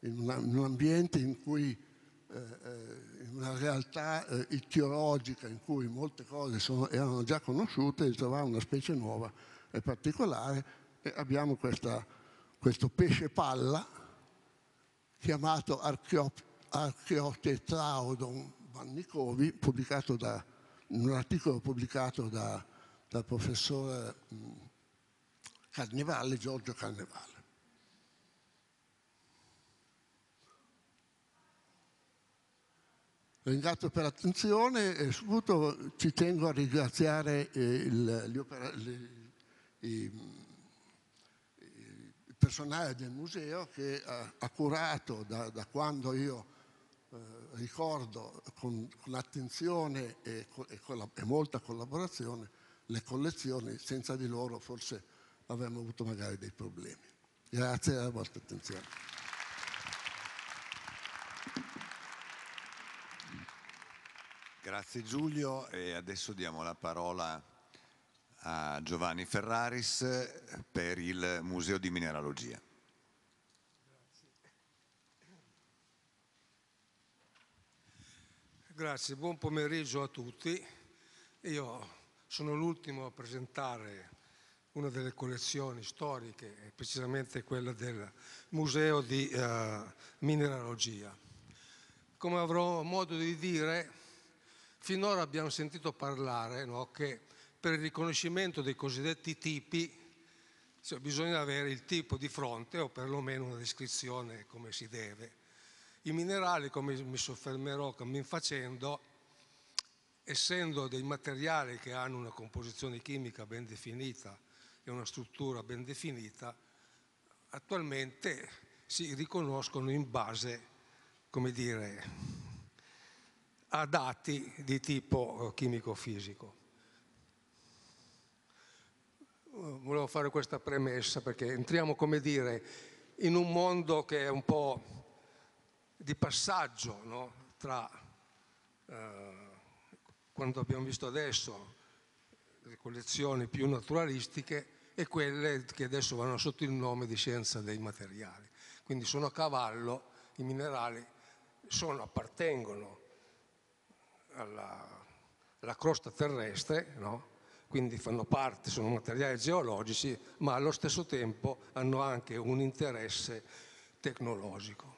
in, una, in un ambiente in cui, eh, in una realtà eh, ittiologica in cui molte cose sono, erano già conosciute, ritrovava una specie nuova e particolare, e abbiamo questa, questo pesce palla chiamato Archaeotetraodon Vannicovi, pubblicato da, in un articolo pubblicato da, dal professore Carnevale, Giorgio Carnevale. Ringrazio per l'attenzione e subito ci tengo a ringraziare eh, il, gli opera, le, i, il personale del museo che ha, ha curato da, da quando io Eh, ricordo con, con attenzione e, e, e molta collaborazione le collezioni. Senza di loro forse avremmo avuto magari dei problemi. Grazie alla vostra attenzione. Grazie Giulio, e adesso diamo la parola a Giovanni Ferraris per il Museo di Mineralogia. Grazie, buon pomeriggio a tutti. Io sono l'ultimo a presentare una delle collezioni storiche, precisamente quella del Museo di eh, Mineralogia. Come avrò modo di dire, finora abbiamo sentito parlare no, che per il riconoscimento dei cosiddetti tipi, cioè, bisogna avere il tipo di fronte o perlomeno una descrizione come si deve. I minerali, come mi soffermerò cammin facendo, essendo dei materiali che hanno una composizione chimica ben definita e una struttura ben definita, attualmente si riconoscono in base, come dire, a dati di tipo chimico-fisico. Volevo fare questa premessa perché entriamo, come dire, in un mondo che è un po' di passaggio no? tra eh, quanto abbiamo visto adesso, le collezioni più naturalistiche e quelle che adesso vanno sotto il nome di scienza dei materiali. Quindi sono a cavallo, i minerali sono, appartengono alla, alla crosta terrestre, no? Quindi fanno parte, sono materiali geologici, ma allo stesso tempo hanno anche un interesse tecnologico.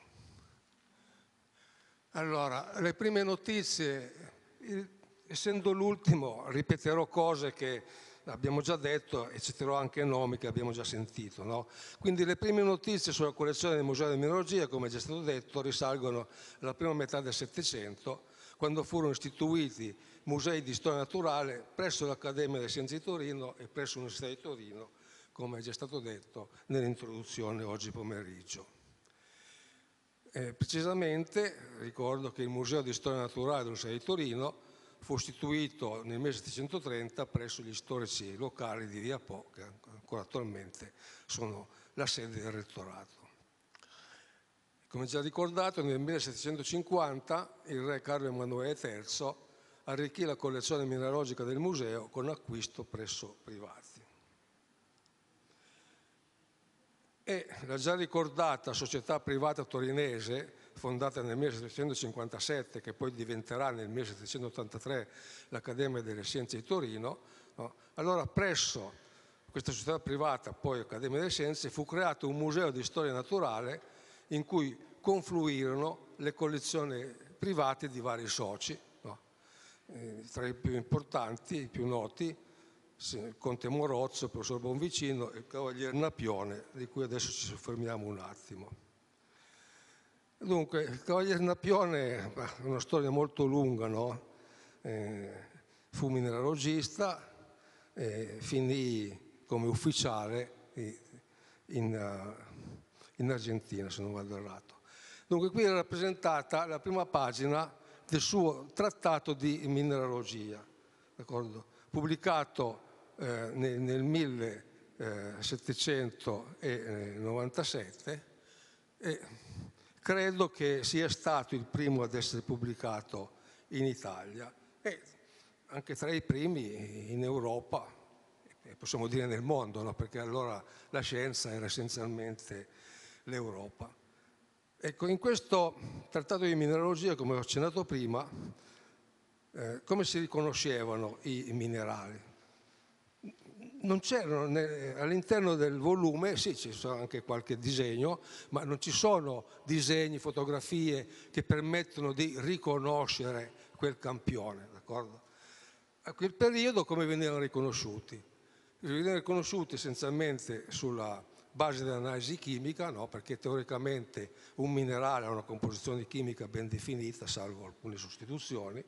Allora, le prime notizie, essendo l'ultimo, ripeterò cose che abbiamo già detto e citerò anche nomi che abbiamo già sentito. No? Quindi le prime notizie sulla collezione del Museo di Mineralogia, come è già stato detto, risalgono alla prima metà del Settecento, quando furono istituiti musei di storia naturale presso l'Accademia delle Scienze di Torino e presso l'Università di Torino, come è già stato detto nell'introduzione oggi pomeriggio. Eh, precisamente ricordo che il Museo di Storia Naturale dell'Università di Torino fu istituito nel millesettecentotrenta presso gli storici locali di Via Po, che ancora attualmente sono la sede del rettorato. Come già ricordato, nel millesettecentocinquanta il re Carlo Emanuele terzo arricchì la collezione mineralogica del museo con acquisto presso privati. E la già ricordata società privata torinese, fondata nel millesettecentocinquantasette, che poi diventerà nel millesettecentottantatré l'Accademia delle Scienze di Torino, no? Allora presso questa società privata, poi Accademia delle Scienze, fu creato un museo di storia naturale in cui confluirono le collezioni private di vari soci, no? eh, tra i più importanti, i più noti, il Conte Morozzo, il Professor Bonvicino e il Cavaliere Napione, di cui adesso ci soffermiamo un attimo. Dunque, il Cavaliere Napione è una storia molto lunga, no? eh, fu mineralogista, eh, finì come ufficiale in... Uh, in Argentina, se non vado errato. Dunque qui è rappresentata la prima pagina del suo trattato di mineralogia, pubblicato eh, nel, nel millesettecentonovantasette, e credo che sia stato il primo ad essere pubblicato in Italia e anche tra i primi in Europa, e possiamo dire nel mondo, no? Perché allora la scienza era essenzialmente l'Europa. Ecco, in questo trattato di mineralogia, come ho accennato prima, eh, come si riconoscevano i minerali? Non c'erano all'interno del volume, sì, ci sono anche qualche disegno, ma non ci sono disegni, fotografie che permettono di riconoscere quel campione, d'accordo? A quel periodo come venivano riconosciuti? Venivano riconosciuti essenzialmente sulla base dell'analisi chimica, no? Perché teoricamente un minerale ha una composizione chimica ben definita, salvo alcune sostituzioni,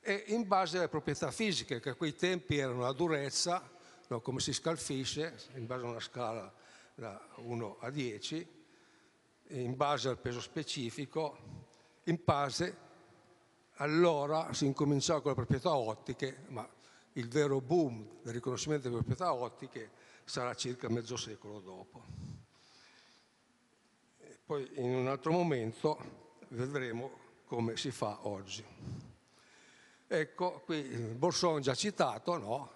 e in base alle proprietà fisiche, che a quei tempi erano la durezza, no? Come si scalfisce, in base a una scala da uno a dieci, in base al peso specifico, in base, allora si incominciava con le proprietà ottiche, ma il vero boom del riconoscimento delle proprietà ottiche sarà circa mezzo secolo dopo. E poi in un altro momento vedremo come si fa oggi. Ecco, qui il Borson già citato, no?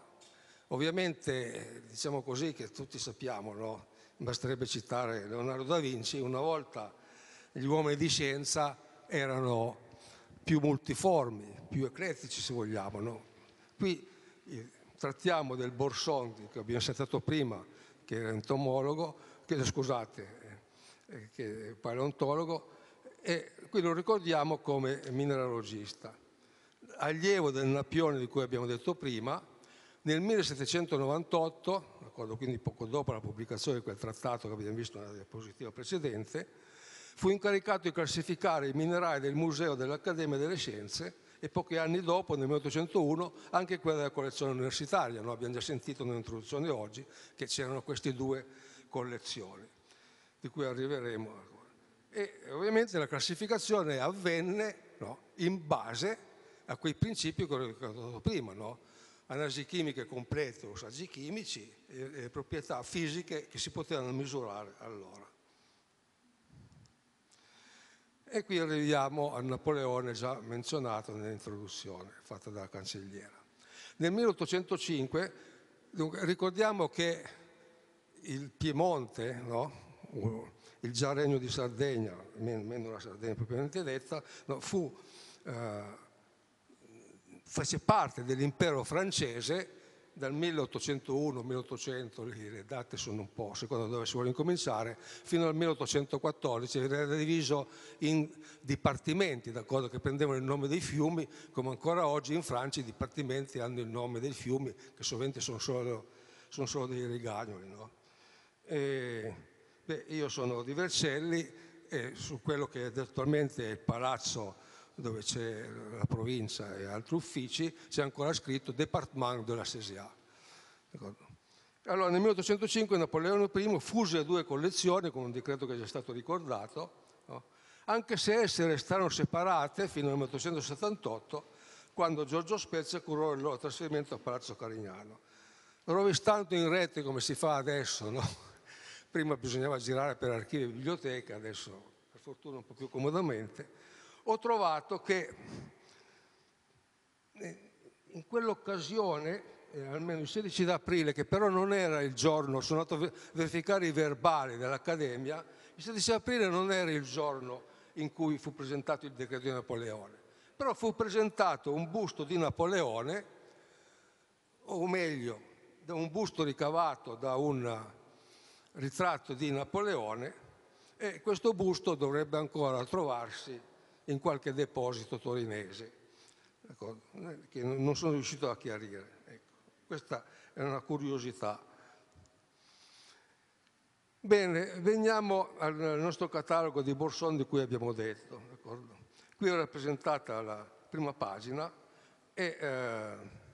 Ovviamente, diciamo così, che tutti sappiamo, no? Basterebbe citare Leonardo da Vinci. Una volta gli uomini di scienza erano più multiformi, più eclettici se vogliamo, no? Qui trattiamo del Borson, che abbiamo sentito prima, che era entomologo, che, scusate, che è paleontologo, e qui lo ricordiamo come mineralogista. Allievo del Napione di cui abbiamo detto prima, nel millesettecentonovantotto, quindi poco dopo la pubblicazione di quel trattato che abbiamo visto nella diapositiva precedente, fu incaricato di classificare i minerali del Museo dell'Accademia delle Scienze, e pochi anni dopo, nel milleottocentouno, anche quella della collezione universitaria. No? Abbiamo già sentito nell'introduzione oggi che c'erano queste due collezioni, di cui arriveremo. E ovviamente la classificazione avvenne, no? In base a quei principi che ho ricordato prima, no? Analisi chimiche complete, usaggi chimici, e, e proprietà fisiche che si potevano misurare allora. E qui arriviamo a Napoleone, già menzionato nell'introduzione fatta dalla cancelliera. Nel milleottocentocinque, dunque, ricordiamo che il Piemonte, no? Il già regno di Sardegna, meno la Sardegna propriamente detta, no? Fu, eh, fece parte dell'impero francese dal milleottocentouno milleottocento, le date sono un po' secondo dove si vuole incominciare, fino al milleottocentoquattordici, era diviso in dipartimenti, d'accordo, che prendevano il nome dei fiumi, come ancora oggi in Francia i dipartimenti hanno il nome dei fiumi, che sovente sono solo, sono solo dei rigagnoli, no? E, beh, io sono di Vercelli, e su quello che attualmente è il palazzo dove c'è la provincia e altri uffici, c'è ancora scritto Département de la Césia. Allora, nel milleottocentocinque Napoleone primo fuse le due collezioni con un decreto che è già stato ricordato, no? Anche se esse restarono separate fino al milleottocentosettantotto, quando Giorgio Spezia curò il loro trasferimento a Palazzo Carignano. Rovistando in rete, come si fa adesso, no? prima bisognava girare per archivi e biblioteche, adesso per fortuna un po' più comodamente, ho trovato che in quell'occasione, eh, almeno il sedici d'aprile, che però non era il giorno, sono andato a verificare i verbali dell'Accademia, il sedici aprile non era il giorno in cui fu presentato il decreto di Napoleone, però fu presentato un busto di Napoleone, o meglio, un busto ricavato da un ritratto di Napoleone, e questo busto dovrebbe ancora trovarsi in qualche deposito torinese, ecco, che non sono riuscito a chiarire. Ecco, questa è una curiosità. Bene, veniamo al nostro catalogo di Borson di cui abbiamo detto. D'accordo? Qui è rappresentata la prima pagina e eh,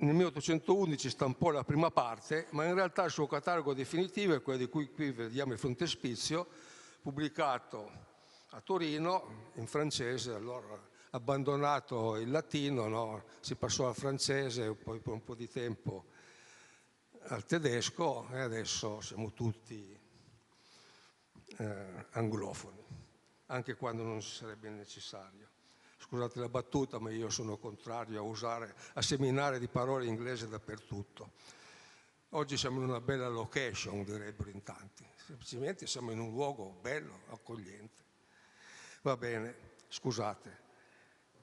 nel milleottocentoundici stampò la prima parte, ma in realtà il suo catalogo definitivo è quello di cui qui vediamo il frontespizio, pubblicato a Torino in francese, allora abbandonato il latino, no? Si passò al francese, poi per un po' di tempo al tedesco e adesso siamo tutti eh, anglofoni, anche quando non sarebbe necessario. Scusate la battuta, ma io sono contrario a usare, a seminare di parole inglese dappertutto. Oggi siamo in una bella location, direbbero in tanti, semplicemente siamo in un luogo bello, accogliente. Va bene, scusate.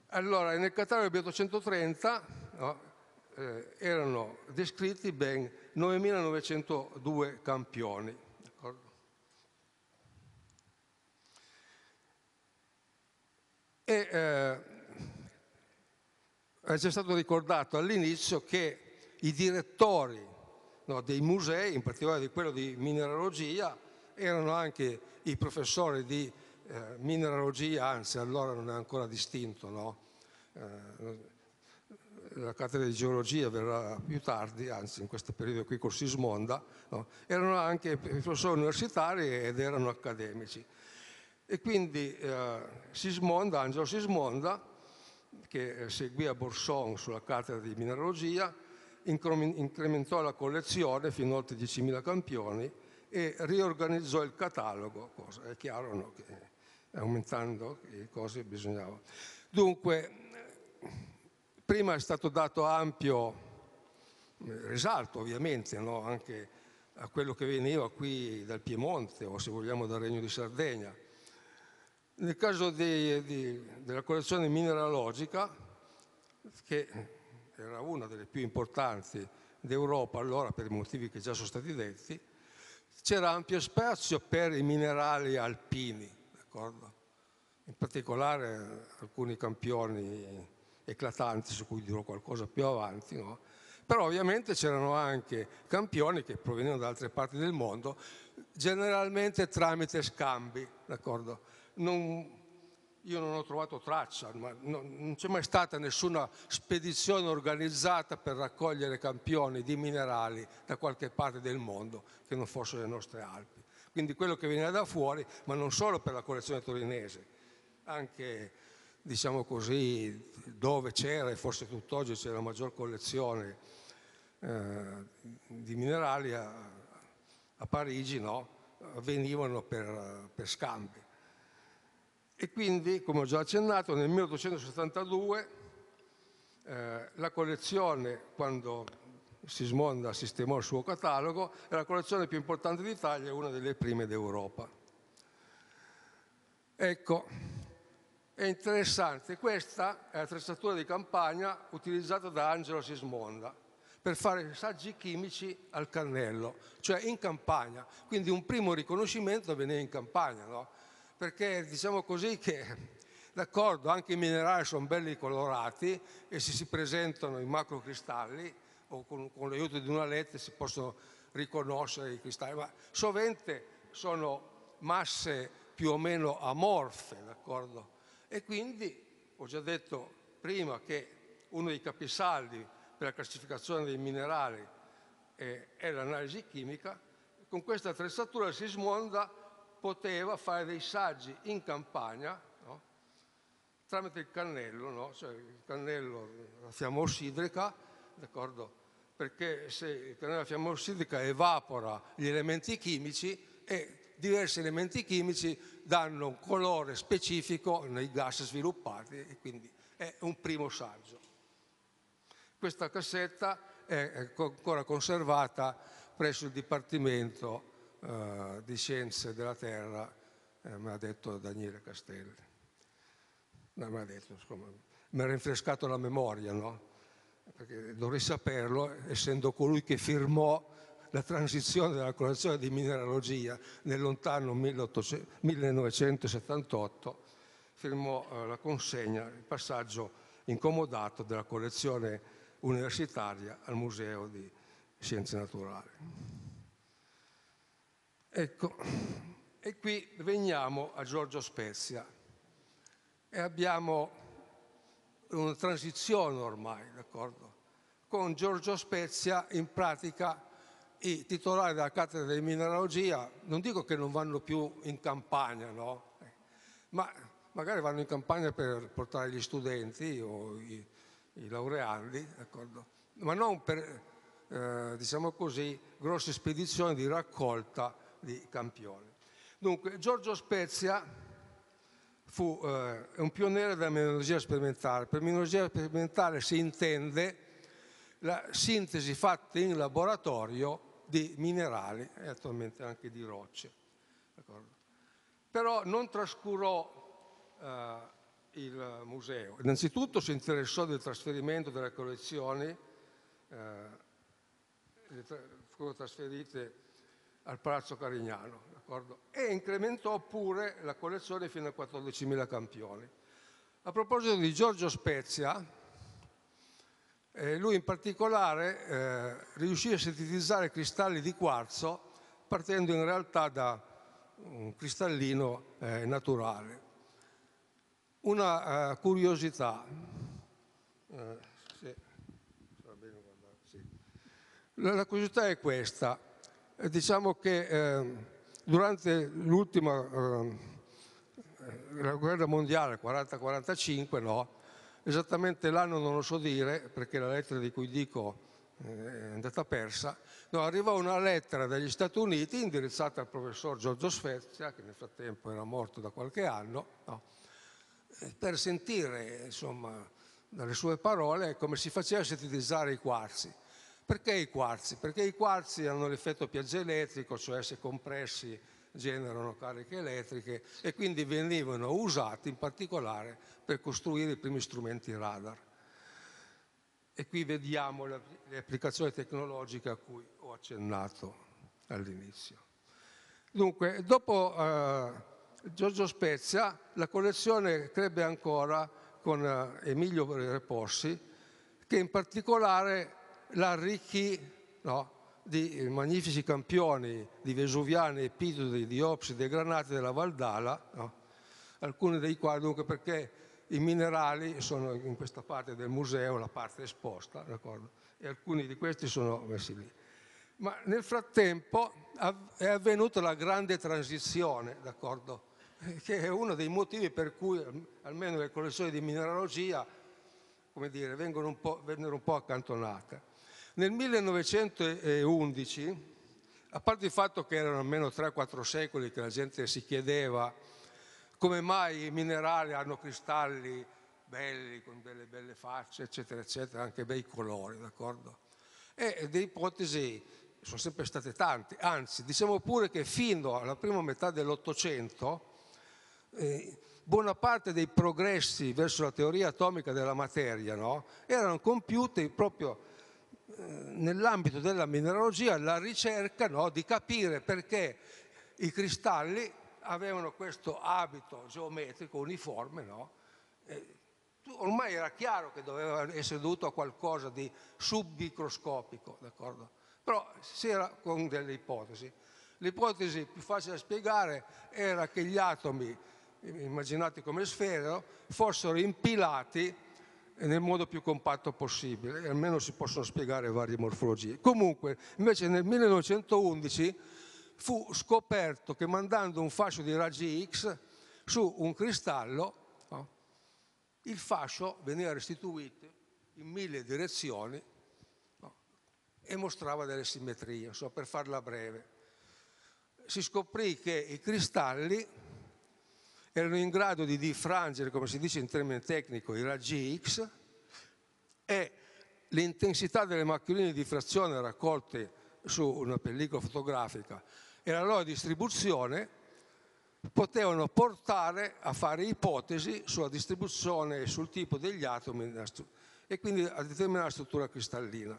Allora, nel catalogo del milleottocentotrenta, no, eh, erano descritti ben novemilanovecentodue campioni. E eh, è già stato ricordato all'inizio che i direttori, no, dei musei, in particolare di quello di mineralogia, erano anche i professori di Eh, mineralogia, anzi allora non è ancora distinto, no? Eh, la cattedra di geologia verrà più tardi, anzi in questo periodo qui col Sismonda, no? Erano anche professori universitari ed erano accademici, e quindi eh, Sismonda, Angelo Sismonda, che seguì a Borson sulla cattedra di mineralogia, incrementò la collezione fino a oltre diecimila campioni e riorganizzò il catalogo, cosa è chiaro, no? Che aumentando le cose bisognava. Dunque, prima è stato dato ampio risalto, ovviamente, no? Anche a quello che veniva qui dal Piemonte o, se vogliamo, dal Regno di Sardegna. Nel caso di, di, della collezione mineralogica, che era una delle più importanti d'Europa allora per i motivi che già sono stati detti, c'era ampio spazio per i minerali alpini, d'accordo? In particolare alcuni campioni eclatanti su cui dirò qualcosa più avanti, no? Però ovviamente c'erano anche campioni che provenivano da altre parti del mondo, generalmente tramite scambi, d'accordo? Non, io non ho trovato traccia, ma non, non c'è mai stata nessuna spedizione organizzata per raccogliere campioni di minerali da qualche parte del mondo che non fossero le nostre Alpi. Quindi quello che veniva da fuori, ma non solo per la collezione torinese, anche, diciamo così, dove c'era, e forse tutt'oggi c'è la maggior collezione eh, di minerali, a, a Parigi, no? Venivano per, per scambi. E quindi, come ho già accennato, nel milleottocentosettantadue eh, la collezione, quando Sismonda sistemò il suo catalogo, è la collezione più importante d'Italia e una delle prime d'Europa. Ecco, è interessante, questa è l'attrezzatura di campagna utilizzata da Angelo Sismonda per fare saggi chimici al cannello, cioè in campagna, quindi un primo riconoscimento avveniva in campagna, no? Perché diciamo così che, d'accordo, anche i minerali sono belli colorati e se si presentano in macrocristalli o con, con l'aiuto di una lente si possono riconoscere i cristalli, ma sovente sono masse più o meno amorfe, d'accordo? E quindi ho già detto prima che uno dei capisaldi per la classificazione dei minerali è, è l'analisi chimica. Con questa attrezzatura si smonda poteva fare dei saggi in campagna, no? Tramite il cannello, no? Cioè il cannello, la fiamma ossidrica, d'accordo? perché se il cannella fiammosidica evapora gli elementi chimici e diversi elementi chimici danno un colore specifico nei gas sviluppati, e quindi è un primo saggio. Questa cassetta è ancora conservata presso il Dipartimento eh, di Scienze della Terra, eh, me l'ha detto Daniele Castelli. No, me l'ha detto, scusami. Mi ha rinfrescato la memoria, no? Perché dovrei saperlo, essendo colui che firmò la transizione dalla collezione di mineralogia nel lontano millenovecentosettantotto, firmò la consegna, il passaggio incomodato della collezione universitaria al Museo di Scienze Naturali. Ecco, e qui veniamo a Giorgio Spezia e abbiamo una transizione ormai, d'accordo? Con Giorgio Spezia in pratica i titolari della cattedra di mineralogia non dico che non vanno più in campagna, no? Ma magari vanno in campagna per portare gli studenti o i, i laureandi, d'accordo? Ma non per, eh, diciamo così, grosse spedizioni di raccolta di campioni. Dunque, Giorgio Spezia fu eh, un pioniere della mineralogia sperimentale. Per mineralogia sperimentale si intende la sintesi fatta in laboratorio di minerali e attualmente anche di rocce. Però non trascurò eh, il museo. Innanzitutto si interessò del trasferimento delle collezioni, eh, le tra furono trasferite al Palazzo Carignano, d'accordo? E incrementò pure la collezione fino a quattordicimila campioni. A proposito di Giorgio Spezia, eh, lui in particolare eh, riuscì a sintetizzare cristalli di quarzo partendo in realtà da un cristallino eh, naturale. Una eh, curiosità, eh, sì. Sì. La, la curiosità è questa. Diciamo che eh, durante l'ultima eh, guerra mondiale, quaranta quarantacinque, no? Esattamente l'anno non lo so dire, perché la lettera di cui dico eh, è andata persa, no, arrivò una lettera dagli Stati Uniti indirizzata al professor Giorgio Spezia, che nel frattempo era morto da qualche anno, no? Per sentire, insomma, dalle sue parole come si faceva a sintetizzare i quarzi. Perché i quarzi? Perché i quarzi hanno l'effetto piaggio elettrico, cioè se compressi generano cariche elettriche e quindi venivano usati in particolare per costruire i primi strumenti radar. E qui vediamo le applicazioni tecnologiche a cui ho accennato all'inizio. Dunque, dopo eh, Giorgio Spezia, la collezione crebbe ancora con eh, Emilio Repossi, che in particolare l'arricchì, no, di magnifici campioni di vesuviane, epidodi, diopside e granate della Valdala, no? Alcuni dei quali, dunque, perché i minerali sono in questa parte del museo, la parte esposta, d'accordo? E alcuni di questi sono messi lì. Ma nel frattempo è avvenuta la grande transizione, d'accordo? Che è uno dei motivi per cui almeno le collezioni di mineralogia, come dire, vengono un po', vennero un po' accantonate. Nel millenovecentoundici, a parte il fatto che erano almeno tre quattro secoli che la gente si chiedeva come mai i minerali hanno cristalli belli, con delle belle facce, eccetera, eccetera, anche bei colori, d'accordo? E le ipotesi sono sempre state tante, anzi, diciamo pure che fino alla prima metà dell'Ottocento eh, buona parte dei progressi verso la teoria atomica della materia, no, erano compiuti proprio nell'ambito della mineralogia, alla ricerca, no, di capire perché i cristalli avevano questo abito geometrico uniforme, no? Ormai era chiaro che doveva essere dovuto a qualcosa di submicroscopico, d'accordo? Però si era con delle ipotesi. L'ipotesi più facile da spiegare era che gli atomi, immaginati come sfere, fossero impilati nel modo più compatto possibile, e almeno si possono spiegare varie morfologie. Comunque, invece nel millenovecentoundici fu scoperto che mandando un fascio di raggi X su un cristallo, no, il fascio veniva restituito in mille direzioni, no, e mostrava delle simmetrie, so, per farla breve. Si scoprì che i cristalli erano in grado di diffrangere, come si dice in termini tecnico, i raggi X, e l'intensità delle macchioline di diffrazione raccolte su una pellicola fotografica e la loro distribuzione potevano portare a fare ipotesi sulla distribuzione e sul tipo degli atomi e quindi a determinare la struttura cristallina.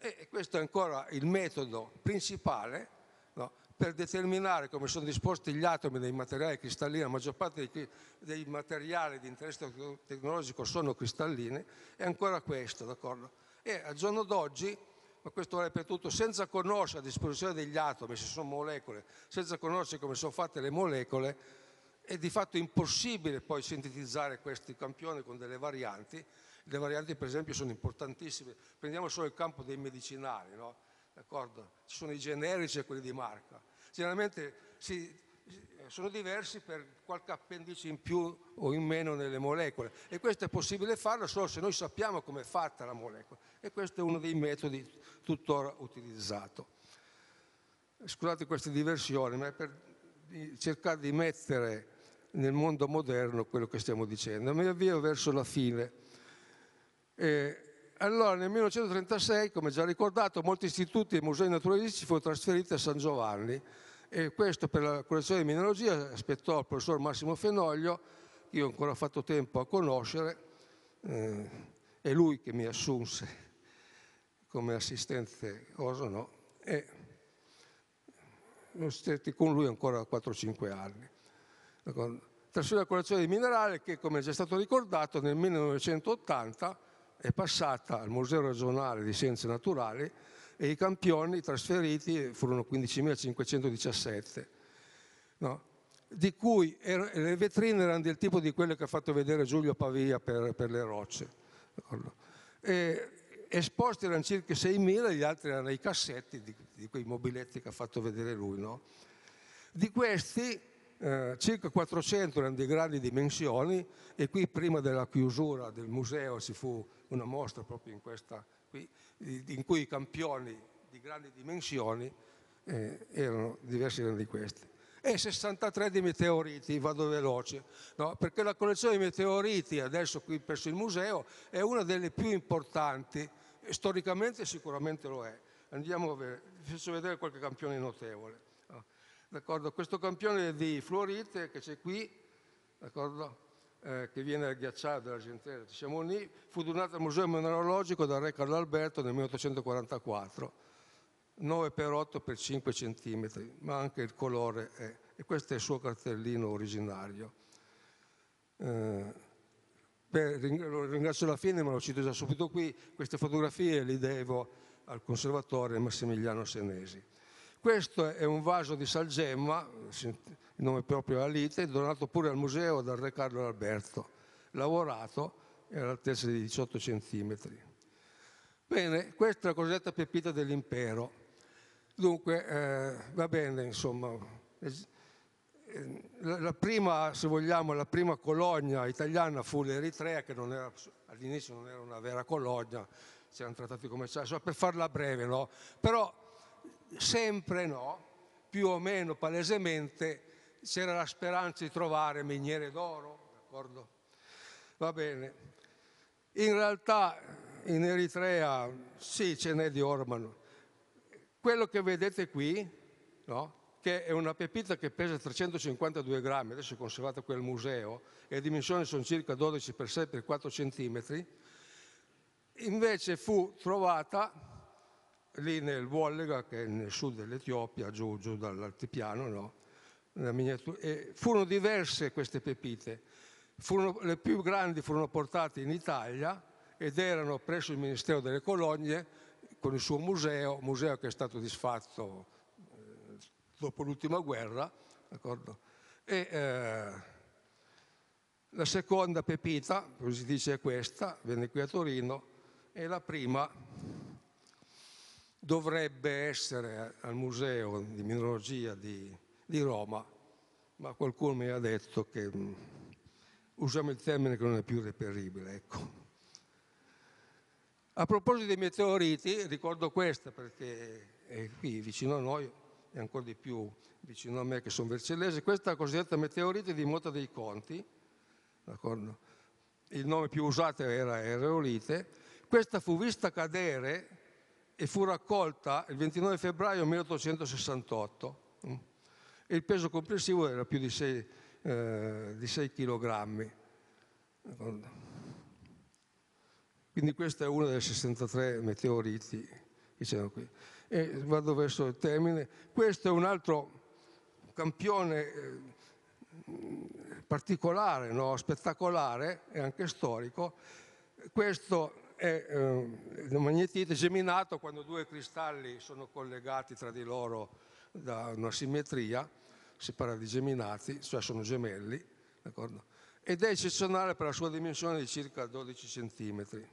E questo è ancora il metodo principale, no, per determinare come sono disposti gli atomi dei materiali cristallini. La maggior parte dei, dei materiali di interesse tecnologico sono cristallini, è ancora questo, d'accordo? E al giorno d'oggi, ma questo vale per tutto, senza conoscere la disposizione degli atomi, se sono molecole, senza conoscere come sono fatte le molecole, è di fatto impossibile poi sintetizzare questi campioni con delle varianti. Le varianti, per esempio, sono importantissime. Prendiamo solo il campo dei medicinali, no? D'accordo? Ci sono i generici e quelli di marca. Generalmente si, sono diversi per qualche appendice in più o in meno nelle molecole. E questo è possibile farlo solo se noi sappiamo come è fatta la molecola. E questo è uno dei metodi tuttora utilizzato. Scusate queste diversioni, ma è per cercare di mettere nel mondo moderno quello che stiamo dicendo. Mi avvio verso la fine. Eh, allora nel millenovecentotrentasei, come già ricordato, molti istituti e musei naturalistici furono trasferiti a San Giovanni, e questo per la collezione di mineralogia aspettò il professor Massimo Fenoglio, che io ancora ho fatto tempo a conoscere, eh, è lui che mi assunse come assistente, cosa no, e sono stati con lui ancora quattro o cinque anni. Trasferì la collezione di minerali che, come è già stato ricordato, nel millenovecentottanta è passata al Museo Regionale di Scienze Naturali, e i campioni trasferiti furono quindicimilacinquecentodiciassette, no? Di cui er le vetrine erano del tipo di quelle che ha fatto vedere Giulio Pavia per, per le rocce. E esposti erano circa seimila, gli altri erano nei cassetti di, di quei mobiletti che ha fatto vedere lui, no? Di questi Eh, circa quattrocento erano di grandi dimensioni, e qui prima della chiusura del museo ci fu una mostra proprio in questa qui, in cui i campioni di grandi dimensioni eh, erano diversi di questi, e sessantatré di meteoriti. Vado veloce, no? Perché la collezione di meteoriti adesso qui presso il museo è una delle più importanti, storicamente sicuramente lo è. Andiamo a vedere, vi faccio vedere qualche campione notevole. D'accordo, questo campione di fluorite che c'è qui, eh, che viene dal ghiacciaio della Gentera di Chamonix, fu donato al Museo Mineralogico dal re Carlo Alberto nel milleottocentoquarantaquattro, nove per otto per cinque centimetri, ma anche il colore è, e questo è il suo cartellino originario. Eh, beh, lo ringrazio alla fine, ma lo cito già subito qui, queste fotografie le devo al conservatore Massimiliano Senesi. Questo è un vaso di salgemma, il nome proprio è Alite, donato pure al museo dal re Carlo Alberto, lavorato all'altezza di diciotto centimetri. Bene, questa è la cosiddetta pepita dell'impero. Dunque, eh, va bene, insomma, la prima, se vogliamo, la prima colonia italiana fu l'Eritrea, che all'inizio non era una vera colonia, c'erano trattati commerciali, insomma, per farla breve, no? Però, sempre no, più o meno palesemente c'era la speranza di trovare miniere d'oro, d'accordo? Va bene. In realtà in Eritrea sì, ce n'è di oro, ma no. Quello che vedete qui, no, che è una pepita che pesa trecentocinquantadue grammi, adesso è conservata qui al museo, e le dimensioni sono circa dodici per sei per quattro centimetri, invece fu trovata lì nel Wollega, che è nel sud dell'Etiopia, giù, giù dall'altipiano, no? E furono diverse queste pepite, furono, le più grandi furono portate in Italia ed erano presso il Ministero delle Colonie con il suo museo, museo che è stato disfatto eh, dopo l'ultima guerra, d'accordo? E eh, la seconda pepita, così dice, è questa, venne qui a Torino, e la prima dovrebbe essere al Museo di Mineralogia di, di Roma, ma qualcuno mi ha detto che mh, usiamo il termine che non è più reperibile, ecco. A proposito dei meteoriti, ricordo questa perché è qui vicino a noi e ancora di più vicino a me che sono vercellese, questa cosiddetta meteorite di Mota dei Conti, d'accordo? Il nome più usato era aerolite, questa fu vista cadere e fu raccolta il ventinove febbraio milleottocentosessantotto e il peso complessivo era più di sei chilogrammi. Quindi questa è una delle sessantatré meteoriti che c'erano qui. E vado verso il termine. Questo è un altro campione particolare, no? Spettacolare e anche storico. Questo è eh, un magnetite geminato quando due cristalli sono collegati tra di loro da una simmetria, si parla di geminati, cioè sono gemelli, d'accordo? Ed è eccezionale per la sua dimensione di circa dodici centimetri.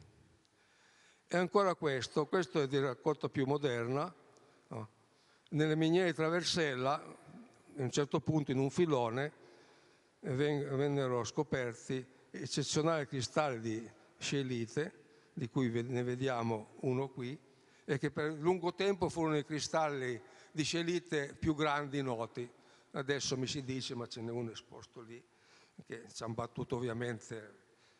E ancora questo, questo è di raccolta più moderna, no? Nelle miniere di Traversella, a un certo punto in un filone, ven vennero scoperti eccezionali cristalli di scielite, di cui ne vediamo uno qui, e che per lungo tempo furono i cristalli di scielite più grandi noti. Adesso mi si dice, ma ce n'è uno esposto lì, che ci hanno battuto ovviamente,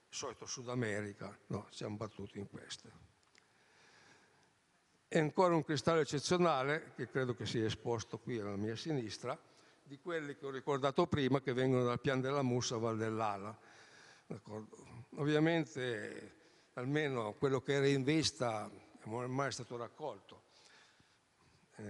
il solito Sud America, no, ci hanno battuto in queste. E ancora un cristallo eccezionale, che credo che sia esposto qui alla mia sinistra, di quelli che ho ricordato prima, che vengono dal Pian della Mussa a Val dell'Ala. Ovviamente almeno quello che era in vista ormai è stato raccolto. Eh,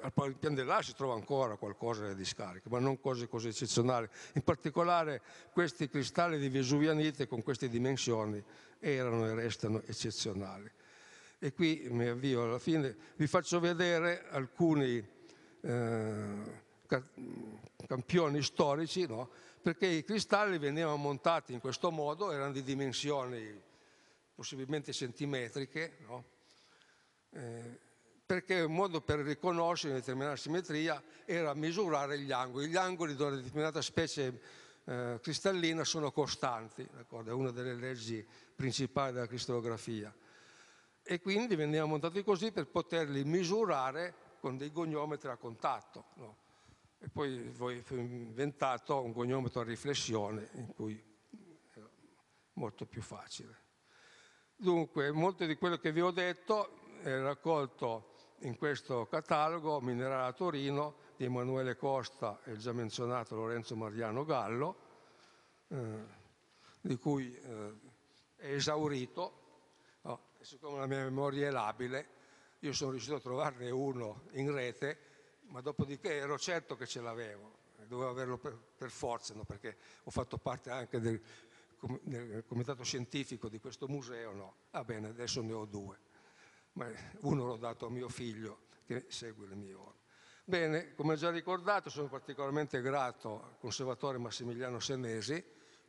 al Pian dell'Ala si trova ancora qualcosa nelle discariche, ma non cose così eccezionali. In particolare questi cristalli di vesuvianite con queste dimensioni erano e restano eccezionali. E qui mi avvio alla fine, vi faccio vedere alcuni eh, campioni storici, no? Perché i cristalli venivano montati in questo modo, erano di dimensioni possibilmente centimetriche, no? eh, perché un modo per riconoscere una determinata simmetria era misurare gli angoli. Gli angoli di una determinata specie eh, cristallina sono costanti, è una delle leggi principali della cristallografia. E quindi venivano montati così per poterli misurare con dei goniometri a contatto, no? E poi fu inventato un goniometro a riflessione, in cui era molto più facile. Dunque, molto di quello che vi ho detto è raccolto in questo catalogo Minerale a Torino di Emanuele Costa e il già menzionato Lorenzo Mariano Gallo, eh, di cui eh, è esaurito. No, siccome la mia memoria è labile, io sono riuscito a trovarne uno in rete, ma dopodiché ero certo che ce l'avevo, dovevo averlo per, per forza, no? Perché ho fatto parte anche del, del comitato scientifico di questo museo, no? Ah bene, adesso ne ho due, ma uno l'ho dato a mio figlio che segue le mie ore. Bene, come già ricordato sono particolarmente grato al conservatore Massimiliano Senesi,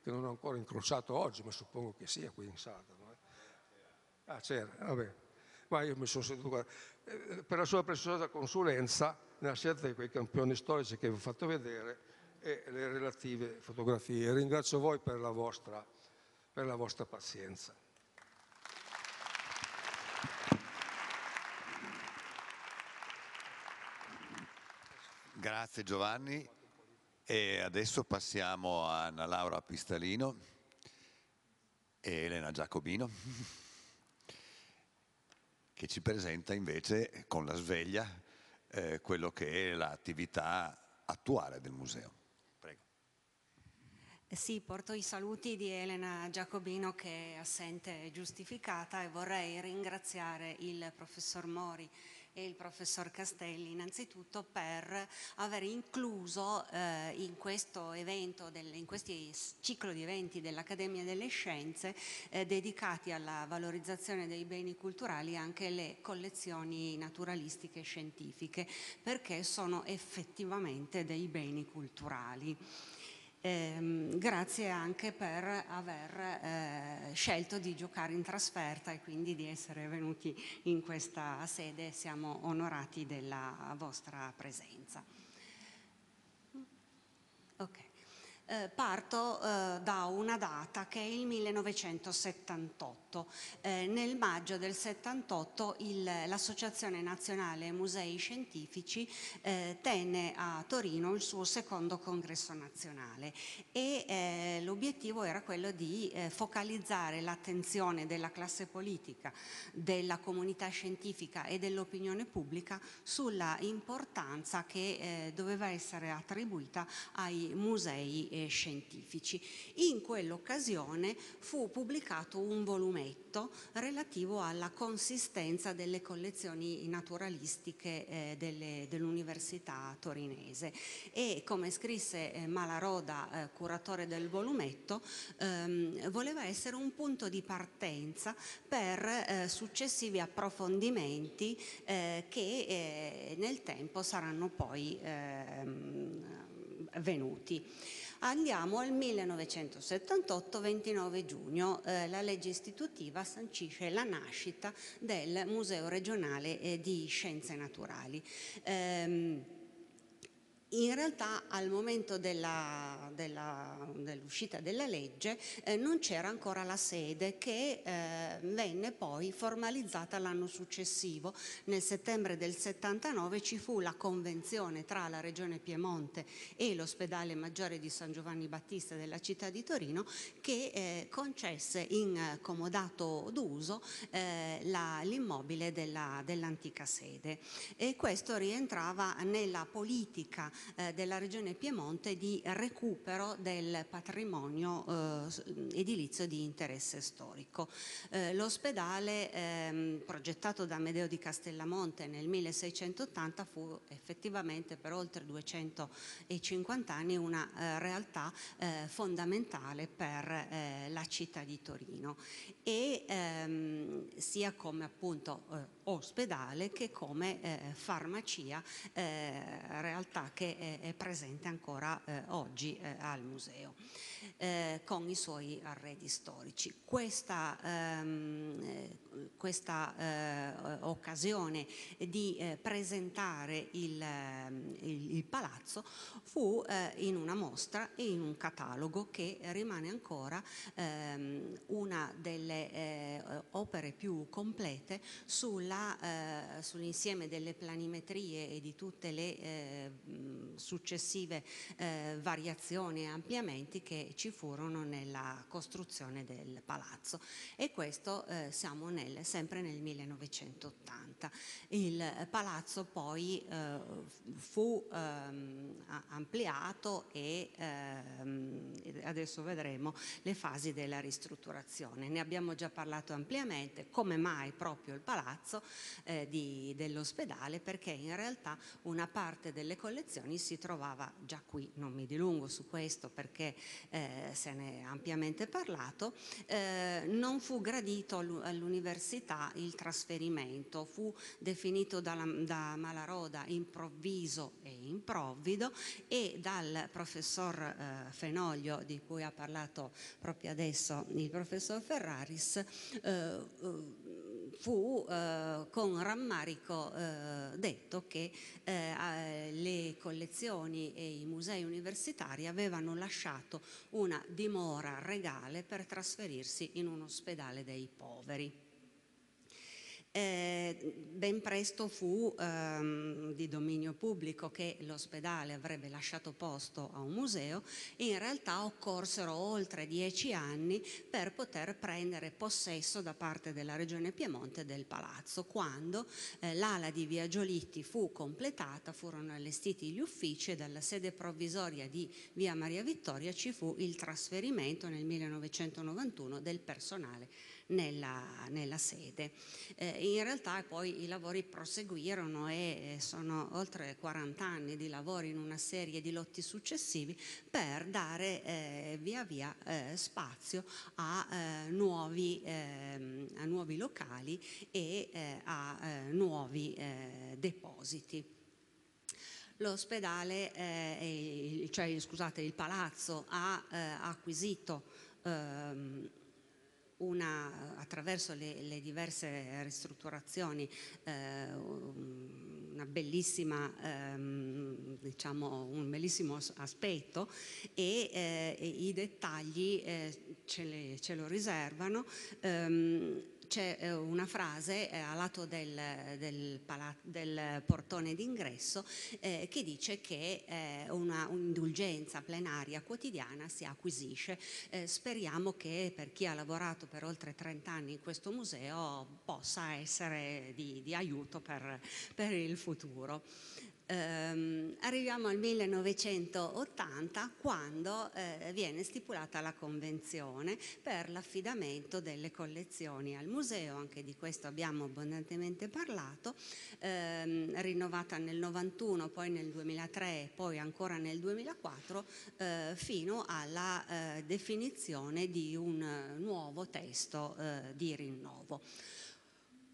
che non ho ancora incrociato oggi, ma suppongo che sia qui in sala. No? Ah c'era, vabbè, ma io mi sono seduto qua. Per la sua preziosa consulenza nella scelta di quei campioni storici che vi ho fatto vedere e le relative fotografie. Ringrazio voi per la vostra, per la vostra pazienza. Grazie Giovanni. E adesso passiamo a Anna Laura Pistalino e Elena Giacobino, che ci presenta invece con la sveglia Eh, quello che è l'attività attuale del museo. Prego. Eh sì, porto i saluti di Elena Giacobino che è assente e giustificata, e vorrei ringraziare il professor Mori e il professor Castelli innanzitutto per aver incluso eh, in questo evento, del, in questo ciclo di eventi dell'Accademia delle Scienze eh, dedicati alla valorizzazione dei beni culturali anche le collezioni naturalistiche e scientifiche, perché sono effettivamente dei beni culturali. Eh, grazie anche per aver eh, scelto di giocare in trasferta e quindi di essere venuti in questa sede, siamo onorati della vostra presenza. Ok. eh, parto eh, da una data che è il millenovecentosettantotto. Eh, nel maggio del settantotto l'Associazione Nazionale Musei Scientifici eh, tenne a Torino il suo secondo congresso nazionale e eh, l'obiettivo era quello di eh, focalizzare l'attenzione della classe politica, della comunità scientifica e dell'opinione pubblica sulla importanza che eh, doveva essere attribuita ai musei eh, scientifici. In quell'occasione fu pubblicato un volumetto relativo alla consistenza delle collezioni naturalistiche eh, dell'Università torinese e, come scrisse eh, Malaroda, eh, curatore del volumetto, ehm, voleva essere un punto di partenza per eh, successivi approfondimenti eh, che eh, nel tempo saranno poi ehm, venuti. Andiamo al millenovecentosettantotto, ventinove giugno, eh, la legge istitutiva sancisce la nascita del Museo Regionale eh, di Scienze Naturali. Ehm, In realtà al momento dell'uscita della, dell della legge eh, non c'era ancora la sede, che eh, venne poi formalizzata l'anno successivo. Nel settembre del settantanove ci fu la convenzione tra la Regione Piemonte e l'Ospedale Maggiore di San Giovanni Battista della città di Torino, che eh, concesse in eh, comodato d'uso eh, l'immobile della, dell'antica sede, e questo rientrava nella politica della Regione Piemonte di recupero del patrimonio eh, edilizio di interesse storico. Eh, L'ospedale ehm, progettato da Amedeo di Castellamonte nel milleseicentottanta fu effettivamente per oltre duecentocinquanta anni una eh, realtà eh, fondamentale per eh, la città di Torino, e ehm, sia come appunto eh, ospedale che come eh, farmacia, eh, realtà che che è presente ancora eh, oggi eh, al museo, eh, con i suoi arredi storici. Questa, ehm, questa eh, occasione di eh, presentare il, il, il palazzo fu eh, in una mostra e in un catalogo che rimane ancora ehm, una delle eh, opere più complete sulla, eh, sull'insieme delle planimetrie e di tutte le eh, successive eh, variazioni e ampliamenti che ci furono nella costruzione del palazzo, e questo eh, siamo nel, sempre nel millenovecentottanta. Il palazzo poi eh, fu ehm, ampliato e ehm, adesso vedremo le fasi della ristrutturazione. Ne abbiamo già parlato ampiamente, come mai proprio il palazzo eh, dell'ospedale, perché in realtà una parte delle collezioni si trovava già qui. Non mi dilungo su questo perché eh, se ne è ampiamente parlato. Eh, non fu gradito all'università il trasferimento, fu definito dalla, da Malaroda improvviso e improvvido, e dal professor eh, Fenoglio, di cui ha parlato proprio adesso il professor Ferraris, eh, fu eh, con rammarico eh, detto che eh, le collezioni e i musei universitari avevano lasciato una dimora regale per trasferirsi in un ospedale dei poveri. Eh, ben presto fu ehm, di dominio pubblico che l'ospedale avrebbe lasciato posto a un museo. In realtà occorsero oltre dieci anni per poter prendere possesso da parte della Regione Piemonte del palazzo. Quando eh, l'ala di Via Giolitti fu completata, furono allestiti gli uffici, e dalla sede provvisoria di Via Maria Vittoria ci fu il trasferimento nel millenovecentonovantuno del personale Nella, nella sede. Eh, in realtà poi i lavori proseguirono, e sono oltre quaranta anni di lavori in una serie di lotti successivi per dare eh, via via eh, spazio a, eh, nuovi, eh, a nuovi locali e eh, a eh, nuovi eh, depositi. L'ospedale, eh, cioè, scusate, il palazzo ha eh, acquisito ehm, Una, attraverso le, le diverse ristrutturazioni eh, um, una bellissima, ehm, diciamo, un bellissimo aspetto e, eh, e i dettagli eh, ce, le, ce lo riservano. Ehm, C'è una frase eh, a lato del, del, del portone d'ingresso eh, che dice che eh, un'indulgenza un plenaria quotidiana si acquisisce. Eh, speriamo che per chi ha lavorato per oltre trenta anni in questo museo possa essere di, di aiuto per, per il futuro. Um, arriviamo al millenovecentottanta, quando eh, viene stipulata la convenzione per l'affidamento delle collezioni al museo, anche di questo abbiamo abbondantemente parlato, ehm, rinnovata nel novantuno, poi nel duemilatré, poi ancora nel duemilaquattro, eh, fino alla eh, definizione di un nuovo testo eh, di rinnovo.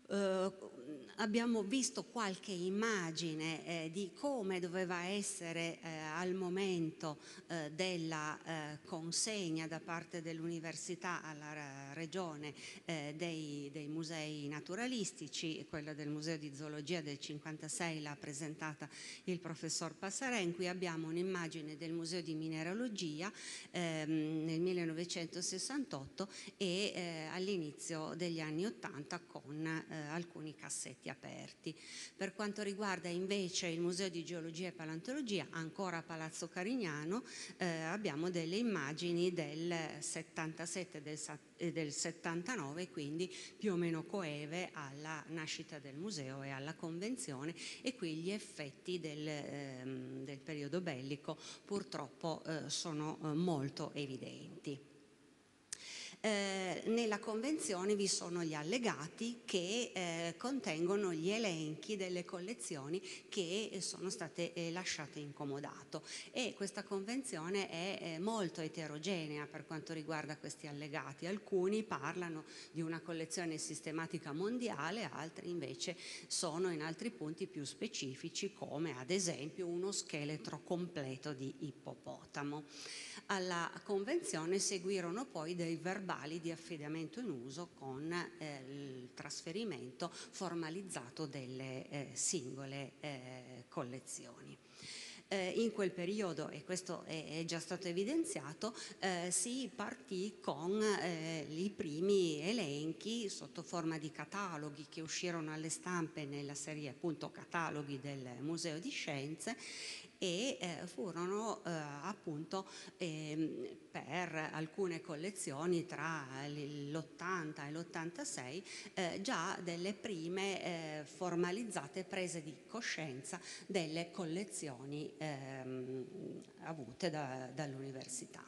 Uh, abbiamo visto qualche immagine eh, di come doveva essere eh, al momento eh, della eh, consegna da parte dell'università alla regione eh, dei, dei musei naturalistici. Quella del museo di zoologia del cinquantasei l'ha presentata il professor Passerin. Qui abbiamo un'immagine del museo di mineralogia ehm, nel millenovecentosessantotto e eh, all'inizio degli anni ottanta con eh, alcuni cassetti aperti. Per quanto riguarda invece il Museo di Geologia e Paleontologia, ancora a Palazzo Carignano, eh, abbiamo delle immagini del settantasette e del settantanove, quindi più o meno coeve alla nascita del museo e alla convenzione, e qui gli effetti del, ehm, del periodo bellico purtroppo eh, sono eh, molto evidenti. Eh, nella convenzione vi sono gli allegati che eh, contengono gli elenchi delle collezioni che sono state eh, lasciate in comodato, e questa convenzione è eh, molto eterogenea per quanto riguarda questi allegati. Alcuni parlano di una collezione sistematica mondiale, altri invece sono in altri punti più specifici, come ad esempio uno scheletro completo di ippopotamo. Alla convenzione seguirono poi dei verbali di affidamento in uso con eh, il trasferimento formalizzato delle eh, singole eh, collezioni. Eh, in quel periodo, e questo è, è già stato evidenziato, eh, si partì con eh, i primi elenchi sotto forma di cataloghi che uscirono alle stampe nella serie appunto cataloghi del Museo di Scienze, e eh, furono eh, appunto eh, per alcune collezioni tra l'ottanta e l'ottantasei eh, già delle prime eh, formalizzate prese di coscienza delle collezioni eh, avute da, dall'università.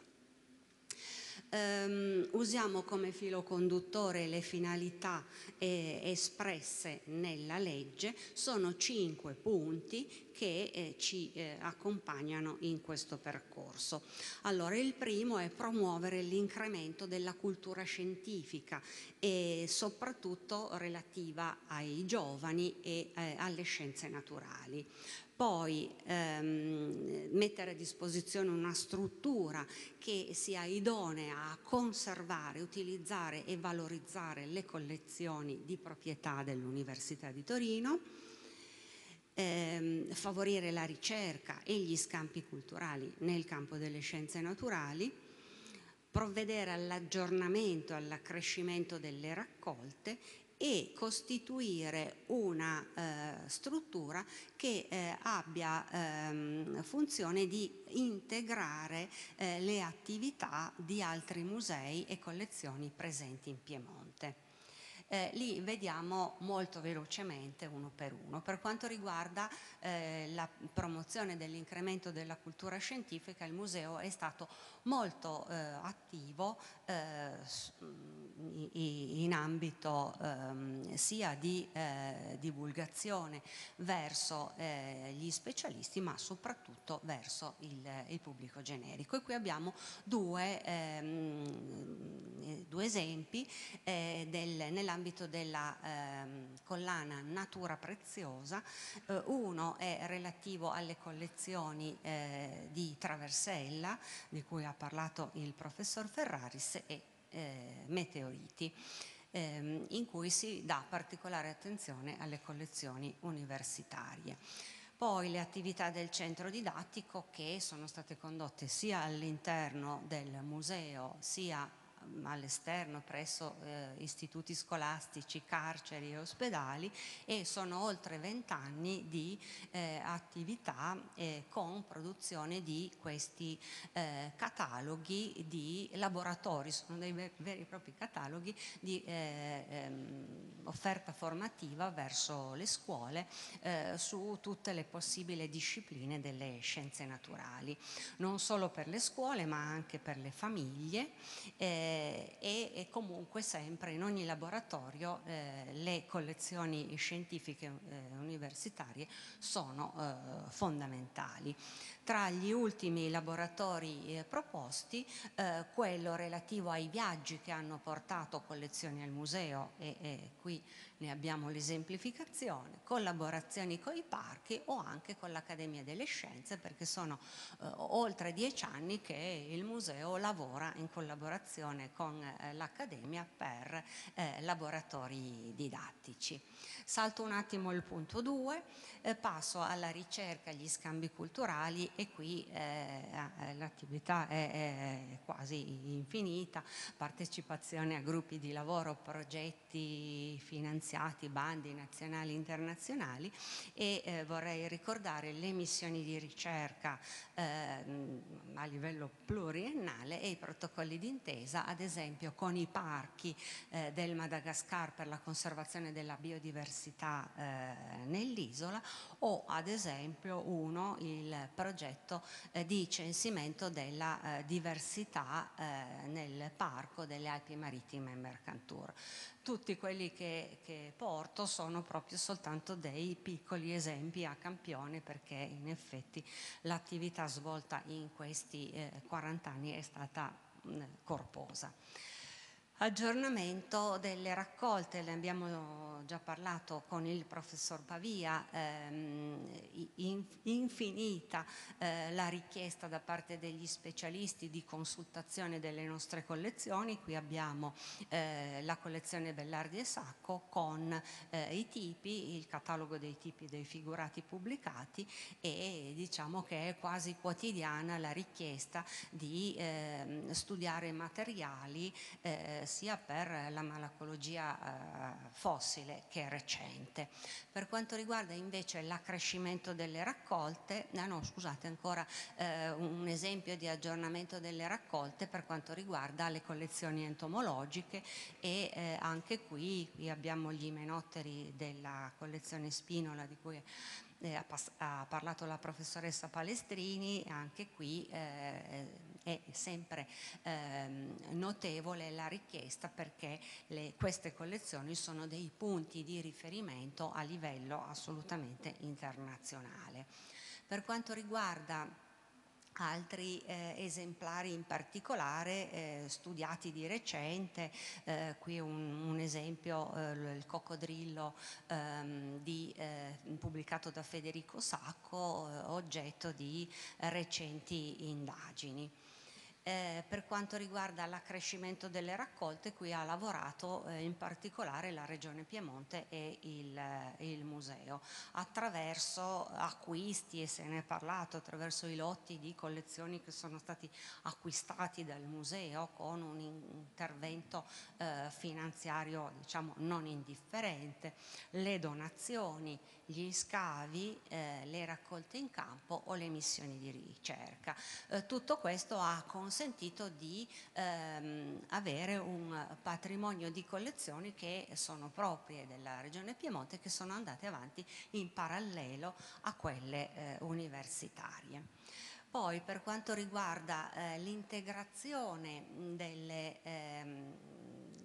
Um, usiamo come filo conduttore le finalità eh, espresse nella legge. Sono cinque punti che eh, ci eh, accompagnano in questo percorso. Allora, il primo è promuovere l'incremento della cultura scientifica, e soprattutto relativa ai giovani e eh, alle scienze naturali. Poi ehm, mettere a disposizione una struttura che sia idonea a conservare, utilizzare e valorizzare le collezioni di proprietà dell'Università di Torino. Ehm, favorire la ricerca e gli scambi culturali nel campo delle scienze naturali. Provvedere all'aggiornamento e all'accrescimento delle raccolte, e costituire una eh, struttura che eh, abbia ehm, funzione di integrare eh, le attività di altri musei e collezioni presenti in Piemonte. Eh, li vediamo molto velocemente uno per uno. Per quanto riguarda eh, la promozione dell'incremento della cultura scientifica, il museo è stato molto eh, attivo eh, in ambito eh, sia di eh, divulgazione verso eh, gli specialisti, ma soprattutto verso il, il pubblico generico. E qui abbiamo due, ehm, due esempi eh, del, nella Ambito della ehm, collana Natura Preziosa. Eh, uno è relativo alle collezioni eh, di Traversella, di cui ha parlato il professor Ferraris, e eh, meteoriti. ehm, in cui si dà particolare attenzione alle collezioni universitarie. Poi le attività del centro didattico, che sono state condotte sia all'interno del museo sia all'esterno presso eh, istituti scolastici, carceri e ospedali, e sono oltre vent'anni di eh, attività eh, con produzione di questi eh, cataloghi di laboratori, sono dei ver veri e propri cataloghi di eh, ehm, offerta formativa verso le scuole eh, su tutte le possibili discipline delle scienze naturali, non solo per le scuole ma anche per le famiglie. Eh, E, e comunque sempre in ogni laboratorio eh, le collezioni scientifiche eh, universitarie sono eh, fondamentali. Tra gli ultimi laboratori eh, proposti, eh, quello relativo ai viaggi che hanno portato collezioni al museo, e, e qui ne abbiamo l'esemplificazione, collaborazioni con i parchi o anche con l'Accademia delle Scienze, perché sono eh, oltre dieci anni che il museo lavora in collaborazione con eh, l'Accademia per eh, laboratori didattici. Salto un attimo il punto due, eh, passo alla ricerca e agli scambi culturali, e qui eh, l'attività è, è quasi infinita, partecipazione a gruppi di lavoro, progetti finanziari, bandi nazionali e internazionali, e eh, vorrei ricordare le missioni di ricerca eh, a livello pluriennale e i protocolli d'intesa, ad esempio con i parchi eh, del Madagascar per la conservazione della biodiversità eh, nell'isola, o ad esempio uno, il progetto eh, di censimento della eh, diversità eh, nel parco delle Alpi Marittime e Mercantour. Tutti quelli che, che porto sono proprio soltanto dei piccoli esempi a campione, perché in effetti l'attività svolta in questi eh, quaranta anni è stata mh, corposa. Aggiornamento delle raccolte, ne abbiamo già parlato con il professor Pavia, ehm, in, infinita eh, la richiesta da parte degli specialisti di consultazione delle nostre collezioni. Qui abbiamo eh, la collezione Bellardi e Sacco con eh, i tipi, il catalogo dei tipi dei figurati pubblicati, e diciamo che è quasi quotidiana la richiesta di eh, studiare materiali eh, sia per la malacologia eh, fossile che recente. Per quanto riguarda invece l'accrescimento delle raccolte, ah no, scusate, ancora eh, un esempio di aggiornamento delle raccolte per quanto riguarda le collezioni entomologiche, e eh, anche qui, qui abbiamo gli imenotteri della collezione Spinola di cui eh, ha, ha parlato la professoressa Palestrini. Anche qui eh, è sempre ehm, notevole la richiesta, perché le, queste collezioni sono dei punti di riferimento a livello assolutamente internazionale. Per quanto riguarda altri eh, esemplari in particolare eh, studiati di recente, eh, qui un, un esempio, eh, il coccodrillo ehm, di, eh, pubblicato da Federico Sacco, eh, oggetto di recenti indagini. Eh, per quanto riguarda l'accrescimento delle raccolte, qui ha lavorato eh, in particolare la Regione Piemonte e il, eh, il museo, attraverso acquisti, e se ne è parlato, attraverso i lotti di collezioni che sono stati acquistati dal museo con un intervento eh, finanziario, diciamo, non indifferente, le donazioni, gli scavi, eh, le raccolte in campo o le missioni di ricerca. Eh, tutto questo ha consentito di ehm, avere un patrimonio di collezioni che sono proprie della Regione Piemonte, che sono andate avanti in parallelo a quelle eh, universitarie. Poi per quanto riguarda eh, l'integrazione delle ehm,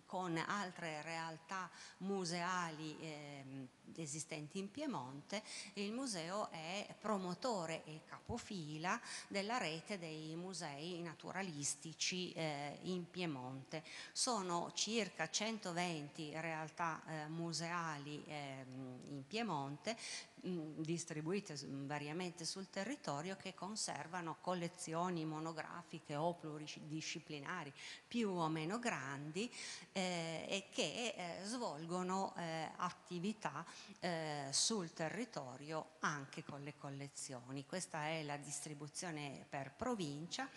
con altre realtà museali ehm, esistenti in Piemonte, il museo è promotore e capofila della rete dei musei naturalistici eh, in Piemonte. Sono circa centoventi realtà eh, museali ehm, in Piemonte, mh, distribuite variamente sul territorio, che conservano collezioni monografiche o pluridisciplinari più o meno grandi eh, e che eh, svolgono eh, attività eh, sul territorio anche con le collezioni. Questa è la distribuzione per provincia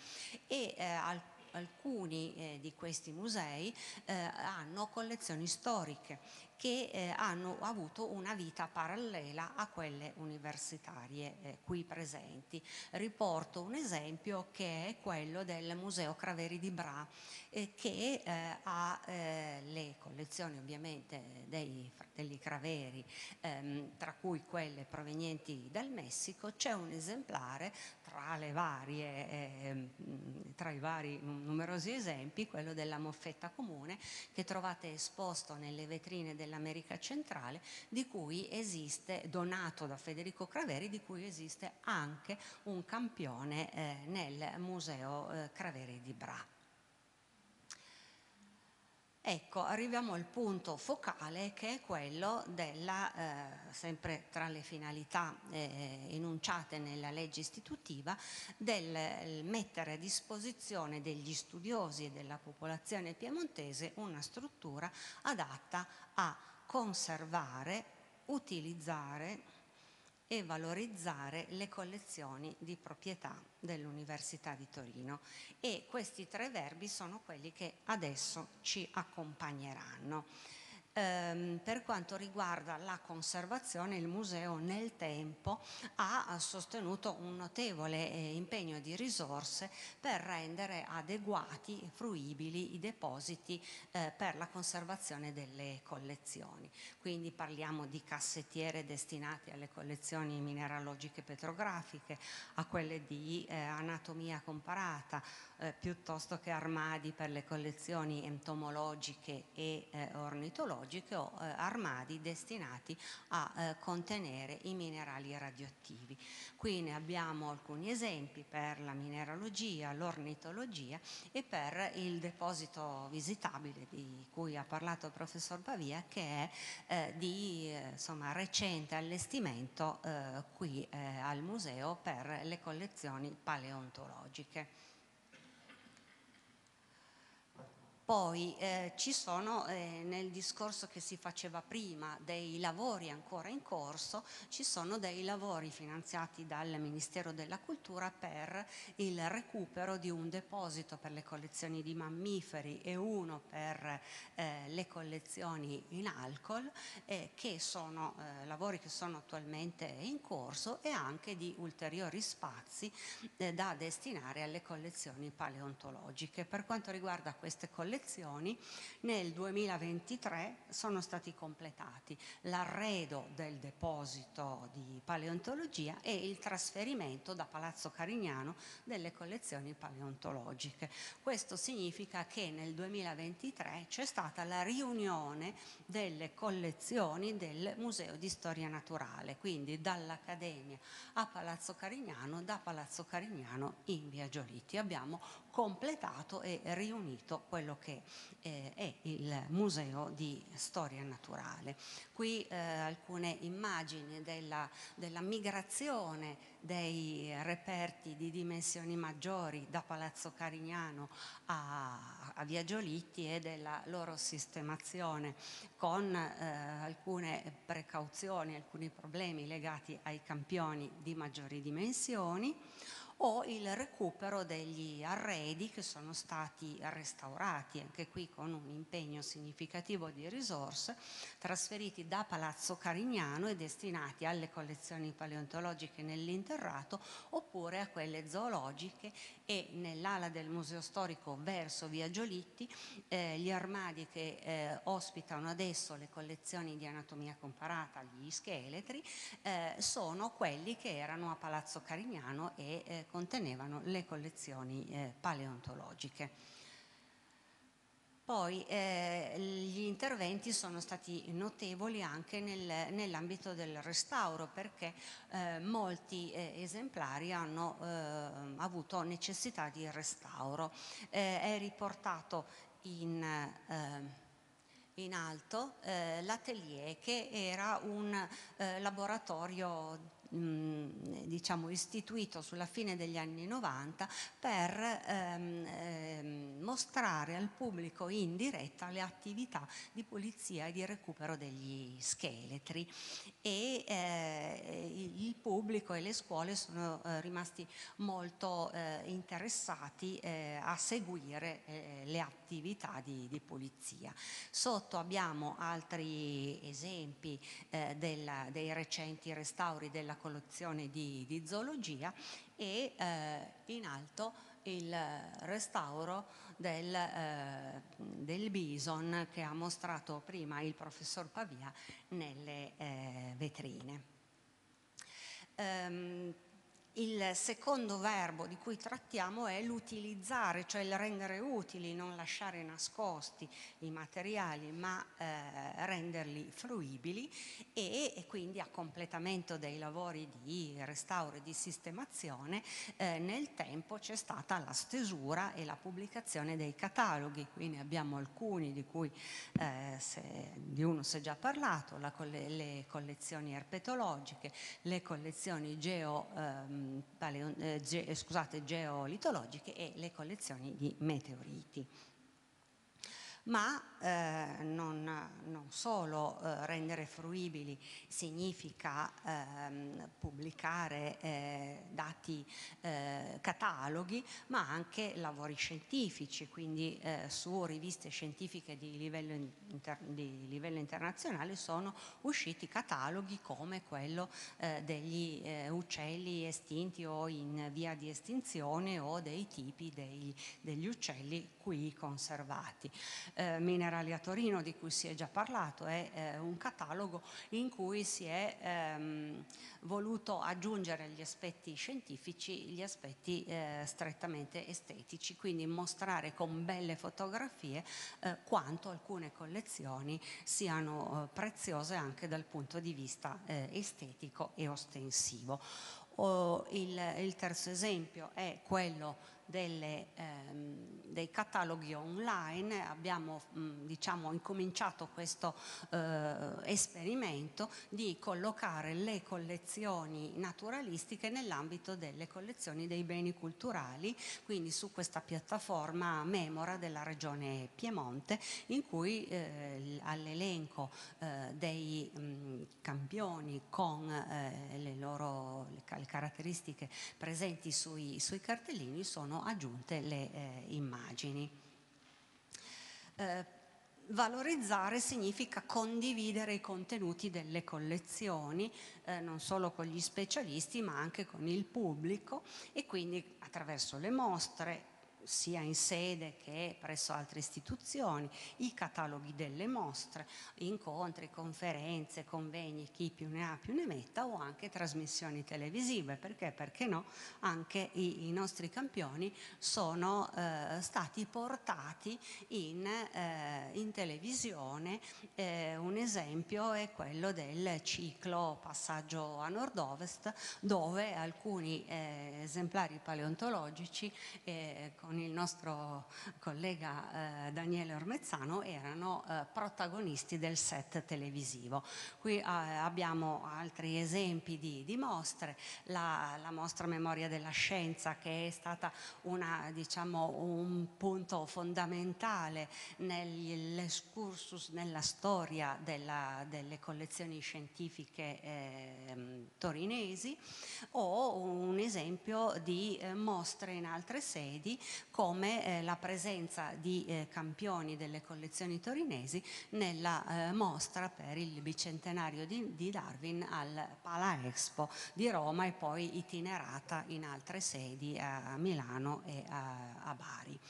e eh, alcuni Alcuni eh, di questi musei eh, hanno collezioni storiche che eh, hanno avuto una vita parallela a quelle universitarie eh, qui presenti. Riporto un esempio che è quello del Museo Craveri di Bra, eh, che eh, ha eh, le collezioni ovviamente dei fratelli Craveri, ehm, tra cui quelle provenienti dal Messico. C'è un esemplare tra le varie, eh, tra i vari numerosi esempi, quello della moffetta comune, che trovate esposto nelle vetrine del dell'America centrale, di cui esiste, donato da Federico Craveri, di cui esiste anche un campione eh, nel Museo eh, Craveri di Bra. Ecco, arriviamo al punto focale, che è quello della, eh, sempre tra le finalità eh, enunciate nella legge istitutiva, del mettere a disposizione degli studiosi e della popolazione piemontese una struttura adatta a conservare, utilizzare e valorizzare le collezioni di proprietà dell'Università di Torino, e questi tre verbi sono quelli che adesso ci accompagneranno. Ehm, per quanto riguarda la conservazione, il museo nel tempo ha sostenuto un notevole eh, impegno di risorse per rendere adeguati e fruibili i depositi eh, per la conservazione delle collezioni. Quindi parliamo di cassettiere destinati alle collezioni mineralogiche petrografiche, a quelle di eh, anatomia comparata, eh, piuttosto che armadi per le collezioni entomologiche e eh, ornitologiche, o eh, armadi destinati a eh, contenere i minerali radioattivi. Qui ne abbiamo alcuni esempi per la mineralogia, l'ornitologia e per il deposito visitabile di cui ha parlato il professor Pavia, che è eh, di eh, insomma, recente allestimento eh, qui eh, al museo per le collezioni paleontologiche. Poi eh, ci sono, eh, nel discorso che si faceva prima dei lavori ancora in corso, ci sono dei lavori finanziati dal Ministero della Cultura per il recupero di un deposito per le collezioni di mammiferi e uno per eh, le collezioni in alcol, eh, che sono eh, lavori che sono attualmente in corso, e anche di ulteriori spazi eh, da destinare alle collezioni paleontologiche. Per quanto riguarda queste collezioni, nel duemilaventitré sono stati completati l'arredo del deposito di paleontologia e il trasferimento da Palazzo Carignano delle collezioni paleontologiche. Questo significa che nel duemilaventitré c'è stata la riunione delle collezioni del Museo di Storia Naturale, quindi dall'Accademia a Palazzo Carignano, da Palazzo Carignano in Via Gioliti. Abbiamo completato e riunito quello che eh, è il Museo di Storia Naturale. Qui eh, alcune immagini della, della migrazione dei reperti di dimensioni maggiori da Palazzo Carignano a, a Via Giolitti e della loro sistemazione, con eh, alcune precauzioni, alcuni problemi legati ai campioni di maggiori dimensioni, o il recupero degli arredi che sono stati restaurati, anche qui con un impegno significativo di risorse, trasferiti da Palazzo Carignano e destinati alle collezioni paleontologiche nell'interrato, oppure a quelle zoologiche, e nell'ala del Museo Storico verso Via Giolitti eh, gli armadi che eh, ospitano adesso le collezioni di anatomia comparata, gli scheletri, eh, sono quelli che erano a Palazzo Carignano e eh, contenevano le collezioni eh, paleontologiche. Poi eh, gli interventi sono stati notevoli anche nel, nell'ambito del restauro, perché eh, molti eh, esemplari hanno eh, avuto necessità di restauro. Eh, è riportato in... Eh, in alto eh, l'atelier, che era un eh, laboratorio mh, diciamo istituito sulla fine degli anni novanta per ehm, ehm, mostrare al pubblico in diretta le attività di pulizia e di recupero degli scheletri, e eh, il pubblico e le scuole sono eh, rimasti molto eh, interessati eh, a seguire eh, le attività di, di pulizia. Sotto abbiamo altri esempi eh, della, dei recenti restauri della collezione di, di zoologia, e eh, in alto il restauro del, eh, del bison che ha mostrato prima il professor Pavia nelle eh, vetrine. Um, Il secondo verbo di cui trattiamo è l'utilizzare, cioè il rendere utili, non lasciare nascosti i materiali, ma eh, renderli fruibili, e, e quindi a completamento dei lavori di restauro e di sistemazione eh, nel tempo c'è stata la stesura e la pubblicazione dei cataloghi. Qui ne abbiamo alcuni di cui eh, se, di uno si è già parlato, la, le collezioni erpetologiche, le collezioni geo eh, Paleo, eh, ge, scusate, geolitologiche e le collezioni di meteoriti. Ma eh, non, non solo eh, rendere fruibili significa eh, pubblicare eh, dati, eh, cataloghi, ma anche lavori scientifici, quindi eh, su riviste scientifiche di livello, inter, di livello internazionale sono usciti cataloghi come quello eh, degli eh, uccelli estinti o in via di estinzione, o dei tipi dei, degli uccelli qui conservati. Eh, Minerali a Torino, di cui si è già parlato, è eh, un catalogo in cui si è ehm, voluto aggiungere agli aspetti scientifici gli aspetti eh, strettamente estetici, quindi mostrare con belle fotografie eh, quanto alcune collezioni siano eh, preziose anche dal punto di vista eh, estetico e ostensivo. Oh, il, il terzo esempio è quello Delle, ehm, dei cataloghi online. Abbiamo mh, diciamo incominciato questo eh, esperimento di collocare le collezioni naturalistiche nell'ambito delle collezioni dei beni culturali, quindi su questa piattaforma Memora della regione Piemonte, in cui eh, all'elenco eh, dei mh, campioni con eh, le loro le, le caratteristiche presenti sui, sui cartellini sono aggiunte le eh, immagini. Eh, valorizzare significa condividere i contenuti delle collezioni eh, non solo con gli specialisti ma anche con il pubblico, e quindi attraverso le mostre sia in sede che presso altre istituzioni, i cataloghi delle mostre, incontri, conferenze, convegni, chi più ne ha più ne metta, o anche trasmissioni televisive, perché, perché no, anche i, i nostri campioni sono eh, stati portati in, eh, in televisione. Eh, un esempio è quello del ciclo Passaggio a Nord-Ovest, dove alcuni eh, esemplari paleontologici eh, con il nostro collega eh, Daniele Ormezzano erano eh, protagonisti del set televisivo. Qui eh, abbiamo altri esempi di, di mostre, la, la mostra Memoria della Scienza, che è stata una, diciamo, un punto fondamentale nell'escursus nella storia della, delle collezioni scientifiche eh, torinesi, o un esempio di eh, mostre in altre sedi, come eh, la presenza di eh, campioni delle collezioni torinesi nella eh, mostra per il bicentenario di, di Darwin al Pala Expo di Roma, e poi itinerata in altre sedi a, a Milano e a, a Bari.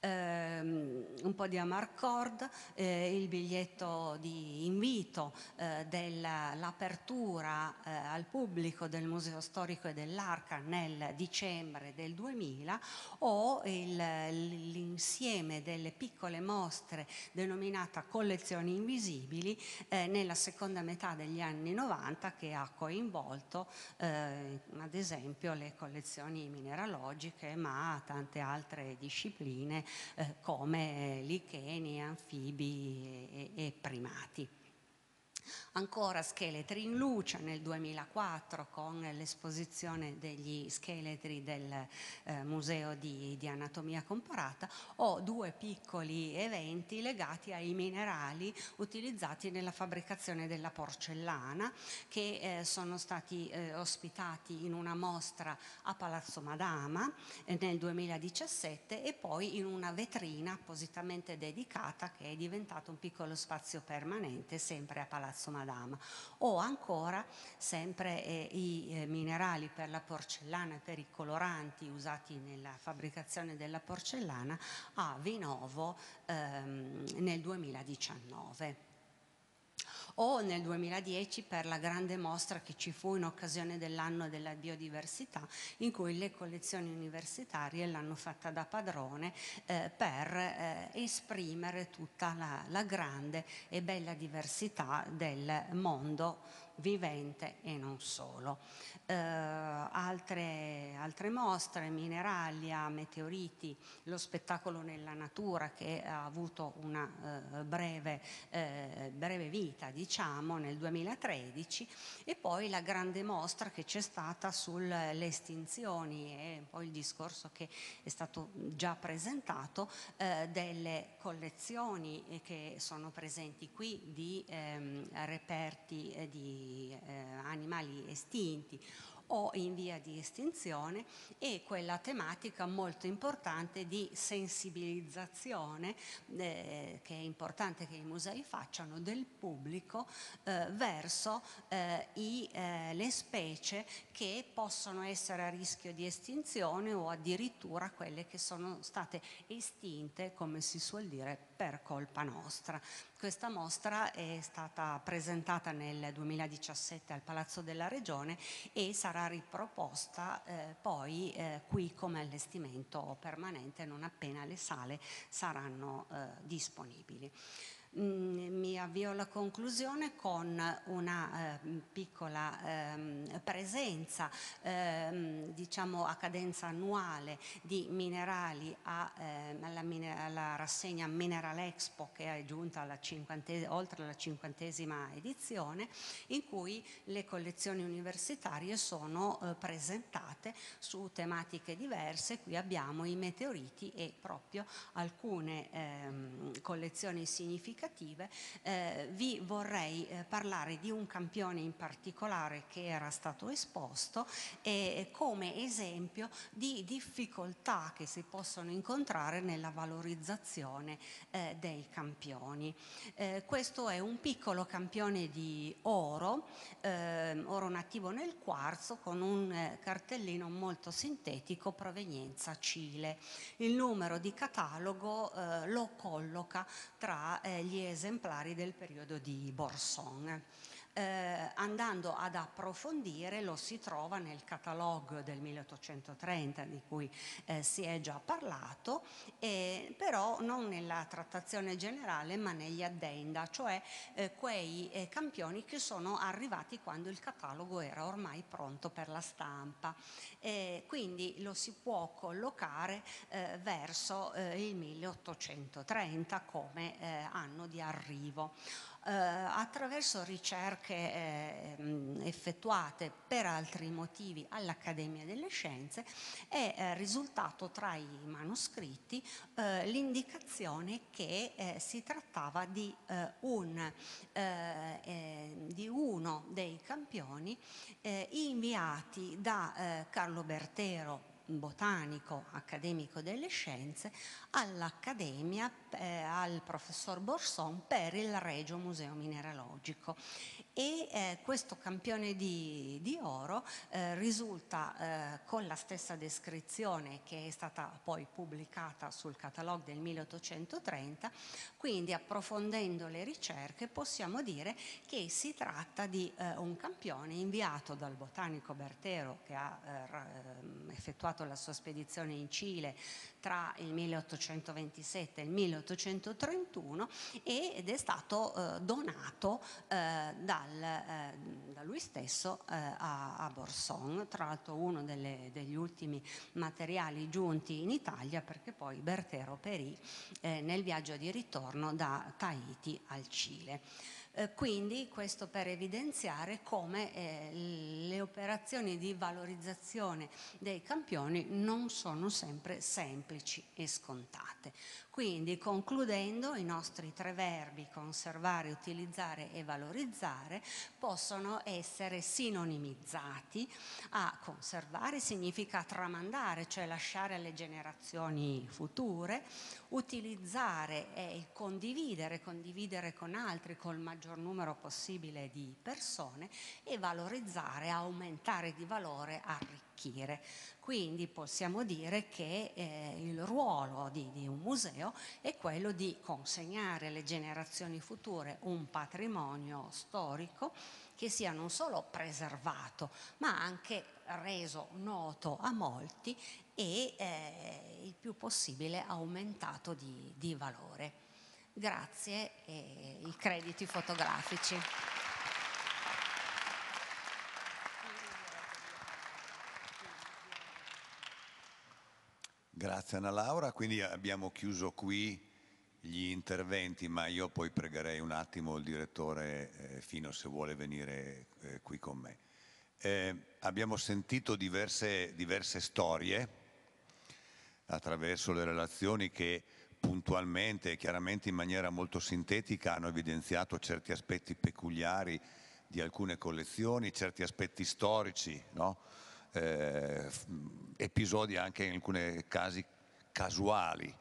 Um, un po' di Amarcord, eh, il biglietto di invito eh, dell'apertura eh, al pubblico del Museo Storico e dell'Arca nel dicembre del duemila, o l'insieme delle piccole mostre denominata Collezioni Invisibili eh, nella seconda metà degli anni novanta, che ha coinvolto eh, ad esempio le collezioni mineralogiche ma tante altre discipline eh, come licheni, anfibi e, e primati. Ancora scheletri in luce nel duemilaquattro con l'esposizione degli scheletri del eh, Museo di, di Anatomia Comparata, o due piccoli eventi legati ai minerali utilizzati nella fabbricazione della porcellana, che eh, sono stati eh, ospitati in una mostra a Palazzo Madama eh, nel duemiladiciassette e poi in una vetrina appositamente dedicata che è diventata un piccolo spazio permanente sempre a Palazzo Madama. O ancora sempre eh, i eh, minerali per la porcellana e per i coloranti usati nella fabbricazione della porcellana a Vinovo ehm, nel duemiladiciannove. O nel duemiladieci per la grande mostra che ci fu in occasione dell'anno della biodiversità, in cui le collezioni universitarie l'hanno fatta da padrone eh, per eh, esprimere tutta la, la grande e bella diversità del mondo vivente e non solo. Eh, altre, altre mostre, mineralia, meteoriti, lo spettacolo nella natura, che ha avuto una eh, breve, eh, breve vita, diciamo, nel duemilatredici, e poi la grande mostra che c'è stata sulle estinzioni e poi il discorso che è stato già presentato eh, delle collezioni che sono presenti qui di ehm, reperti eh, di Eh, animali estinti o in via di estinzione, e quella tematica molto importante di sensibilizzazione eh, che è importante che i musei facciano del pubblico eh, verso eh, i, eh, le specie che possono essere a rischio di estinzione o addirittura quelle che sono state estinte, come si suol dire, per colpa nostra. Questa mostra è stata presentata nel duemiladiciassette al Palazzo della Regione e sarà riproposta eh, poi eh, qui come allestimento permanente non appena le sale saranno eh, disponibili. Mi avvio alla conclusione con una eh, piccola eh, presenza eh, diciamo a cadenza annuale di minerali a, eh, alla, alla rassegna Mineral Expo, che è giunta alla oltre la cinquantesima edizione, in cui le collezioni universitarie sono eh, presentate su tematiche diverse. Qui abbiamo i meteoriti e proprio alcune eh, collezioni significative. Eh, vi vorrei eh, parlare di un campione in particolare che era stato esposto eh, come esempio di difficoltà che si possono incontrare nella valorizzazione eh, dei campioni. Eh, questo è un piccolo campione di oro, eh, oro nativo nel quarzo, con un eh, cartellino molto sintetico, provenienza Cile. Il numero di catalogo eh, lo colloca tra eh, gli esemplari del periodo di Borson. Eh, andando ad approfondire lo si trova nel catalogo del milleottocentotrenta di cui eh, si è già parlato, eh, però non nella trattazione generale ma negli addenda, cioè eh, quei eh, campioni che sono arrivati quando il catalogo era ormai pronto per la stampa, eh, quindi lo si può collocare eh, verso eh, il milleottocentotrenta come eh, anno di arrivo. Uh, attraverso ricerche eh, effettuate per altri motivi all'Accademia delle Scienze è eh, risultato tra i manoscritti eh, l'indicazione che eh, si trattava di, eh, un, eh, eh, di uno dei campioni eh, inviati da eh, Carlo Bertero, botanico accademico delle scienze, all'Accademia eh, al professor Borson per il Regio Museo Mineralogico, e eh, questo campione di, di oro eh, risulta eh, con la stessa descrizione che è stata poi pubblicata sul catalogo del milleottocentotrenta. Quindi, approfondendo le ricerche, possiamo dire che si tratta di eh, un campione inviato dal botanico Bertero, che ha eh, effettuato la sua spedizione in Cile tra il milleottocentoventisette e il milleottocentotrentuno, ed è stato eh, donato eh, dal dal, eh, da lui stesso eh, a, a Borson, tra l'altro uno delle, degli ultimi materiali giunti in Italia, perché poi Bertero perì eh, nel viaggio di ritorno da Tahiti al Cile. Eh, quindi questo per evidenziare come eh, le operazioni di valorizzazione dei campioni non sono sempre semplici e scontate. Quindi, concludendo, i nostri tre verbi conservare, utilizzare e valorizzare possono essere sinonimizzati a conservare significa tramandare, cioè lasciare alle generazioni future, utilizzare e condividere, condividere con altri, col maggior numero possibile di persone, e valorizzare, aumentare di valore, arricchire. Quindi possiamo dire che eh, il ruolo di, di un museo è quello di consegnare alle generazioni future un patrimonio storico che sia non solo preservato, ma anche reso noto a molti e eh, il più possibile aumentato di, di valore. Grazie, e i crediti fotografici. Grazie Anna Laura, quindi abbiamo chiuso qui gli interventi, ma io poi pregherei un attimo il direttore eh, Fino se vuole venire eh, qui con me. Eh, abbiamo sentito diverse, diverse storie attraverso le relazioni che puntualmente e chiaramente in maniera molto sintetica hanno evidenziato certi aspetti peculiari di alcune collezioni, certi aspetti storici, no? Eh, episodi anche in alcuni casi casuali,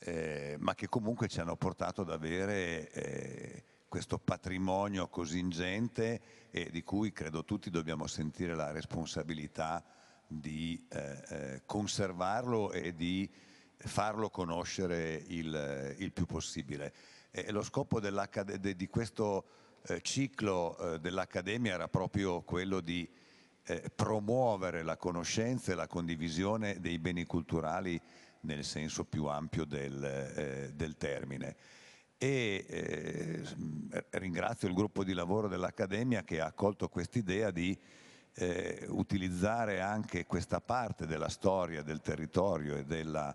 eh, ma che comunque ci hanno portato ad avere eh, questo patrimonio così ingente e di cui credo tutti dobbiamo sentire la responsabilità di eh, conservarlo e di farlo conoscere il, il più possibile. E lo scopo di questo eh, ciclo eh, dell'Accademia era proprio quello di Eh, promuovere la conoscenza e la condivisione dei beni culturali nel senso più ampio del, eh, del termine. E eh, ringrazio il gruppo di lavoro dell'Accademia che ha accolto quest'idea di eh, utilizzare anche questa parte della storia del territorio e della,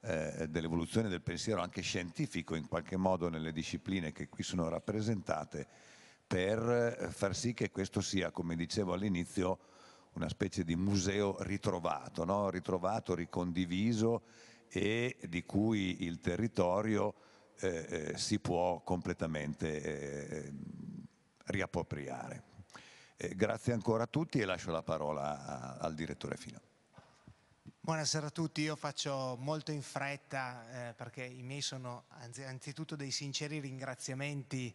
eh, dell'evoluzione del pensiero anche scientifico in qualche modo nelle discipline che qui sono rappresentate, per far sì che questo sia, come dicevo all'inizio, una specie di museo ritrovato, no? ritrovato, ricondiviso e di cui il territorio eh, eh, si può completamente eh, riappropriare. Eh, grazie ancora a tutti e lascio la parola a, al direttore Fino. Buonasera a tutti, io faccio molto in fretta eh, perché i miei sono anzitutto dei sinceri ringraziamenti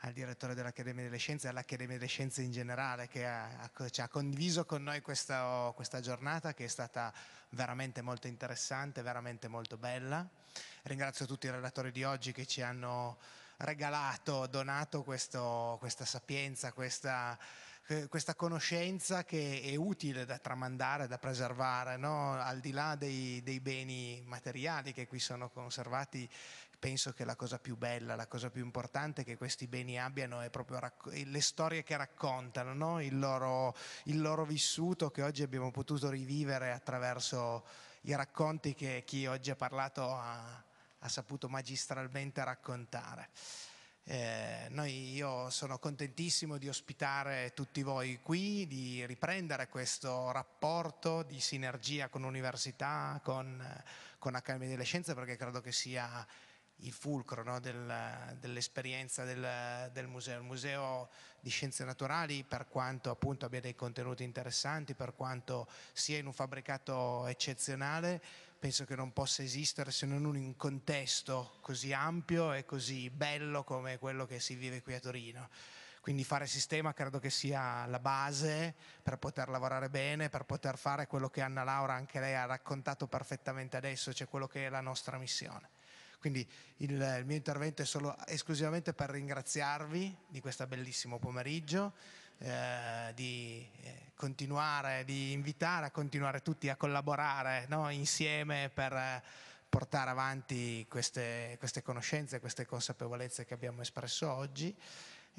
al direttore dell'Accademia delle Scienze e all'Accademia delle Scienze in generale che ha, ha, ci ha condiviso con noi questa, questa giornata che è stata veramente molto interessante, veramente molto bella. Ringrazio tutti i relatori di oggi che ci hanno regalato, donato questo, questa sapienza, questa, questa conoscenza che è utile da tramandare, da preservare, no? Al di là dei, dei beni materiali che qui sono conservati. Penso che la cosa più bella, la cosa più importante che questi beni abbiano è proprio le storie che raccontano, no? il, loro, il loro vissuto che oggi abbiamo potuto rivivere attraverso i racconti che chi oggi ha parlato ha, ha saputo magistralmente raccontare. Eh, noi, io sono contentissimo di ospitare tutti voi qui, di riprendere questo rapporto di sinergia con l'università, con, con l'Accademia delle Scienze, perché credo che sia il fulcro, no, del, dell'esperienza del, del museo. Il Museo di Scienze Naturali, per quanto appunto abbia dei contenuti interessanti, per quanto sia in un fabbricato eccezionale, penso che non possa esistere se non in un contesto così ampio e così bello come quello che si vive qui a Torino. Quindi fare sistema credo che sia la base per poter lavorare bene, per poter fare quello che Anna Laura, anche lei, ha raccontato perfettamente adesso, cioè quello che è la nostra missione. Quindi il, il mio intervento è solo esclusivamente per ringraziarvi di questo bellissimo pomeriggio, eh, di eh, continuare, di invitare a continuare tutti a collaborare, no, insieme per eh, portare avanti queste, queste conoscenze, queste consapevolezze che abbiamo espresso oggi.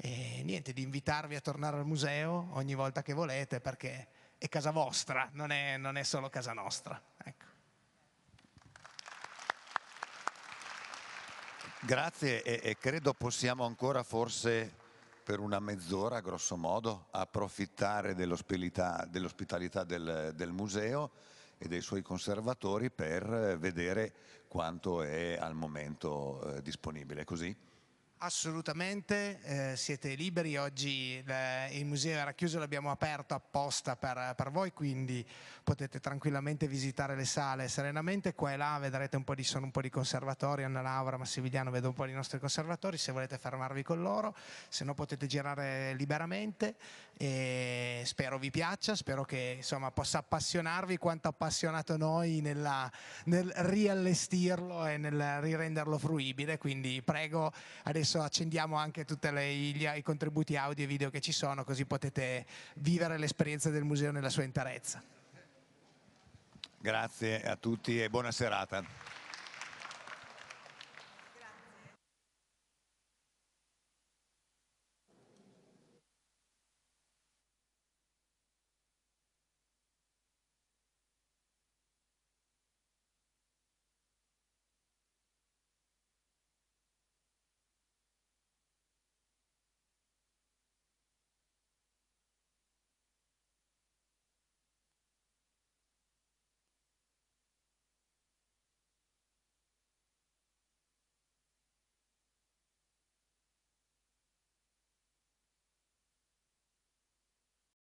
e niente, di invitarvi a tornare al museo ogni volta che volete, perché è casa vostra, non è, non è solo casa nostra. Ecco. Grazie, e, e credo possiamo ancora forse per una mezz'ora, grosso modo, approfittare dell'ospitalità dell'ospitalità del, del museo e dei suoi conservatori per vedere quanto è al momento eh, disponibile, così? Assolutamente, eh, siete liberi. Oggi le, il museo era chiuso, l'abbiamo aperto apposta per, per voi, quindi potete tranquillamente visitare le sale serenamente. Qua e là vedrete un po' di, sono un po' di conservatori, Anna Laura, Massimiliano, vedo un po' di nostri conservatori, se volete fermarvi con loro, se no potete girare liberamente, e spero vi piaccia, spero che insomma possa appassionarvi quanto appassionato noi nella, nel riallestirlo e nel rirenderlo fruibile, quindi prego adesso accendiamo anche tutti i contributi audio e video che ci sono, così potete vivere l'esperienza del museo nella sua interezza. Grazie a tutti e buona serata.